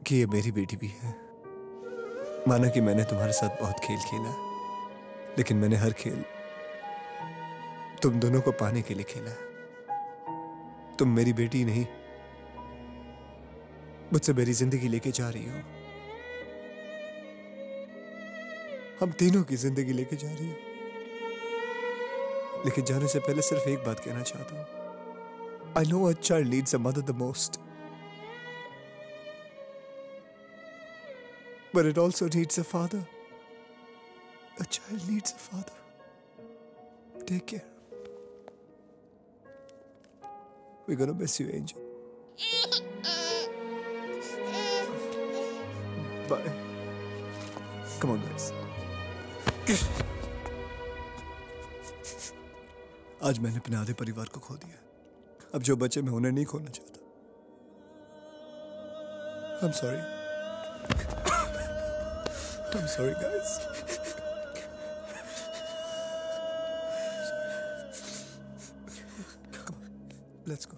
कि ये मेरी बेटी भी है। माना कि मैंने तुम्हारे साथ बहुत खेल खेला, लेकिन मैंने हर खेल तुम दोनों को पाने के लिए खेला। तुम मेरी बेटी नहीं, मुझसे मेरी जिंदगी लेके जा रही हो। हम तीनों की जिंदगी लेके जा रही हो। लेकिन जाने से पहले सिर्फ एक बात कहना चाहता हूं। I know a child needs a mother the most, but it also needs a father. A child needs a father. Take care. We're gonna miss you, Angel. Bye. Come on, guys. आज मैंने अपने आधे परिवार को खो दिया। अब जो बचे मैं उन्हें नहीं खोना चाहता। I'm sorry guys. Come on, let's go.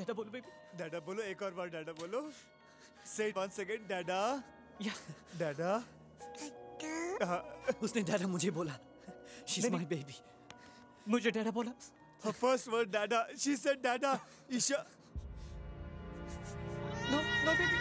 दादा बोलो बेबी। दादा बोलो, एक और बार दादा बोलो। Say once again, दादा। Yeah, दादा। उसने दादा मुझे बोला। She's my baby। मुझे दादा बोला। Her first word दादा। She said दादा। ईशा। No baby।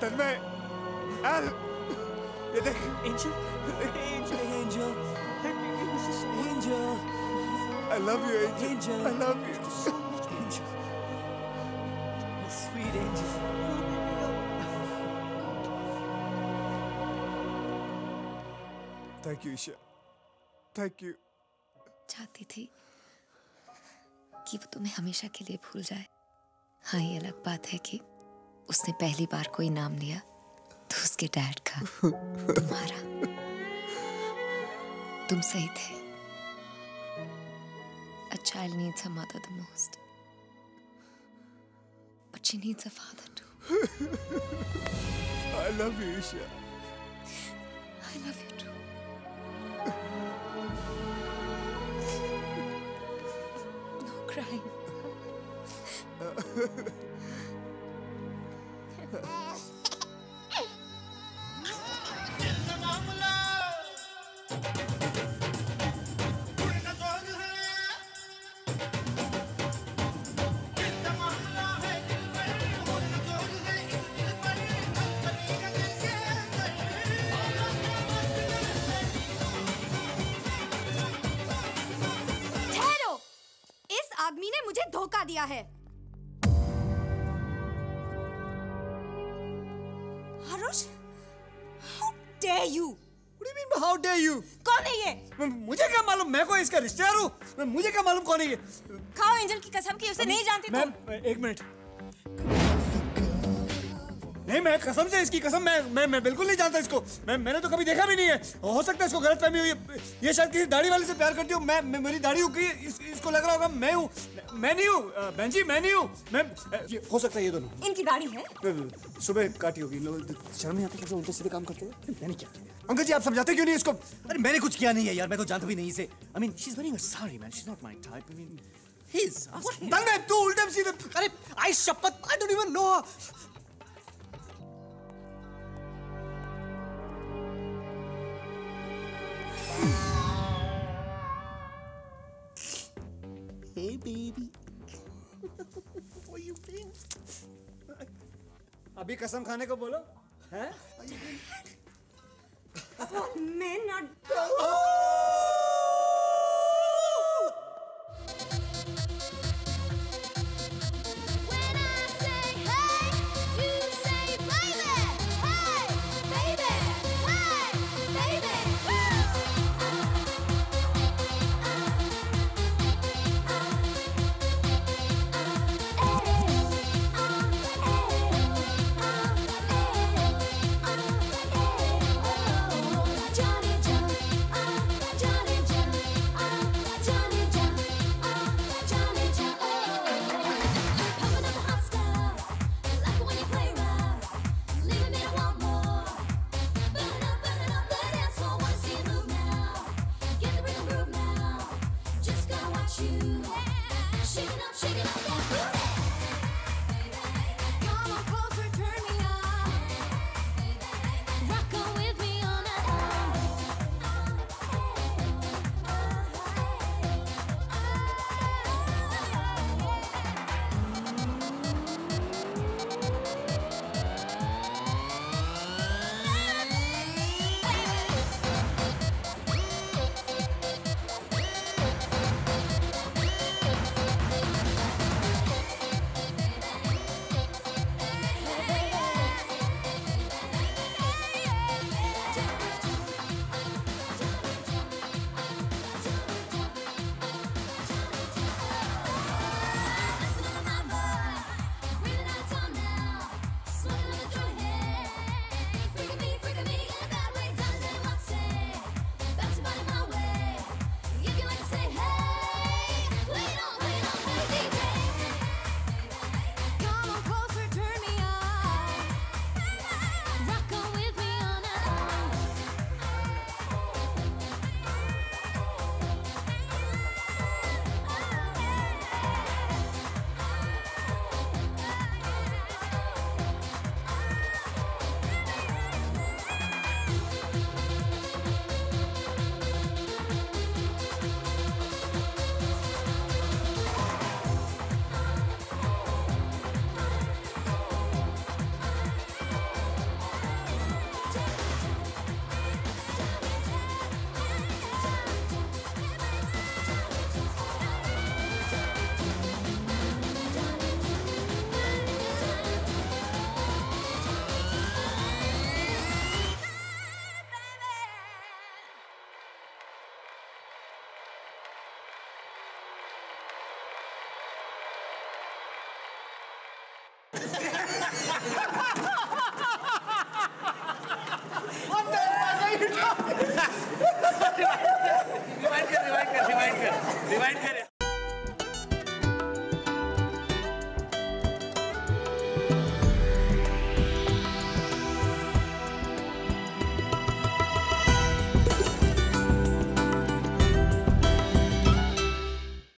तन्मय ये देख Angel I love you angel I love you angel my sweet angel Thank you Isha Thank you चाहती थी कि वो तुम्हें हमेशा के लिए भूल जाए हाँ ये अलग बात है कि उसने पहली बार कोई नाम लिया तो उसके डैड का तुम्हारा तुम सही थे A child needs her mother the most, but she needs her father too. I love you, Isha. I love you too. No crying. धोखा दिया है Aarush, how dare you? What do you mean by how dare you? कौन है ये? मुझे क्या मालूम मैं कोई इसका रिश्तेदार हूँ मुझे क्या मालूम कौन है ये? खाओ एंजल की कसम कि उसे नहीं जानती मैम एक मिनट नहीं मैं कसम से इसकी कसम मैं बिल्कुल नहीं जानता इसको मैंने तो कभी देखा भी नहीं है हो सकता है इसको गलतफहमी हुई ये शायद किसी दाढ़ी वाले से प्यार करती हूँ मैं मेरी दाढ़ी उगी इसको लग रहा होगा मैं हूँ मैं नहीं हूँ बहन जी मैं नहीं हूँ हो सकता है ये दोनों इनकी दाढ़ी है सुबह काटी होगी शर्म नहीं आती कैसे उल्टे सीधे काम करते हैं मैंने क्या किया अंकल जी आप समझाते क्यों नहीं इसको अरे मैंने कुछ किया नहीं है यार मैं तो जानता भी नहीं इसे I mean she is wearing a sari man she is not my type I mean he is Tanmay तू उल्टे सीधे अरे आई शपथ I don't even know Hey baby. What are you doing? अभी कसम खाने को बोलो, हैं? मैं ना Johnny.